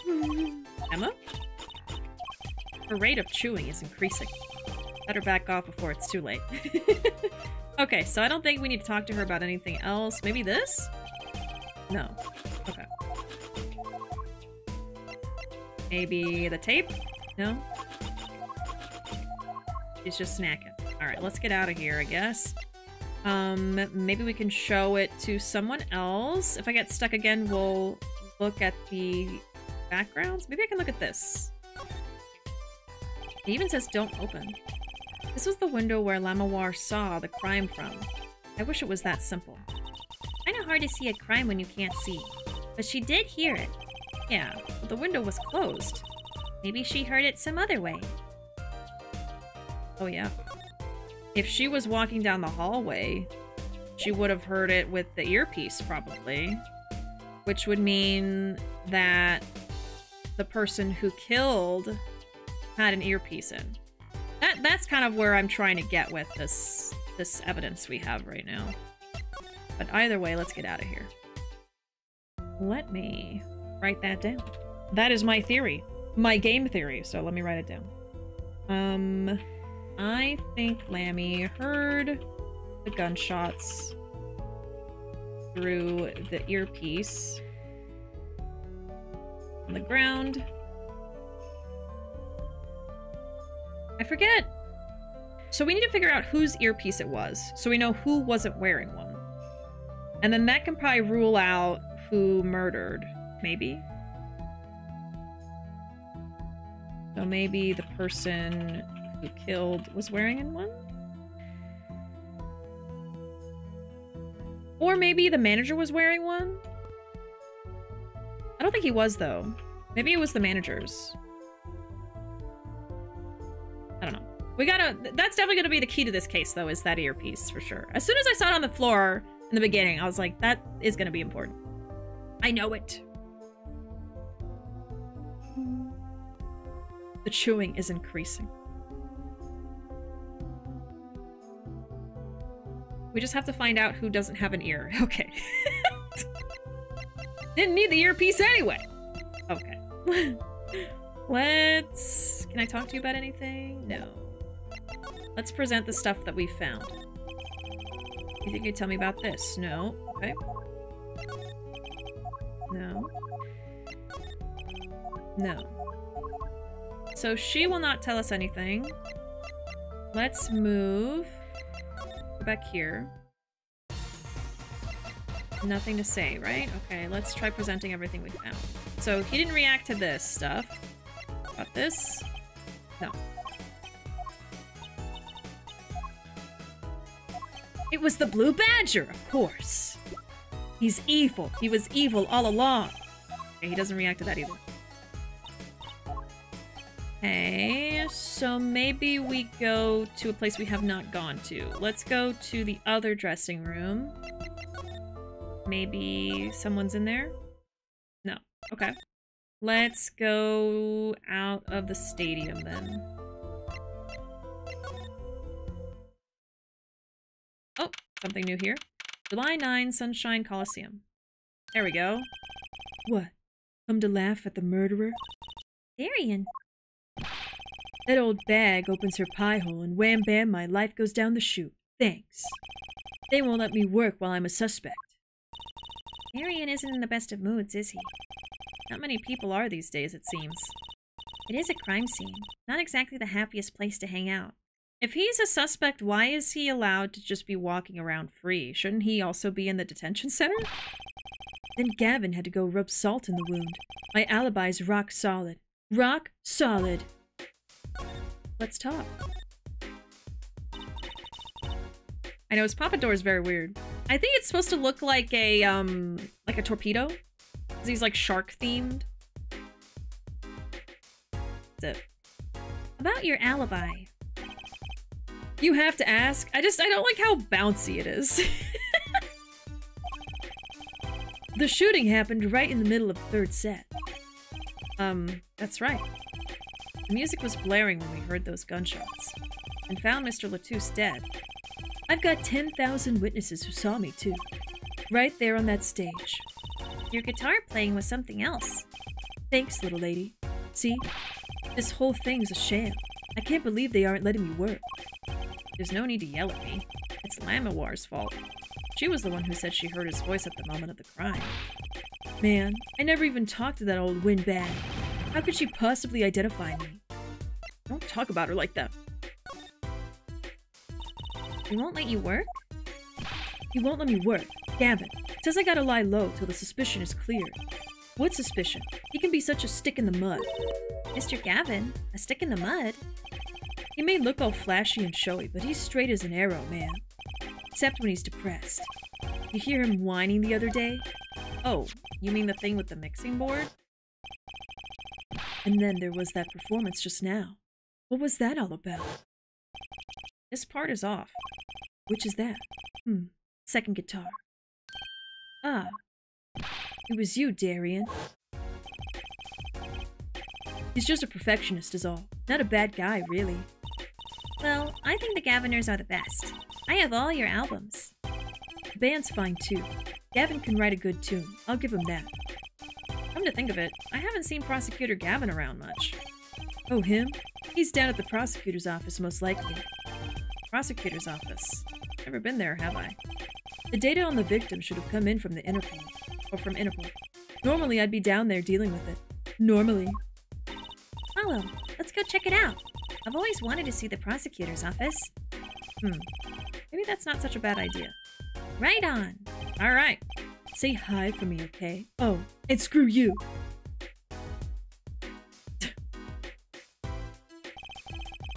Emma? Her rate of chewing is increasing. Better back off before it's too late. Okay, so I don't think we need to talk to her about anything else. Maybe this? No. Okay. Maybe the tape? No? She's just snacking. Alright, let's get out of here, I guess. Um, maybe we can show it to someone else. If I get stuck again, we'll look at the backgrounds. Maybe I can look at this. It even says, don't open. This was the window where Lamiroir saw the crime from. I wish it was that simple. Kinda hard to see a crime when you can't see. But she did hear it. Yeah, but the window was closed. Maybe she heard it some other way. Oh yeah. If she was walking down the hallway, she would have heard it with the earpiece, probably. Which would mean that the person who killed had an earpiece in. That that's kind of where I'm trying to get with this this evidence we have right now. But either way, let's get out of here. Let me write that down. That is my theory. My game theory, so let me write it down. Um... I think Lammy heard the gunshots through the earpiece on the ground. I forget. So we need to figure out whose earpiece it was, so we know who wasn't wearing one. And then that can probably rule out who murdered, maybe. So maybe the person who killed was wearing in one? Or maybe the manager was wearing one? I don't think he was, though. Maybe it was the manager's. I don't know. We gotta... That's definitely gonna be the key to this case, though, is that earpiece, for sure. As soon as I saw it on the floor in the beginning, I was like, that is gonna be important. I know it. The chewing is increasing. We just have to find out who doesn't have an ear. Okay. Didn't need the earpiece anyway. Okay. Let's... Can I talk to you about anything? No. Let's present the stuff that we found. You think you'd tell me about this? No. Okay. No. No. So she will not tell us anything. Let's move. Go back here. Nothing to say, right? Okay, let's try presenting everything we found. So he didn't react to this stuff. About this? No. It was the Blue Badger, of course. He's evil. He was evil all along. Okay, he doesn't react to that either. Okay, so maybe we go to a place we have not gone to. Let's go to the other dressing room. Maybe someone's in there? No. Okay. Let's go out of the stadium then. Oh, something new here. July ninth, Sunshine Coliseum. There we go. What? Come to laugh at the murderer? Daryan. That old bag opens her pie hole and wham bam, my life goes down the chute. Thanks. They won't let me work while I'm a suspect. Daryan isn't in the best of moods, is he? Not many people are these days, it seems. It is a crime scene. Not exactly the happiest place to hang out. If he's a suspect, why is he allowed to just be walking around free? Shouldn't he also be in the detention center? Then Gavin had to go rub salt in the wound. My alibi's rock solid. Rock solid. Let's talk. I know his pompadour is very weird. I think it's supposed to look like a um like a torpedo. Cause he's like shark themed. That's it. About your alibi. You have to ask. I just I don't like how bouncy it is. The shooting happened right in the middle of the third set. Um, that's right. The music was blaring when we heard those gunshots, and found Mister LeTouse dead. I've got ten thousand witnesses who saw me too, right there on that stage. Your guitar playing was something else. Thanks, little lady. See? This whole thing's a sham. I can't believe they aren't letting me work. There's no need to yell at me. It's Lamiroir's fault. She was the one who said she heard his voice at the moment of the crime. Man, I never even talked to that old windbag. How could she possibly identify me? Don't talk about her like that. He won't let you work? He won't let me work. Gavin says I gotta lie low till the suspicion is cleared. What suspicion? He can be such a stick in the mud. Mister Gavin? A stick in the mud? He may look all flashy and showy, but he's straight as an arrow, man. Except when he's depressed. You hear him whining the other day? Oh, you mean the thing with the mixing board? And then there was that performance just now. What was that all about? This part is off. Which is that? Hmm. Second guitar. Ah. It was you, Daryan. He's just a perfectionist is all. Not a bad guy, really. Well, I think the Gavinners are the best. I have all your albums. The band's fine, too. Gavin can write a good tune. I'll give him that. Come to think of it, I haven't seen Prosecutor Gavin around much. Oh, him? He's down at the prosecutor's office, most likely. Prosecutor's office? Never been there, have I? The data on the victim should have come in from the Interpol. Or from Interpol. Normally, I'd be down there dealing with it. Normally. Apollo, let's go check it out. I've always wanted to see the prosecutor's office. Hmm. Maybe that's not such a bad idea. Right on! Alright. Say hi for me, okay? Oh, and screw you!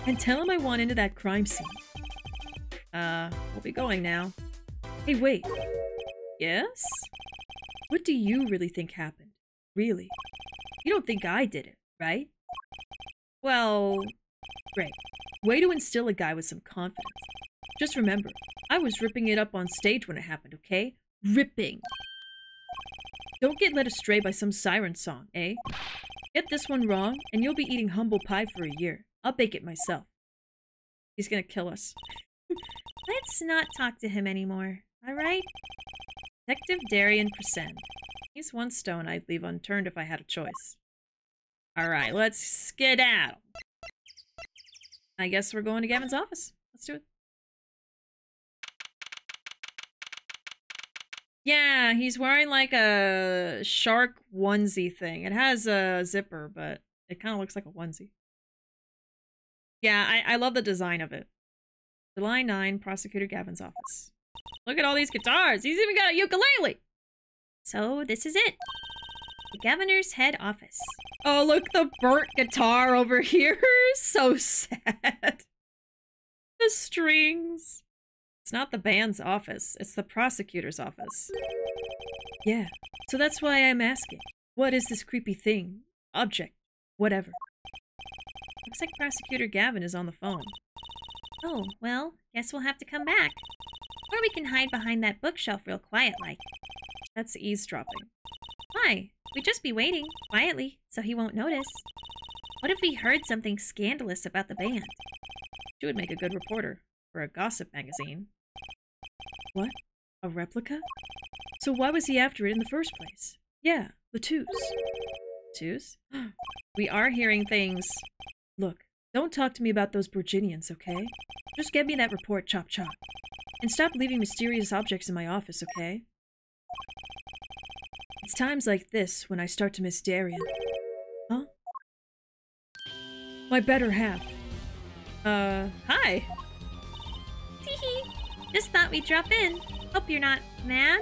And tell him I want into that crime scene. Uh, we'll be going now. Hey, wait. Yes? What do you really think happened? Really? You don't think I did it, right? Well, great. Way to instill a guy with some confidence. Just remember, I was ripping it up on stage when it happened, okay? Ripping. Don't get led astray by some siren song, eh? Get this one wrong, and you'll be eating humble pie for a year. I'll bake it myself. He's gonna kill us. Let's not talk to him anymore, alright? Detective Daryan Crescend. He's one stone I'd leave unturned if I had a choice. Alright, let's skedaddle. I guess we're going to Gavin's office. Let's do it. Yeah, he's wearing like a shark onesie thing. It has a zipper, but it kind of looks like a onesie. Yeah, I, I love the design of it. July ninth, Prosecutor Gavin's office. Look at all these guitars! He's even got a ukulele! So, this is it. The Gavinners' head office. Oh, look, the burnt guitar over here! So sad. The strings. It's not the band's office, it's the prosecutor's office. Yeah, so that's why I'm asking. What is this creepy thing? Object? Whatever. Looks like Prosecutor Gavin is on the phone. Oh, well, guess we'll have to come back. Or we can hide behind that bookshelf real quiet-like. That's eavesdropping. Why? We'd just be waiting, quietly, so he won't notice. What if we heard something scandalous about the band? She would make a good reporter for a gossip magazine. What? A replica? So why was he after it in the first place? Yeah, LeTouse. LeTouse? We are hearing things. Look, don't talk to me about those Virginians, okay? Just get me that report, Chop Chop. And stop leaving mysterious objects in my office, okay? It's times like this when I start to miss Daryan. Huh? My better half. Uh, hi! Just thought we'd drop in. Hope you're not mad.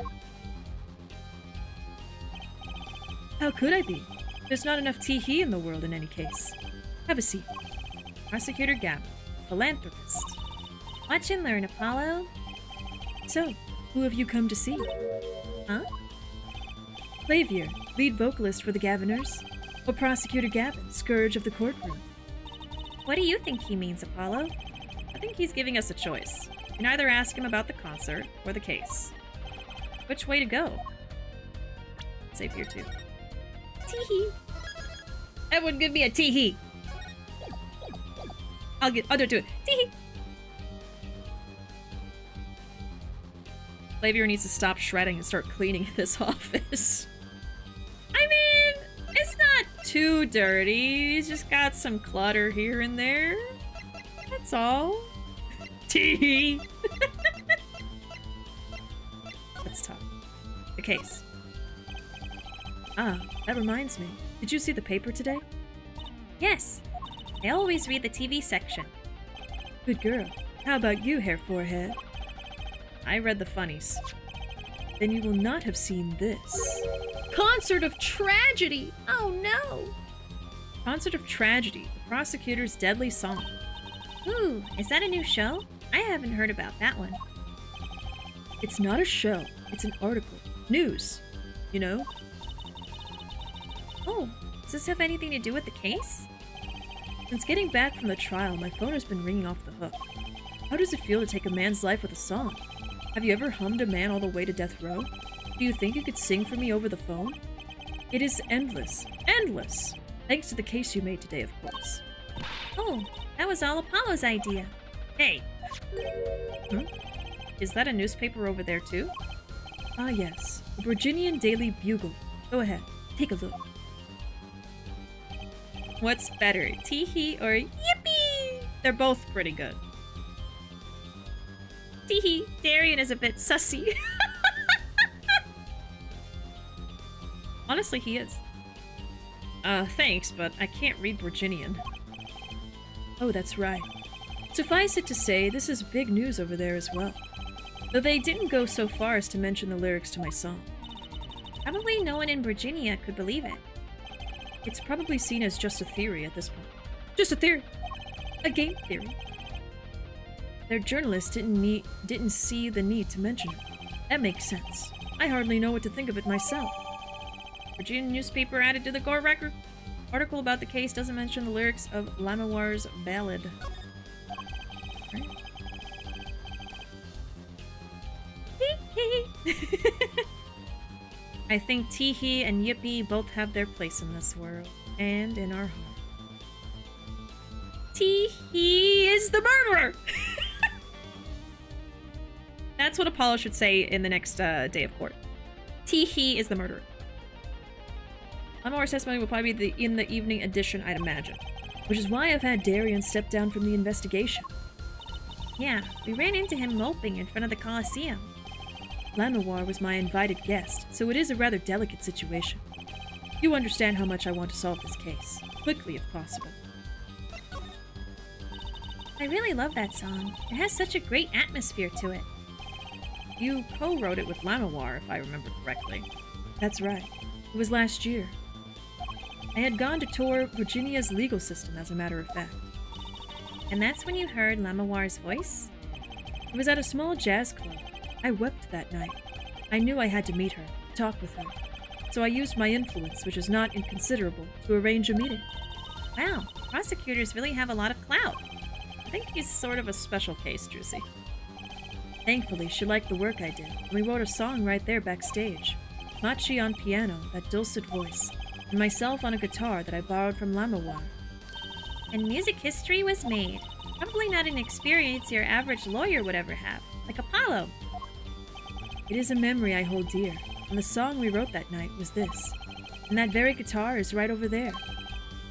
How could I be? There's not enough tee-hee in the world in any case. Have a seat. Prosecutor Gavin, philanthropist. Watch and learn, Apollo. So, who have you come to see? Huh? Klavier, lead vocalist for the Gavinners, or Prosecutor Gavin, scourge of the courtroom. What do you think he means, Apollo? I think he's giving us a choice. You can either ask him about the concert or the case. Which way to go? Save here too. Tee-hee. That would give me a tee-hee. I'll get I'll do it to it. Tee-hee. Klavier needs to stop shredding and start cleaning this office. I mean, it's not too dirty. He's just got some clutter here and there. That's all. Tee-hee. Let's talk. The case. Ah, that reminds me. Did you see the paper today? Yes. I always read the T V section. Good girl. How about you, Hair Forehead? I read the funnies. Then you will not have seen this. Concert of Tragedy! Oh no! Concert of Tragedy, the prosecutor's deadly song. Ooh, is that a new show? I haven't heard about that one. It's not a show, it's an article. News, you know? Oh, does this have anything to do with the case? Since getting back from the trial, my phone has been ringing off the hook. How does it feel to take a man's life with a song? Have you ever hummed a man all the way to death row? Do you think you could sing for me over the phone? It is endless, endless! Thanks to the case you made today, of course. Oh, that was all Apollo's idea. Hey! Hmm? Is that a newspaper over there, too? Ah, yes. The Virginian Daily Bugle. Go ahead. Take a look. What's better, tee-hee or yippee? They're both pretty good. Tee-hee, Daryan is a bit sussy. Honestly, he is. Uh, thanks, but I can't read Virginian. Oh, that's right. Suffice it to say, this is big news over there as well. Though they didn't go so far as to mention the lyrics to my song. Probably no one in Virginia could believe it. It's probably seen as just a theory at this point. Just a theory! A game theory. Their journalists didn't need, didn't see the need to mention it. That makes sense. I hardly know what to think of it myself. Virginia newspaper added to the court record. Article about the case doesn't mention the lyrics of Lamiroir's ballad. Right? I think tee-hee and yippee both have their place in this world and in our home. Tee-hee is the murderer. That's what Apollo should say in the next uh, day of court. Tee-hee is the murderer. Lamiroir's testimony will probably be the in the evening edition, I'd imagine. Which is why I've had Daryan step down from the investigation. Yeah, we ran into him moping in front of the Coliseum. Lamiroir was my invited guest, so it is a rather delicate situation. You understand how much I want to solve this case, quickly if possible. I really love that song. It has such a great atmosphere to it. You co-wrote it with Lamiroir, if I remember correctly. That's right. It was last year. I had gone to tour Virginia's legal system, as a matter of fact. And that's when you heard Lamiroir's voice? It was at a small jazz club. I wept that night. I knew I had to meet her, talk with her. So I used my influence, which is not inconsiderable, to arrange a meeting. Wow, prosecutors really have a lot of clout. I think he's sort of a special case, Trucy. Thankfully, she liked the work I did, and we wrote a song right there backstage. Machi on piano, that dulcet voice, and myself on a guitar that I borrowed from Lamiroir. And music history was made. Probably not an experience your average lawyer would ever have, like Apollo. It is a memory I hold dear, and the song we wrote that night was this. And that very guitar is right over there.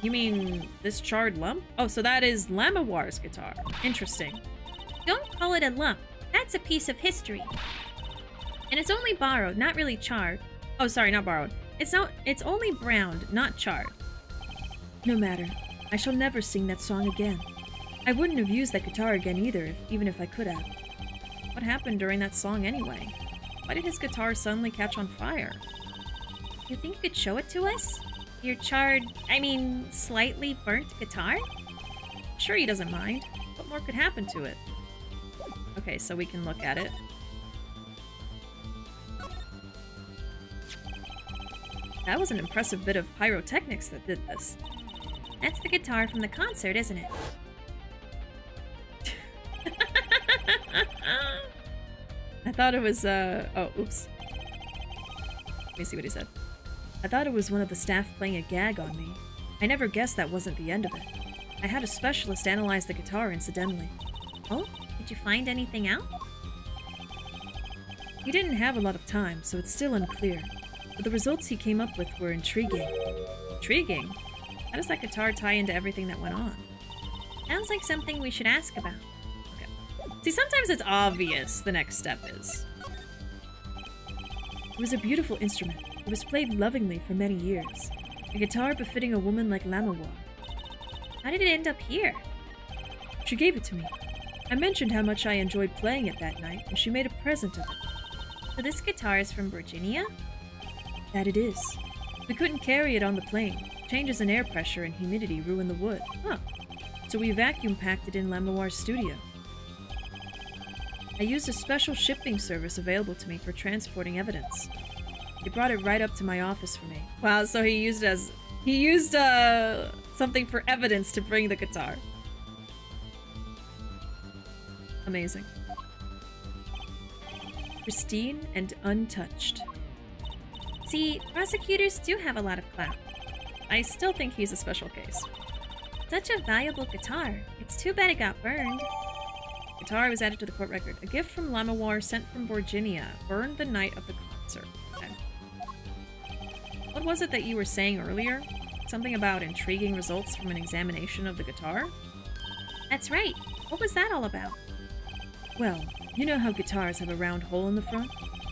You mean this charred lump? Oh, so that is Lamiroir's guitar. Interesting. Don't call it a lump. That's a piece of history. And it's only borrowed, not really charred. Oh, sorry, not borrowed. It's not, it's only browned, not charred. No matter. I shall never sing that song again. I wouldn't have used that guitar again either, if, even if I could have. What happened during that song anyway? Why did his guitar suddenly catch on fire? You think you could show it to us? Your charred, I mean, slightly burnt guitar? I'm sure he doesn't mind. What more could happen to it? Okay, so we can look at it. That was an impressive bit of pyrotechnics that did this. That's the guitar from the concert, isn't it? I thought it was, uh... oh, oops. Let me see what he said. I thought it was one of the staff playing a gag on me. I never guessed that wasn't the end of it. I had a specialist analyze the guitar incidentally. Oh? Did you find anything out? He didn't have a lot of time, so it's still unclear. But the results he came up with were intriguing. Intriguing? How does that guitar tie into everything that went on? Sounds like something we should ask about. Okay. See, sometimes it's obvious the next step is. It was a beautiful instrument. It was played lovingly for many years. A guitar befitting a woman like Lamiroir. How did it end up here? She gave it to me. I mentioned how much I enjoyed playing it that night, and she made a present of it. So this guitar is from Virginia? That it is. We couldn't carry it on the plane. Changes in air pressure and humidity ruin the wood. Huh. So we vacuum packed it in Lamiroir's studio. I used a special shipping service available to me for transporting evidence. He brought it right up to my office for me. Wow, so he used as he used uh something for evidence to bring the guitar. Amazing. Pristine and untouched. See, prosecutors do have a lot of clout. I still think he's a special case. Such a valuable guitar. It's too bad it got burned. Guitar was added to the court record. A gift from Lamiroir sent from Virginia. Burned the night of the concert. Okay. What was it that you were saying earlier? Something about intriguing results from an examination of the guitar? That's right. What was that all about? Well, you know how guitars have a round hole in the front?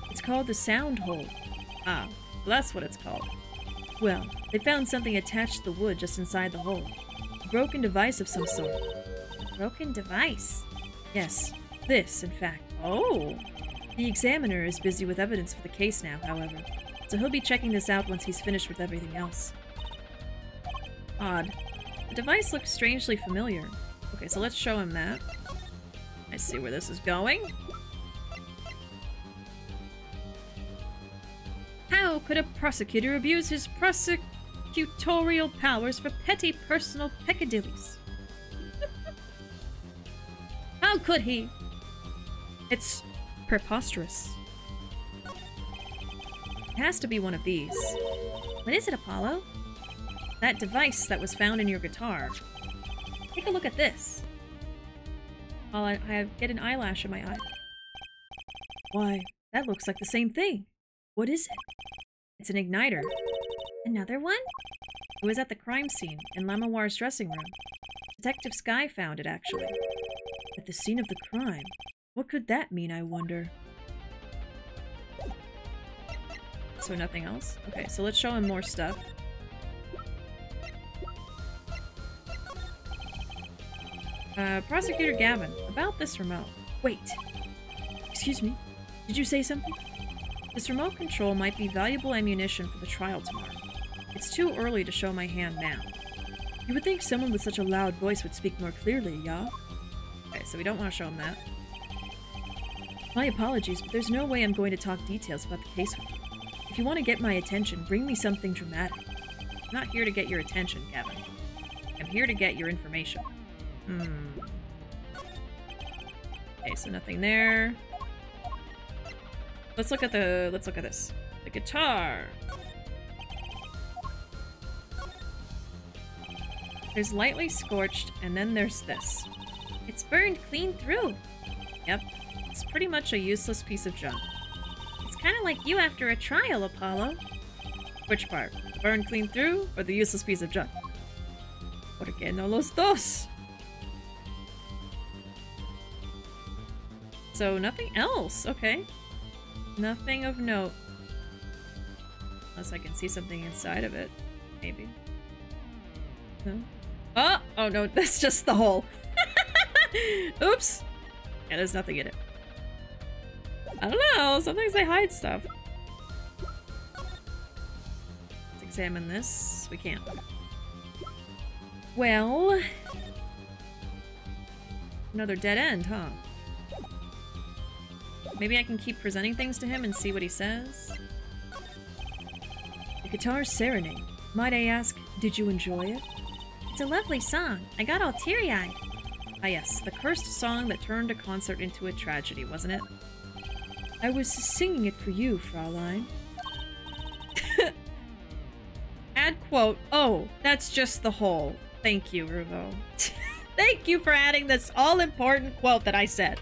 It's called the sound hole. Ah, that's what it's called. Well, they found something attached to the wood just inside the hole. A broken device of some sort. A broken device? Yes, this, in fact. Oh! The examiner is busy with evidence for the case now, however, so he'll be checking this out once he's finished with everything else. Odd. The device looks strangely familiar. Okay, so let's show him that. I see where this is going. How could a prosecutor abuse his prosecutorial powers for petty personal peccadillies? How could he? It's preposterous. It has to be one of these. What is it, Apollo? That device that was found in your guitar. Take a look at this. I'll I have, get an eyelash in my eye. Why, that looks like the same thing. What is it? It's an igniter. Another one? It was at the crime scene, in Lamiroir's dressing room. Detective Sky found it, actually. At the scene of the crime? What could that mean, I wonder? So nothing else? Okay, so let's show him more stuff. Uh, Prosecutor Gavin, about this remote. Wait. Excuse me. Did you say something? This remote control might be valuable ammunition for the trial tomorrow. It's too early to show my hand now. You would think someone with such a loud voice would speak more clearly, yeah? Okay, so we don't want to show him that. My apologies, but there's no way I'm going to talk details about the case with you. If you want to get my attention, bring me something dramatic. I'm not here to get your attention, Gavin. I'm here to get your information. Hmm. Okay, so nothing there. Let's look at the... let's look at this. The guitar! There's lightly scorched, and then there's this. It's burned clean through! Yep. It's pretty much a useless piece of junk. It's kind of like you after a trial, Apollo. Which part? Burned clean through, or the useless piece of junk? ¿Por qué no los dos? So, nothing else. Okay. Nothing of note. Unless I can see something inside of it. Maybe. No? Oh! Oh no, that's just the hole. Oops! Yeah, there's nothing in it. I don't know, sometimes they hide stuff. Let's examine this. We can't. Well... another dead end, huh? Maybe I can keep presenting things to him and see what he says? The guitar's serenade. Might I ask, did you enjoy it? It's a lovely song. I got all teary-eyed. Ah yes, the cursed song that turned a concert into a tragedy, wasn't it? I was singing it for you, Fraulein. Add quote. Oh, that's just the whole. Thank you, Ruvo. Thank you for adding this all-important quote that I said.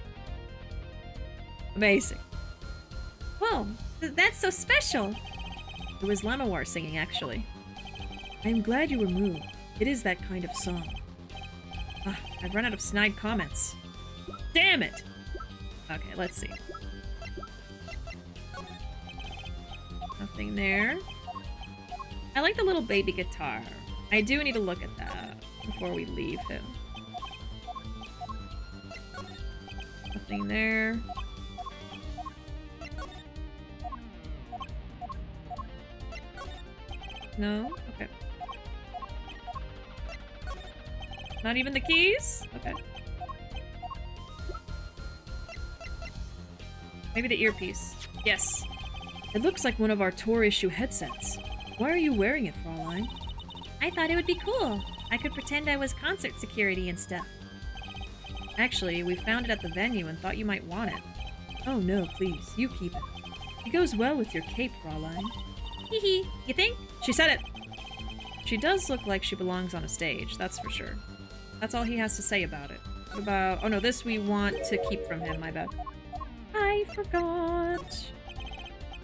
Amazing. Whoa, th that's so special. It was Lamiroir singing, actually. I'm glad you were moved. It is that kind of song. Ugh, I've run out of snide comments. Damn it! Okay, let's see. Nothing there. I like the little baby guitar. I do need to look at that before we leave him. Nothing there. No? Okay. Not even the keys? Okay. Maybe the earpiece. Yes. It looks like one of our tour issue headsets. Why are you wearing it, Fraulein? I thought it would be cool. I could pretend I was concert security and stuff. Actually, we found it at the venue and thought you might want it. Oh no, please. You keep it. It goes well with your cape, Fraulein. Hee hee. You think? She said it! She does look like she belongs on a stage, that's for sure. That's all he has to say about it. What about... oh no, this we want to keep from him, my bad. I forgot!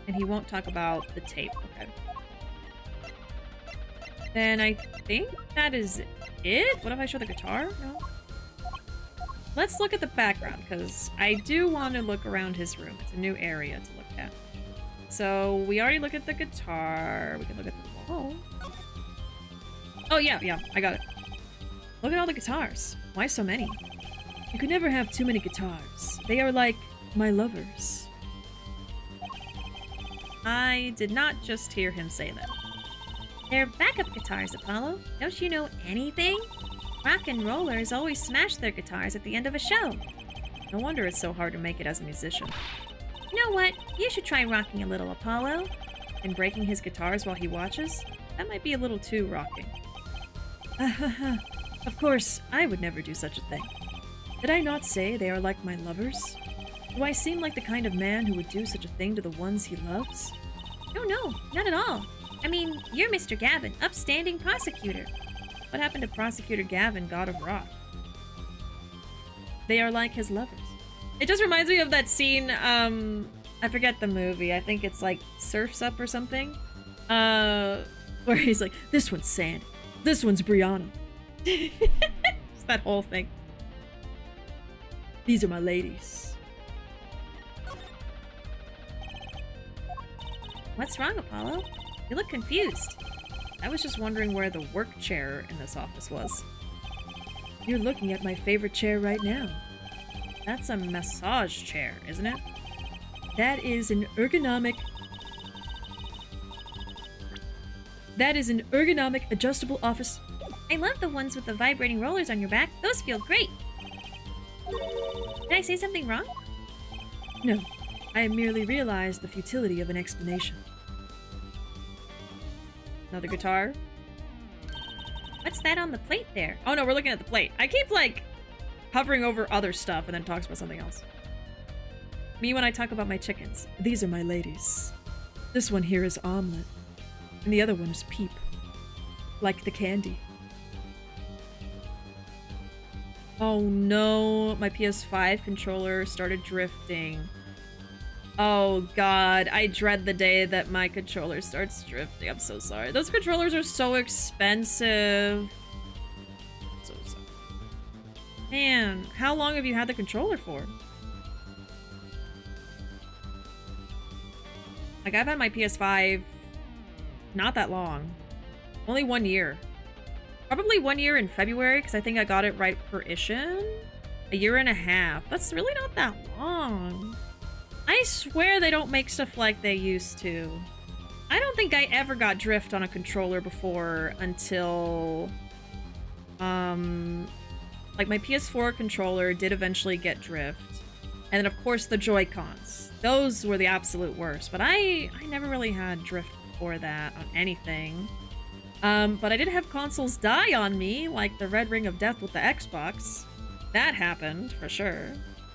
And he won't talk about the tape, okay. Then I think that is it? What if I show the guitar? No. Let's look at the background, because I do want to look around his room. It's a new area to look at. So, we already looked at the guitar. We can look at the wall. Oh, yeah, yeah, I got it. Look at all the guitars. Why so many? You could never have too many guitars. They are like my lovers. I did not just hear him say that. They're backup guitars, Apollo. Don't you know anything? Rock and rollers always smash their guitars at the end of a show. No wonder it's so hard to make it as a musician. You know what? You should try rocking a little, Apollo. And breaking his guitars while he watches? That might be a little too rocking. Of course, I would never do such a thing. Did I not say they are like my lovers? Do I seem like the kind of man who would do such a thing to the ones he loves? No, no, not at all. I mean, you're Mister Gavin, upstanding prosecutor. What happened to Prosecutor Gavin, God of Rock? They are like his lovers. It just reminds me of that scene, um, I forget the movie, I think it's like Surf's Up or something. Uh, where he's like, this one's Sand, this one's Brianna. It's that whole thing. These are my ladies. What's wrong, Apollo? You look confused. I was just wondering where the work chair in this office was. You're looking at my favorite chair right now. That's a massage chair, isn't it? That is an ergonomic... That is an ergonomic adjustable office. I love the ones with the vibrating rollers on your back. Those feel great. Did I say something wrong? No. I merely realized the futility of an explanation. Another guitar. What's that on the plate there? Oh no, we're looking at the plate. I keep like hovering over other stuff and then talks about something else. Me when I talk about my chickens. These are my ladies. This one here is Omelette. And the other one is Peep. Like the candy. Oh no, my P S five controller started drifting. Oh god, I dread the day that my controller starts drifting. I'm so sorry. Those controllers are so expensive. So sorry. Man, how long have you had the controller for? Like, I've had my P S five not that long. Only one year. Probably one year in February, because I think I got it right for Ishin. A year and a half. That's really not that long. I swear they don't make stuff like they used to. I don't think I ever got drift on a controller before until... Um... Like, my P S four controller did eventually get drift. And then, of course, the Joy-Cons. Those were the absolute worst. But I, I never really had drift before that on anything. Um, but I did have consoles die on me, like the Red Ring of Death with the Xbox. That happened, for sure.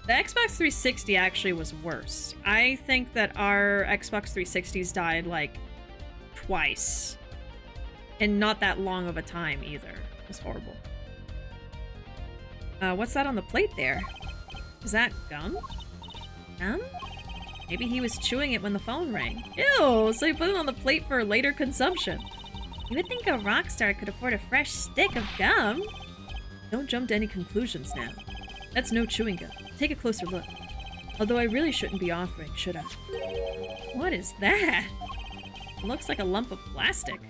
The Xbox three sixty actually was worse. I think that our Xbox three sixties died, like, twice. And not that long of a time, either. It was horrible. Uh, what's that on the plate there? Is that gum? Gum? Maybe he was chewing it when the phone rang. Ew, so he put it on the plate for later consumption. You would think a rock star could afford a fresh stick of gum. Don't jump to any conclusions now. That's no chewing gum. Take a closer look. Although I really shouldn't be offering, should I? What is that? It looks like a lump of plastic.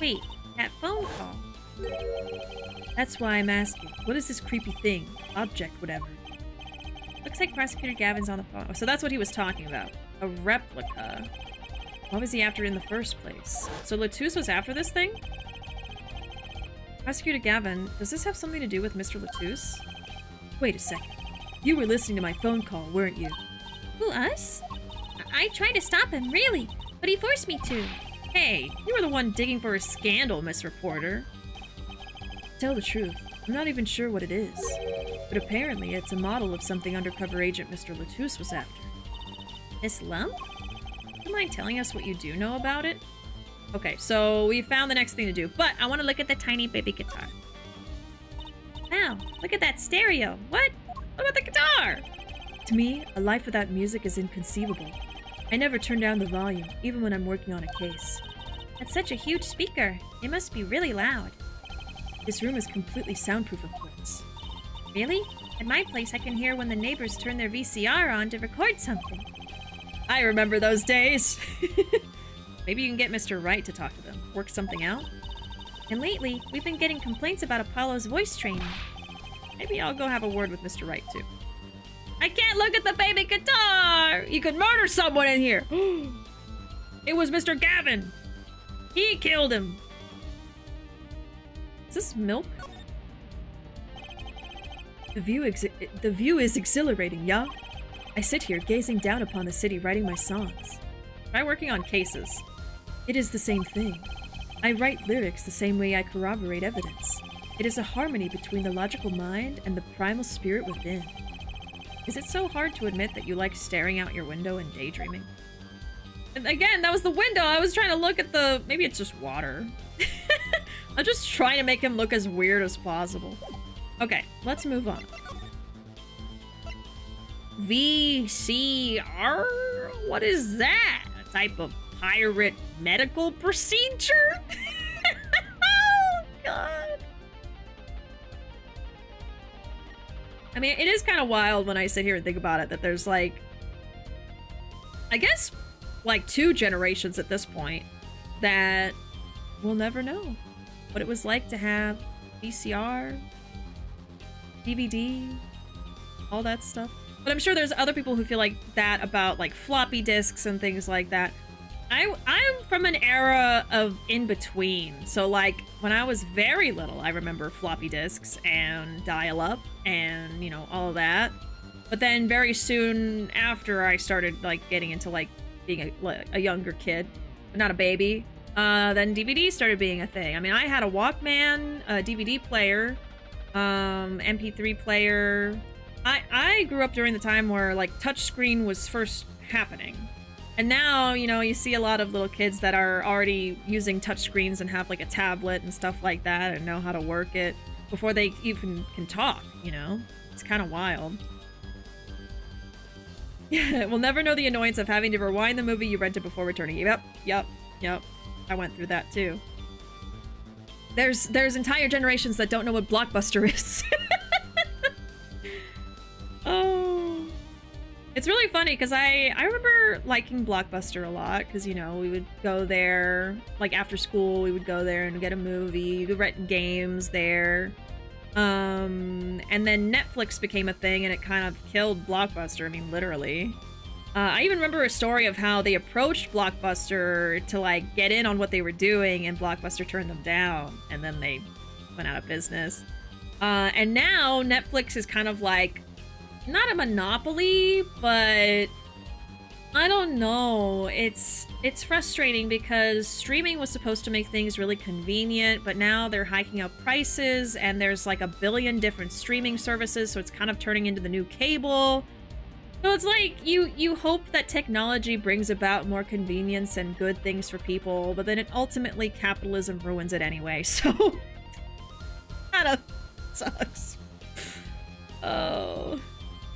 Wait, that phone call. That's why I'm asking. What is this creepy thing? Object, whatever. Looks like Prosecutor Gavin's on the phone. So that's what he was talking about. A replica. What was he after in the first place? So LeTouse was after this thing? Prosecutor Gavin, does this have something to do with Mister LeTouse? Wait a second. You were listening to my phone call, weren't you? Who, us? I, I tried to stop him, really. But he forced me to. Hey, you were the one digging for a scandal, Miss Reporter. Tell the truth, I'm not even sure what it is, but apparently it's a model of something undercover agent Mister LeTouse was after. Miss Lump? Do you mind telling us what you do know about it? Okay, so we found the next thing to do, but I want to look at the tiny baby guitar. Wow, look at that stereo. What? What about the guitar? To me, a life without music is inconceivable. I never turn down the volume, even when I'm working on a case. That's such a huge speaker. It must be really loud. This room is completely soundproof, of course. Really? At my place, I can hear when the neighbors turn their V C R on to record something. I remember those days. Maybe you can get Mister Wright to talk to them. Work something out? And lately, we've been getting complaints about Apollo's voice training. Maybe I'll go have a word with Mister Wright, too. I can't look at the baby guitar! You could murder someone in here! It was Mister Gavin! He killed him! Is this milk? The view exi the view is exhilarating, yeah? I sit here gazing down upon the city writing my songs. Try working on cases. It is the same thing. I write lyrics the same way I corroborate evidence. It is a harmony between the logical mind and the primal spirit within. Is it so hard to admit that you like staring out your window and daydreaming? And again, that was the window! I was trying to look at the... Maybe it's just water. I'm just trying to make him look as weird as possible. Okay, let's move on. V C R? What is that? A type of pirate medical procedure? Oh, God. I mean, it is kind of wild when I sit here and think about it that there's, like, I guess, like, two generations at this point that will never know what it was like to have V C R, D V D, all that stuff. But I'm sure there's other people who feel like that about, like, floppy disks and things like that. I, I'm from an era of in-between. So, like, when I was very little, I remember floppy disks and dial-up and, you know, all of that. But then very soon after, I started, like, getting into, like, being a, like, a younger kid, but not a baby. Uh, then D V D started being a thing. I mean, I had a Walkman, a D V D player, um, M P three player. I, I grew up during the time where, like, touchscreen was first happening. And now, you know, you see a lot of little kids that are already using touchscreens and have, like, a tablet and stuff like that and know how to work it before they even can talk, you know? It's kind of wild. Yeah, we'll never know the annoyance of having to rewind the movie you rented before returning. Yep, yep, yep. I went through that, too. There's, there's entire generations that don't know what Blockbuster is. Oh. It's really funny, because I, I remember liking Blockbuster a lot, because, you know, we would go there, like, after school, we would go there and get a movie. You could rent games there. Um, and then Netflix became a thing, and it kind of killed Blockbuster, I mean, literally. Uh, I even remember a story of how they approached Blockbuster to, like, get in on what they were doing, and Blockbuster turned them down, and then they went out of business. Uh, and now Netflix is kind of like, not a monopoly, but I don't know. It's it's frustrating because streaming was supposed to make things really convenient, but now they're hiking up prices and there's like a billion different streaming services, so it's kind of turning into the new cable. So it's like you you hope that technology brings about more convenience and good things for people, but then it ultimately capitalism ruins it anyway. So that sucks. Oh.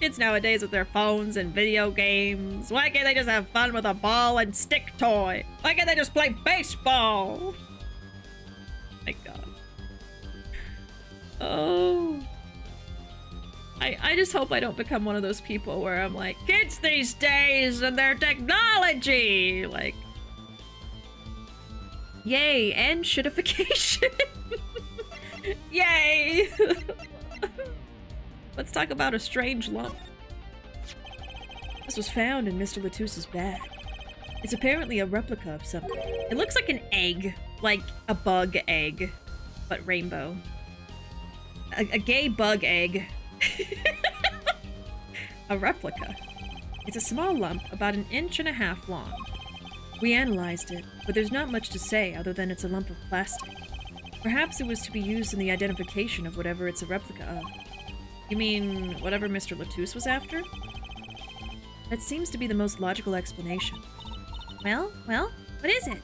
Kids nowadays with their phones and video games. Why can't they just have fun with a ball and stick toy? Why can't they just play baseball? My God. Oh. I, I just hope I don't become one of those people where I'm like, kids these days and their technology! Like, yay, and shittification. Yay! Let's talk about a strange lump. This was found in Mister LeTouse's bag. It's apparently a replica of something. It looks like an egg. Like a bug egg. But rainbow. A, a gay bug egg. A replica. It's a small lump, about an inch and a half long. We analyzed it, but there's not much to say other than it's a lump of plastic. Perhaps it was to be used in the identification of whatever it's a replica of. You mean, whatever Mister LeTouse was after? That seems to be the most logical explanation. Well, well, what is it?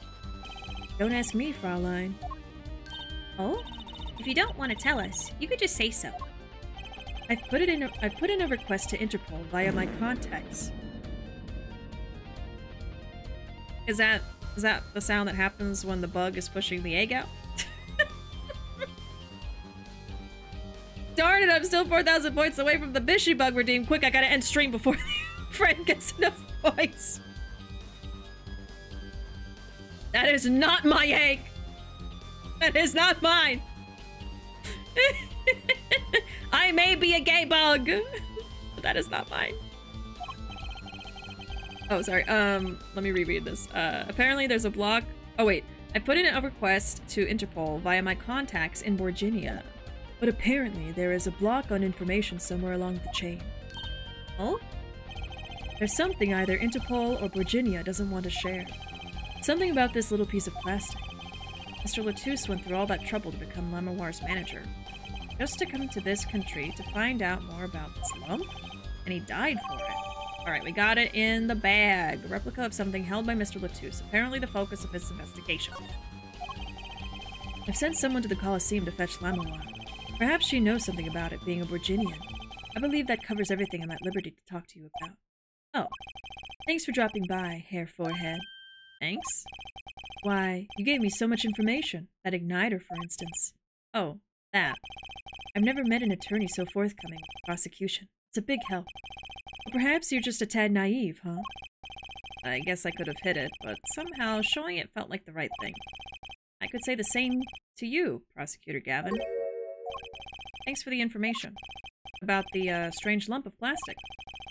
Don't ask me, Fraulein. Oh? If you don't want to tell us, you could just say so. I've put it in a, I've put in a request to Interpol via my contacts. Is that, is that the sound that happens when the bug is pushing the egg out? Darn it, I'm still four thousand points away from the Bishy Bug redeem. Quick, I gotta end stream before the friend gets enough points. That is not my egg. That is not mine. I may be a gay bug, but that is not mine. Oh, sorry. Um, let me reread this. Uh, apparently there's a block. Oh, wait. I put in a request to Interpol via my contacts in Virginia. But apparently, there is a block on information somewhere along the chain. Oh? There's something either Interpol or Virginia doesn't want to share. Something about this little piece of plastic. Mister LeTouse went through all that trouble to become Lamiroir's manager. Just to come to this country to find out more about this lump? And he died for it. Alright, we got it in the bag. A replica of something held by Mister LeTouse, apparently the focus of his investigation. I've sent someone to the Coliseum to fetch Lamiroir. Perhaps she knows something about it, being a Virginian. I believe that covers everything I'm at liberty to talk to you about. Oh. Thanks for dropping by, Hair Forehead. Thanks? Why, you gave me so much information. That igniter, for instance. Oh, that. I've never met an attorney so forthcoming with prosecution. It's a big help. But perhaps you're just a tad naive, huh? I guess I could have hid it, but somehow showing it felt like the right thing. I could say the same to you, Prosecutor Gavin. Thanks for the information. About the uh, strange lump of plastic.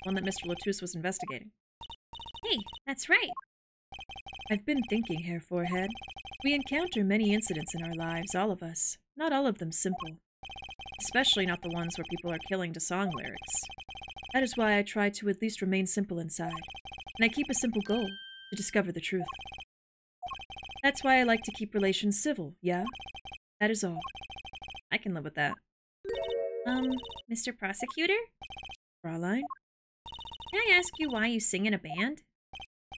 One that Mister LeTouse was investigating. Hey, that's right. I've been thinking, Herr Forehead. We encounter many incidents in our lives, all of us. Not all of them simple. Especially not the ones where people are killing to song lyrics. That is why I try to at least remain simple inside. And I keep a simple goal, to discover the truth. That's why I like to keep relations civil, yeah? That is all. I can live with that. Um, Mister Prosecutor? Fraulein? Can I ask you why you sing in a band?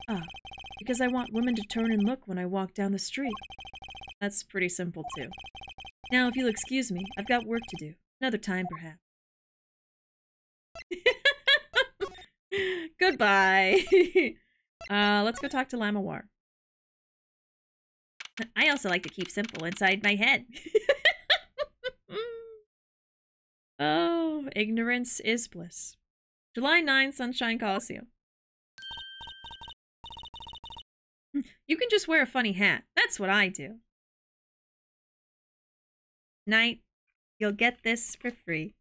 Ah, because I want women to turn and look when I walk down the street. That's pretty simple, too. Now, if you'll excuse me, I've got work to do. Another time, perhaps. Goodbye! uh, let's go talk to Lamiroir. I also like to keep simple inside my head. Oh, ignorance is bliss. July ninth, Sunshine Coliseum. You can just wear a funny hat. That's what I do. Night. You'll get this for free.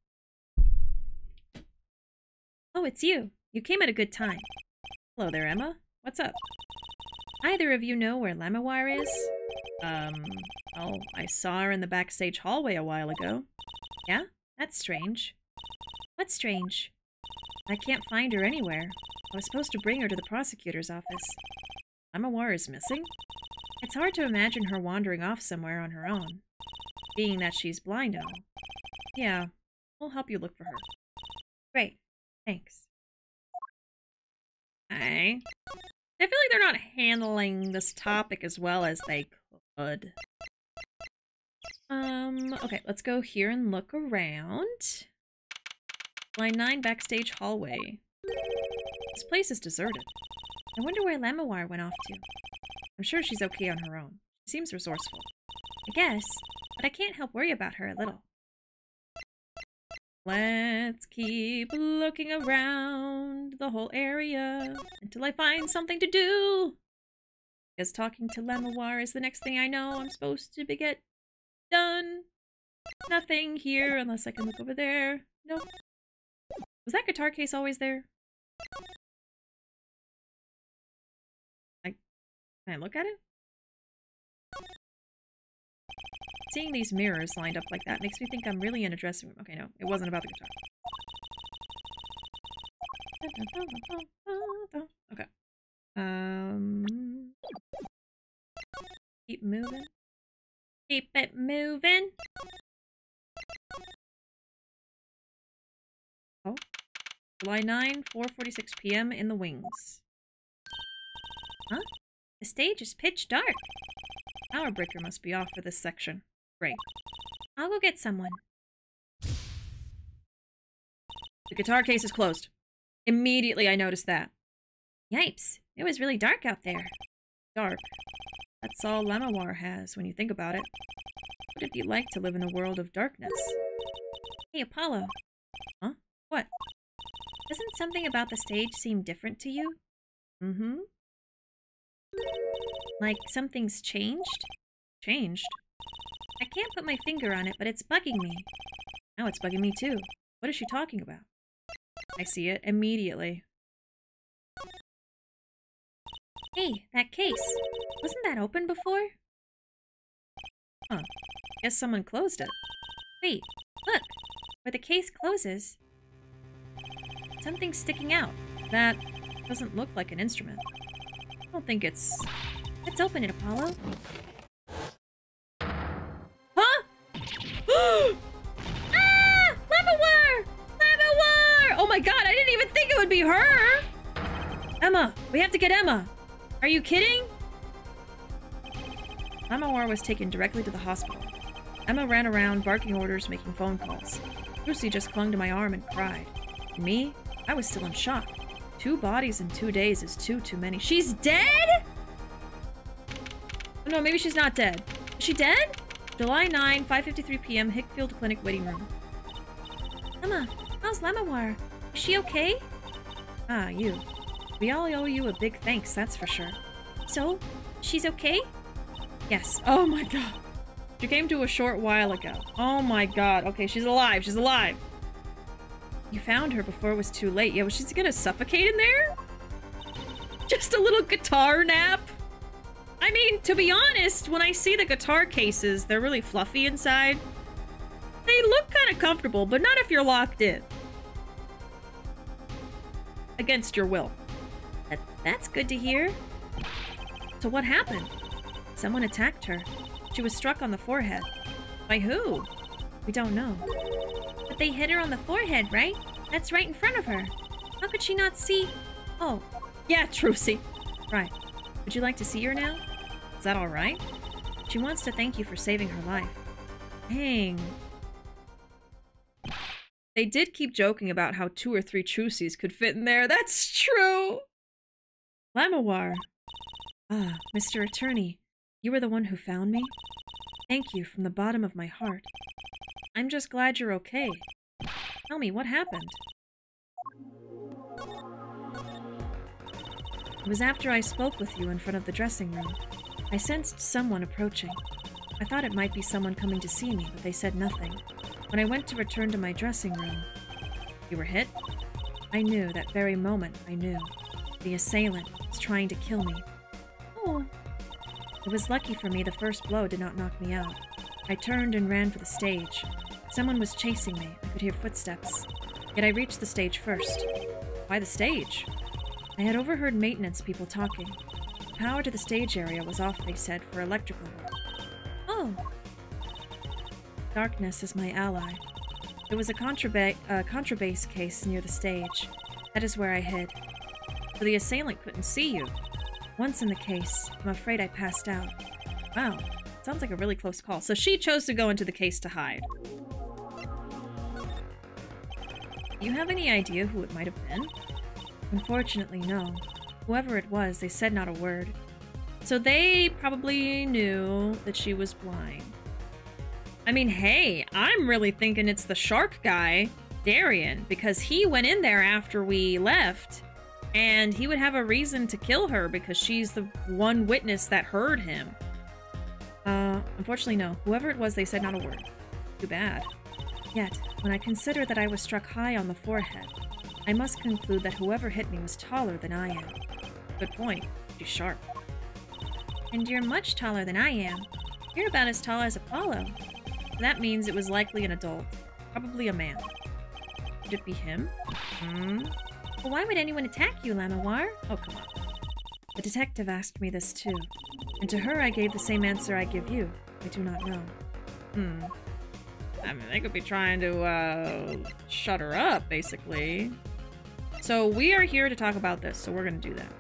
Oh, it's you. You came at a good time. Hello there, Ema. What's up? Either of you know where Lamiroir is? Um, oh, I saw her in the backstage hallway a while ago. Yeah? That's strange. What's strange? I can't find her anywhere. I was supposed to bring her to the prosecutor's office. Lamiroir is missing? It's hard to imagine her wandering off somewhere on her own, being that she's blind now. Yeah, we'll help you look for her. Great. Thanks. Hi. I feel like they're not handling this topic as well as they could. Um, okay, let's go here and look around. Line nine, backstage hallway. This place is deserted. I wonder where Lamiroir went off to. I'm sure she's okay on her own. She seems resourceful. I guess, but I can't help worry about her a little. Let's keep looking around the whole area until I find something to do. Because talking to Lamiroir is the next thing I know I'm supposed to get done. Nothing here unless I can look over there. Nope. Was that guitar case always there? I, can I look at it? Seeing these mirrors lined up like that makes me think I'm really in a dressing room. Okay, no, it wasn't about the guitar. Okay. Um. Keep moving. Keep it moving. Oh. July ninth, four forty-six p m in the wings. Huh? The stage is pitch dark. Our breaker must be off for this section. Great. I'll go get someone. The guitar case is closed. Immediately I noticed that. Yipes. It was really dark out there. Dark. That's all Lamiroir has when you think about it. What would it be like to live in a world of darkness? Hey, Apollo. Huh? What? Doesn't something about the stage seem different to you? Mm-hmm. Like something's changed? Changed? I can't put my finger on it, but it's bugging me. Now it's bugging me too. What is she talking about? I see it immediately. Hey, that case. Wasn't that open before? Huh. Guess someone closed it. Wait, look! Where the case closes, something's sticking out. That doesn't look like an instrument. I don't think it's... Let's open it, Apollo. Huh? Ah! Lamiroir! Lamiroir! Oh my god, I didn't even think it would be her! Ema! We have to get Ema! Are you kidding? Lamiroir was taken directly to the hospital. Ema ran around, barking orders, making phone calls. Trucy just clung to my arm and cried. And me? I was still in shock. Two bodies in two days is too, too many. She's dead?! No, maybe she's not dead. Is she dead? July ninth, five fifty-three p m, Hickfield Clinic waiting room. Emma, how's Lamiroir? Is she okay? Ah, you. We all owe you a big thanks, that's for sure. So, she's okay? Yes. Oh my god. She came to a short while ago. Oh my god. Okay, she's alive. She's alive. You found her before it was too late. Yeah, was she gonna suffocate in there? Just a little guitar nap? I mean, to be honest, when I see the guitar cases, they're really fluffy inside. They look kind of comfortable, but not if you're locked in. Against your will. That, that's good to hear. So what happened? Someone attacked her. She was struck on the forehead. By who? We don't know. But they hit her on the forehead, right? That's right in front of her. How could she not see? Oh, yeah, Trucy. Right. Would you like to see her now? Is that all right? She wants to thank you for saving her life. Dang. They did keep joking about how two or three Trucies could fit in there. That's true! Lamiroir. Ah, Mister Attorney. You were the one who found me? Thank you from the bottom of my heart. I'm just glad you're okay. Tell me, what happened? It was after I spoke with you in front of the dressing room. I sensed someone approaching. I thought it might be someone coming to see me, but they said nothing. When I went to return to my dressing room... You were hit? I knew, that very moment I knew. The assailant was trying to kill me. Oh... It was lucky for me the first blow did not knock me out. I turned and ran for the stage. Someone was chasing me. I could hear footsteps. Yet I reached the stage first. Why the stage? I had overheard maintenance people talking. The power to the stage area was off, they said, for electrical work. Oh. Darkness is my ally. It was a contraba uh, contrabass case near the stage. That is where I hid. So the assailant couldn't see you. Once in the case, I'm afraid I passed out. Wow, sounds like a really close call. So she chose to go into the case to hide. Do you have any idea who it might have been? Unfortunately, no. Whoever it was, they said not a word. So they probably knew that she was blind. I mean, hey, I'm really thinking it's the shark guy, Daryan, because he went in there after we left. And he would have a reason to kill her because she's the one witness that heard him. Uh, unfortunately, no. Whoever it was, they said not a word. Too bad. Yet, when I consider that I was struck high on the forehead, I must conclude that whoever hit me was taller than I am. Good point. She's sharp. And you're much taller than I am. You're about as tall as Apollo. That means it was likely an adult. Probably a man. Could it be him? Hmm... Well, why would anyone attack you, Lamiroir? Oh, come on. The detective asked me this, too. And to her, I gave the same answer I give you. I do not know. Hmm. I mean, they could be trying to, uh, shut her up, basically. So we are here to talk about this, so we're gonna do that.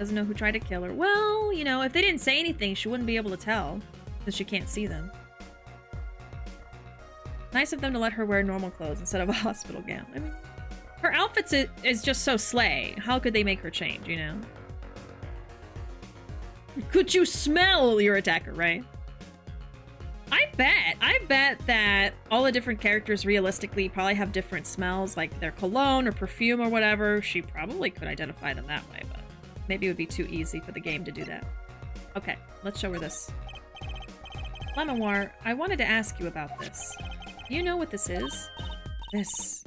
Doesn't know who tried to kill her. Well, you know, if they didn't say anything, she wouldn't be able to tell. Because she can't see them. Nice of them to let her wear normal clothes instead of a hospital gown. I mean... Her outfits is just so slay. How could they make her change, you know? Could you smell your attacker, right? I bet. I bet that all the different characters realistically probably have different smells, like their cologne or perfume or whatever. She probably could identify them that way, but maybe it would be too easy for the game to do that. Okay, let's show her this. Lamiroir, I wanted to ask you about this. Do you know what this is? This...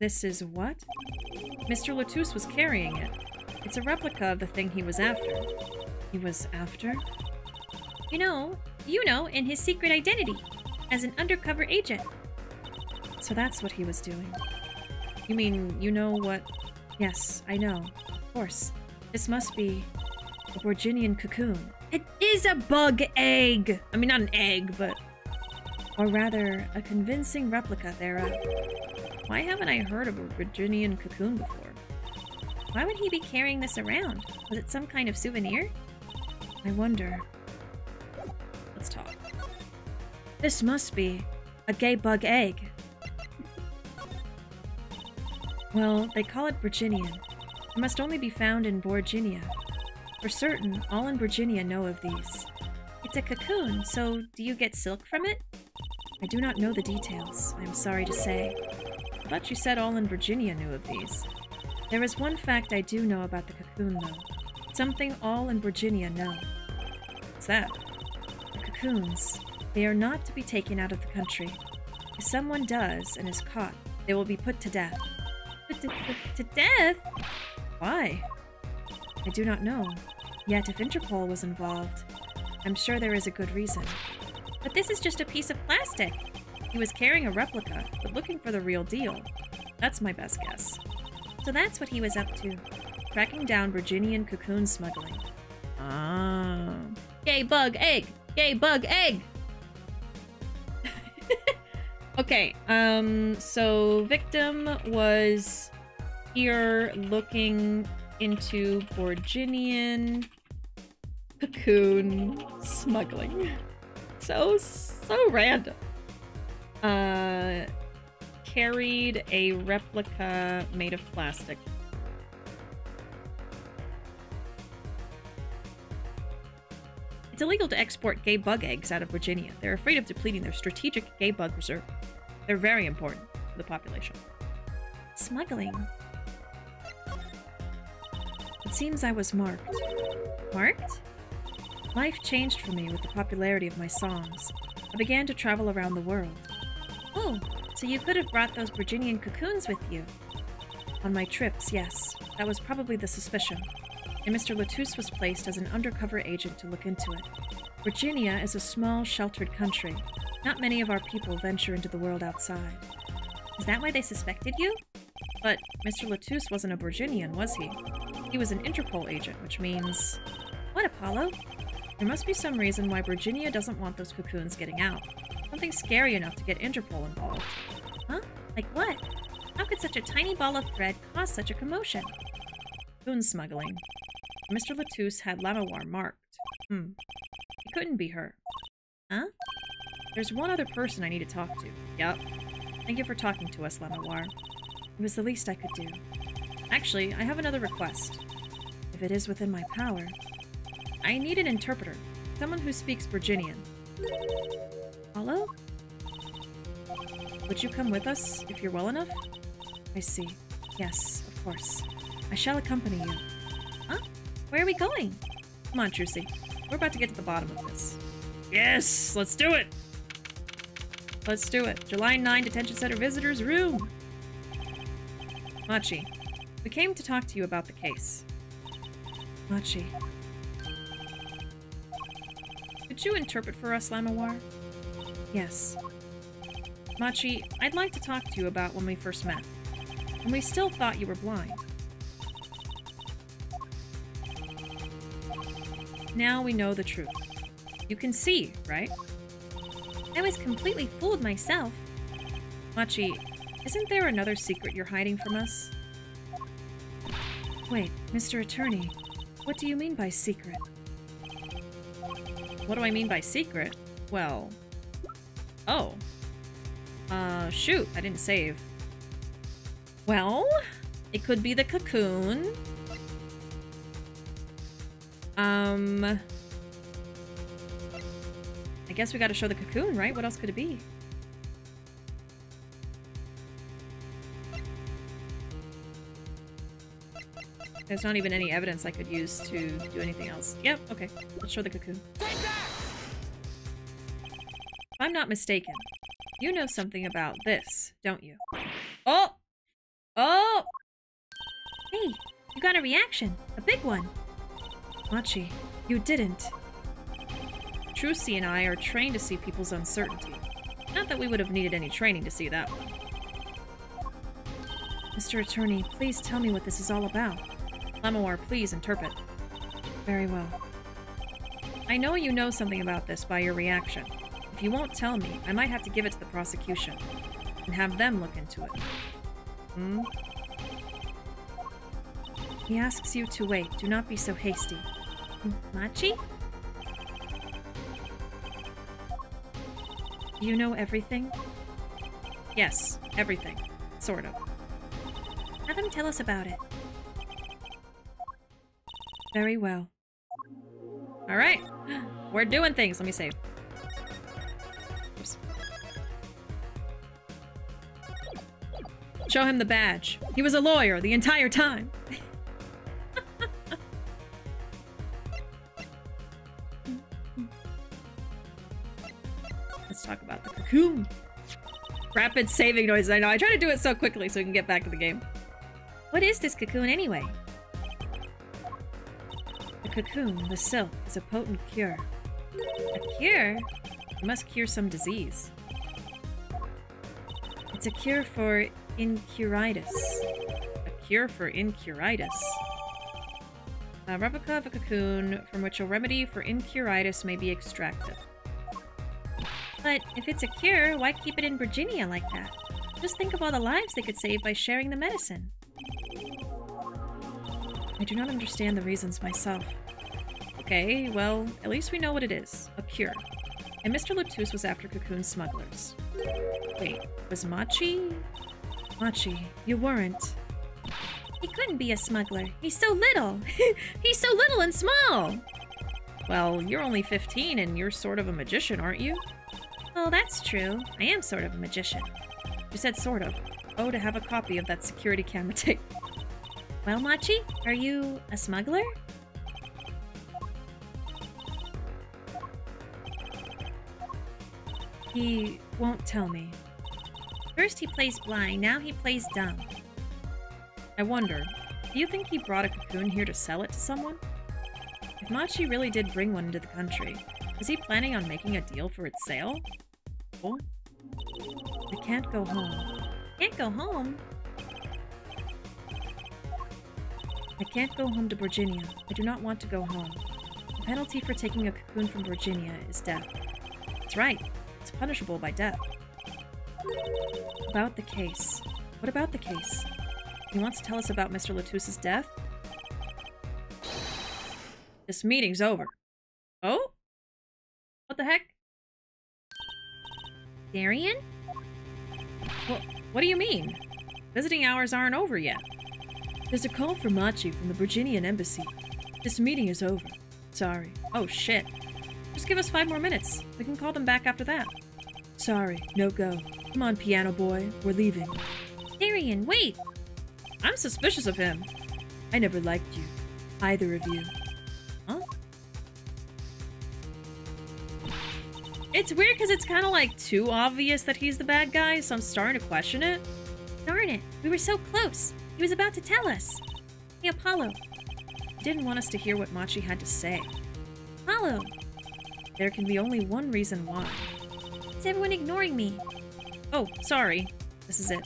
This is what? Mister LeTouse was carrying it. It's a replica of the thing he was after. He was after? You know, you know, in his secret identity, as an undercover agent. So that's what he was doing. You mean, you know what? Yes, I know. Of course. This must be a Virginian cocoon. It is a bug egg! I mean, not an egg, but... Or rather, a convincing replica thereof. Why haven't I heard of a Virginian cocoon before? Why would he be carrying this around? Was it some kind of souvenir? I wonder. Let's talk. This must be a gay bug egg. Well, they call it Virginian. It must only be found in Virginia. For certain, all in Virginia know of these. It's a cocoon, so do you get silk from it? I do not know the details, I am sorry to say. But you said all in Virginia knew of these. There is one fact I do know about the cocoon, though. Something all in Virginia know. What's that? The cocoons. They are not to be taken out of the country. If someone does and is caught, they will be put to death. Put to, put to death? Why? I do not know. Yet if Interpol was involved, I'm sure there is a good reason. But this is just a piece of plastic. He was carrying a replica, but looking for the real deal. That's my best guess. So that's what he was up to. Cracking down Virginian cocoon smuggling. Ah. Yay, bug, egg! Yay, bug, egg! Okay, um, so victim was here looking into Virginian cocoon smuggling. So, so random. Uh, carried a replica made of plastic. It's illegal to export gay bug eggs out of Virginia. They're afraid of depleting their strategic gay bug reserve. They're very important to the population. Smuggling. It seems I was marked. Marked? Life changed for me with the popularity of my songs. I began to travel around the world. Oh, so you could have brought those Virginian cocoons with you. On my trips, yes. That was probably the suspicion. And Mister LeTouse was placed as an undercover agent to look into it. Virginia is a small, sheltered country. Not many of our people venture into the world outside. Is that why they suspected you? But Mister LeTouse wasn't a Virginian, was he? He was an Interpol agent, which means... What, Apollo? There must be some reason why Virginia doesn't want those cocoons getting out. Something scary enough to get Interpol involved. Huh? Like what? How could such a tiny ball of thread cause such a commotion? Cocoon smuggling. Mister LeTouse had Lamiroir marked. Hmm. It couldn't be her. Huh? There's one other person I need to talk to. Yep. Thank you for talking to us, Lamiroir. It was the least I could do. Actually, I have another request. If it is within my power... I need an interpreter. Someone who speaks Virginian. Hello? Would you come with us, if you're well enough? I see. Yes, of course. I shall accompany you. Huh? Where are we going? Come on, Trucy. We're about to get to the bottom of this. Yes! Let's do it! Let's do it. July ninth Detention Center Visitors Room! Machi, we came to talk to you about the case. Machi... Could you interpret for us, Lamiroir? Yes. Machi, I'd like to talk to you about when we first met. When we still thought you were blind. Now we know the truth. You can see, right? I was completely fooled myself. Machi, isn't there another secret you're hiding from us? Wait, Mister Attorney, what do you mean by secret? What do I mean by secret? Well... Oh. Uh, shoot, I didn't save. Well, it could be the cocoon. Um... I guess we gotta show the cocoon, right? What else could it be? There's not even any evidence I could use to do anything else. Yep, okay. Let's show the cocoon. Take that! If I'm not mistaken, you know something about this, don't you? Oh! Oh! Hey, you got a reaction. A big one. Machi, you didn't. Trucy and I are trained to see people's uncertainty. Not that we would have needed any training to see that one. Mister Attorney, please tell me what this is all about. Lamiroir, please interpret. Very well. I know you know something about this by your reaction. If you won't tell me, I might have to give it to the prosecution and have them look into it. Hmm? He asks you to wait. Do not be so hasty. Machi? You know everything? Yes, everything. Sort of. Have him tell us about it. Very well. All right, we're doing things. Let me save. Oops. Show him the badge. He was a lawyer the entire time. Let's talk about the cocoon. Rapid saving noises. I know. I try to do it so quickly so we can get back to the game. What is this cocoon anyway? The cocoon, the silk, is a potent cure. A cure? It must cure some disease. It's a cure for incuritis. A cure for incuritis. A replica of a cocoon from which a remedy for incuritis may be extracted. But if it's a cure, why keep it in Virginia like that? Just think of all the lives they could save by sharing the medicine. I do not understand the reasons myself. Okay, well, at least we know what it is. A cure. And Mister LeTouse was after cocoon smugglers. Wait, was Machi? Machi, you weren't. He couldn't be a smuggler. He's so little. He's so little and small. Well, you're only fifteen and you're sort of a magician, aren't you? Well, that's true. I am sort of a magician. You said sort of. Oh, to have a copy of that security camera tape. Well, Machi, are you a smuggler? He won't tell me. First he plays blind, now he plays dumb. I wonder, do you think he brought a cocoon here to sell it to someone? If Machi really did bring one into the country, was he planning on making a deal for its sale? Oh. I can't go home. Can't go home? I can't go home to Virginia. I do not want to go home. The penalty for taking a cocoon from Virginia is death. That's right. It's punishable by death. About the case. What about the case? He wants to tell us about Mister LeTouse's death? This meeting's over. Oh? What the heck? Daryan? Well, what do you mean? Visiting hours aren't over yet. There's a call for Machi from the Virginian embassy. This meeting is over. Sorry. Oh, shit. Just give us five more minutes. We can call them back after that. Sorry. No go. Come on, piano boy. We're leaving. Daryan, wait! I'm suspicious of him. I never liked you. Either of you. Huh? It's weird because it's kind of like too obvious that he's the bad guy, so I'm starting to question it. Darn it. We were so close. He was about to tell us. Hey, Apollo. He didn't want us to hear what Machi had to say. Apollo. There can be only one reason why. Is everyone ignoring me? Oh, sorry. This is it.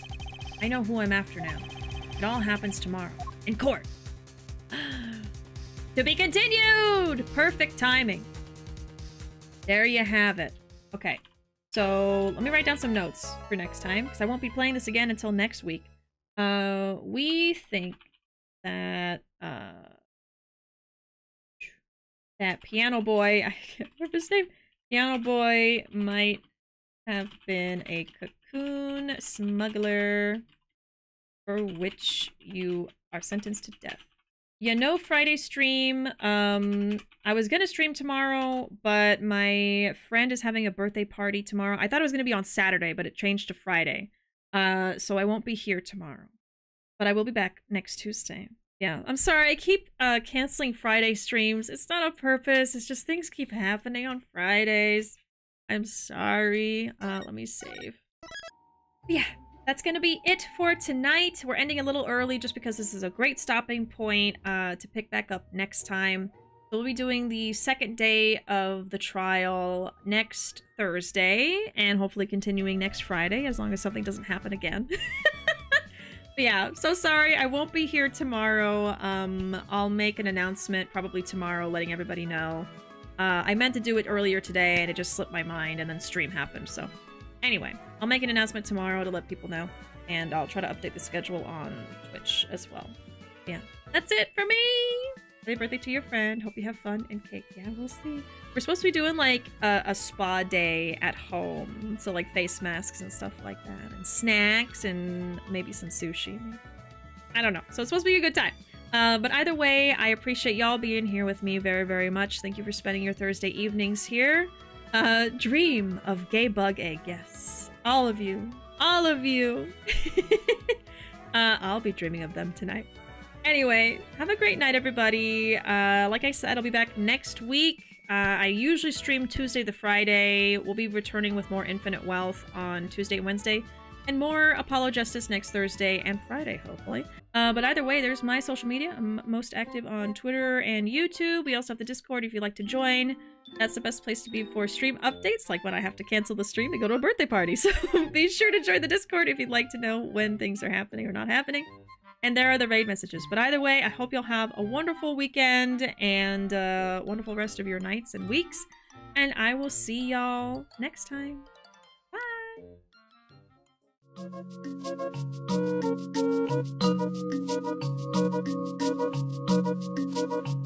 I know who I'm after now. It all happens tomorrow. In court. To be continued! Perfect timing. There you have it. Okay. So, let me write down some notes for next time, because I won't be playing this again until next week. Uh, we think that, uh, that Piano Boy, I can't remember his name, Piano Boy might have been a cocoon smuggler for which you are sentenced to death. Yeah, no Friday stream. Um, I was gonna stream tomorrow, but my friend is having a birthday party tomorrow. I thought it was gonna be on Saturday, but it changed to Friday. Uh, so I won't be here tomorrow, but I will be back next Tuesday. Yeah, I'm sorry. I keep uh, canceling Friday streams. It's not on purpose. It's just things keep happening on Fridays. I'm sorry. Uh, let me save. Yeah, that's going to be it for tonight. We're ending a little early just because this is a great stopping point uh, to pick back up next time. We'll be doing the second day of the trial next Thursday and hopefully continuing next Friday as long as something doesn't happen again. Yeah, so sorry. I won't be here tomorrow. Um, I'll make an announcement probably tomorrow letting everybody know. Uh, I meant to do it earlier today and it just slipped my mind and then stream happened. So anyway, I'll make an announcement tomorrow to let people know and I'll try to update the schedule on Twitch as well. Yeah, that's it for me. Happy birthday to your friend. Hope you have fun and cake. Yeah, we'll see. We're supposed to be doing like a, a spa day at home. So like face masks and stuff like that. And snacks and maybe some sushi. I don't know. So it's supposed to be a good time. Uh, but either way, I appreciate y'all being here with me very, very much. Thank you for spending your Thursday evenings here. Uh, dream of gay bug egg. Yes. All of you. All of you. uh, I'll be dreaming of them tonight. Anyway, have a great night, everybody. Uh, like I said, I'll be back next week. Uh, I usually stream Tuesday to Friday. We'll be returning with more Infinite Wealth on Tuesday and Wednesday. And more Apollo Justice next Thursday and Friday, hopefully. Uh, but either way, there's my social media. I'm most active on Twitter and YouTube. We also have the Discord if you'd like to join. That's the best place to be for stream updates, like when I have to cancel the stream to go to a birthday party. So be sure to join the Discord if you'd like to know when things are happening or not happening. And there are the raid messages. But either way, I hope you'll have a wonderful weekend and a wonderful rest of your nights and weeks. And I will see y'all next time. Thank you.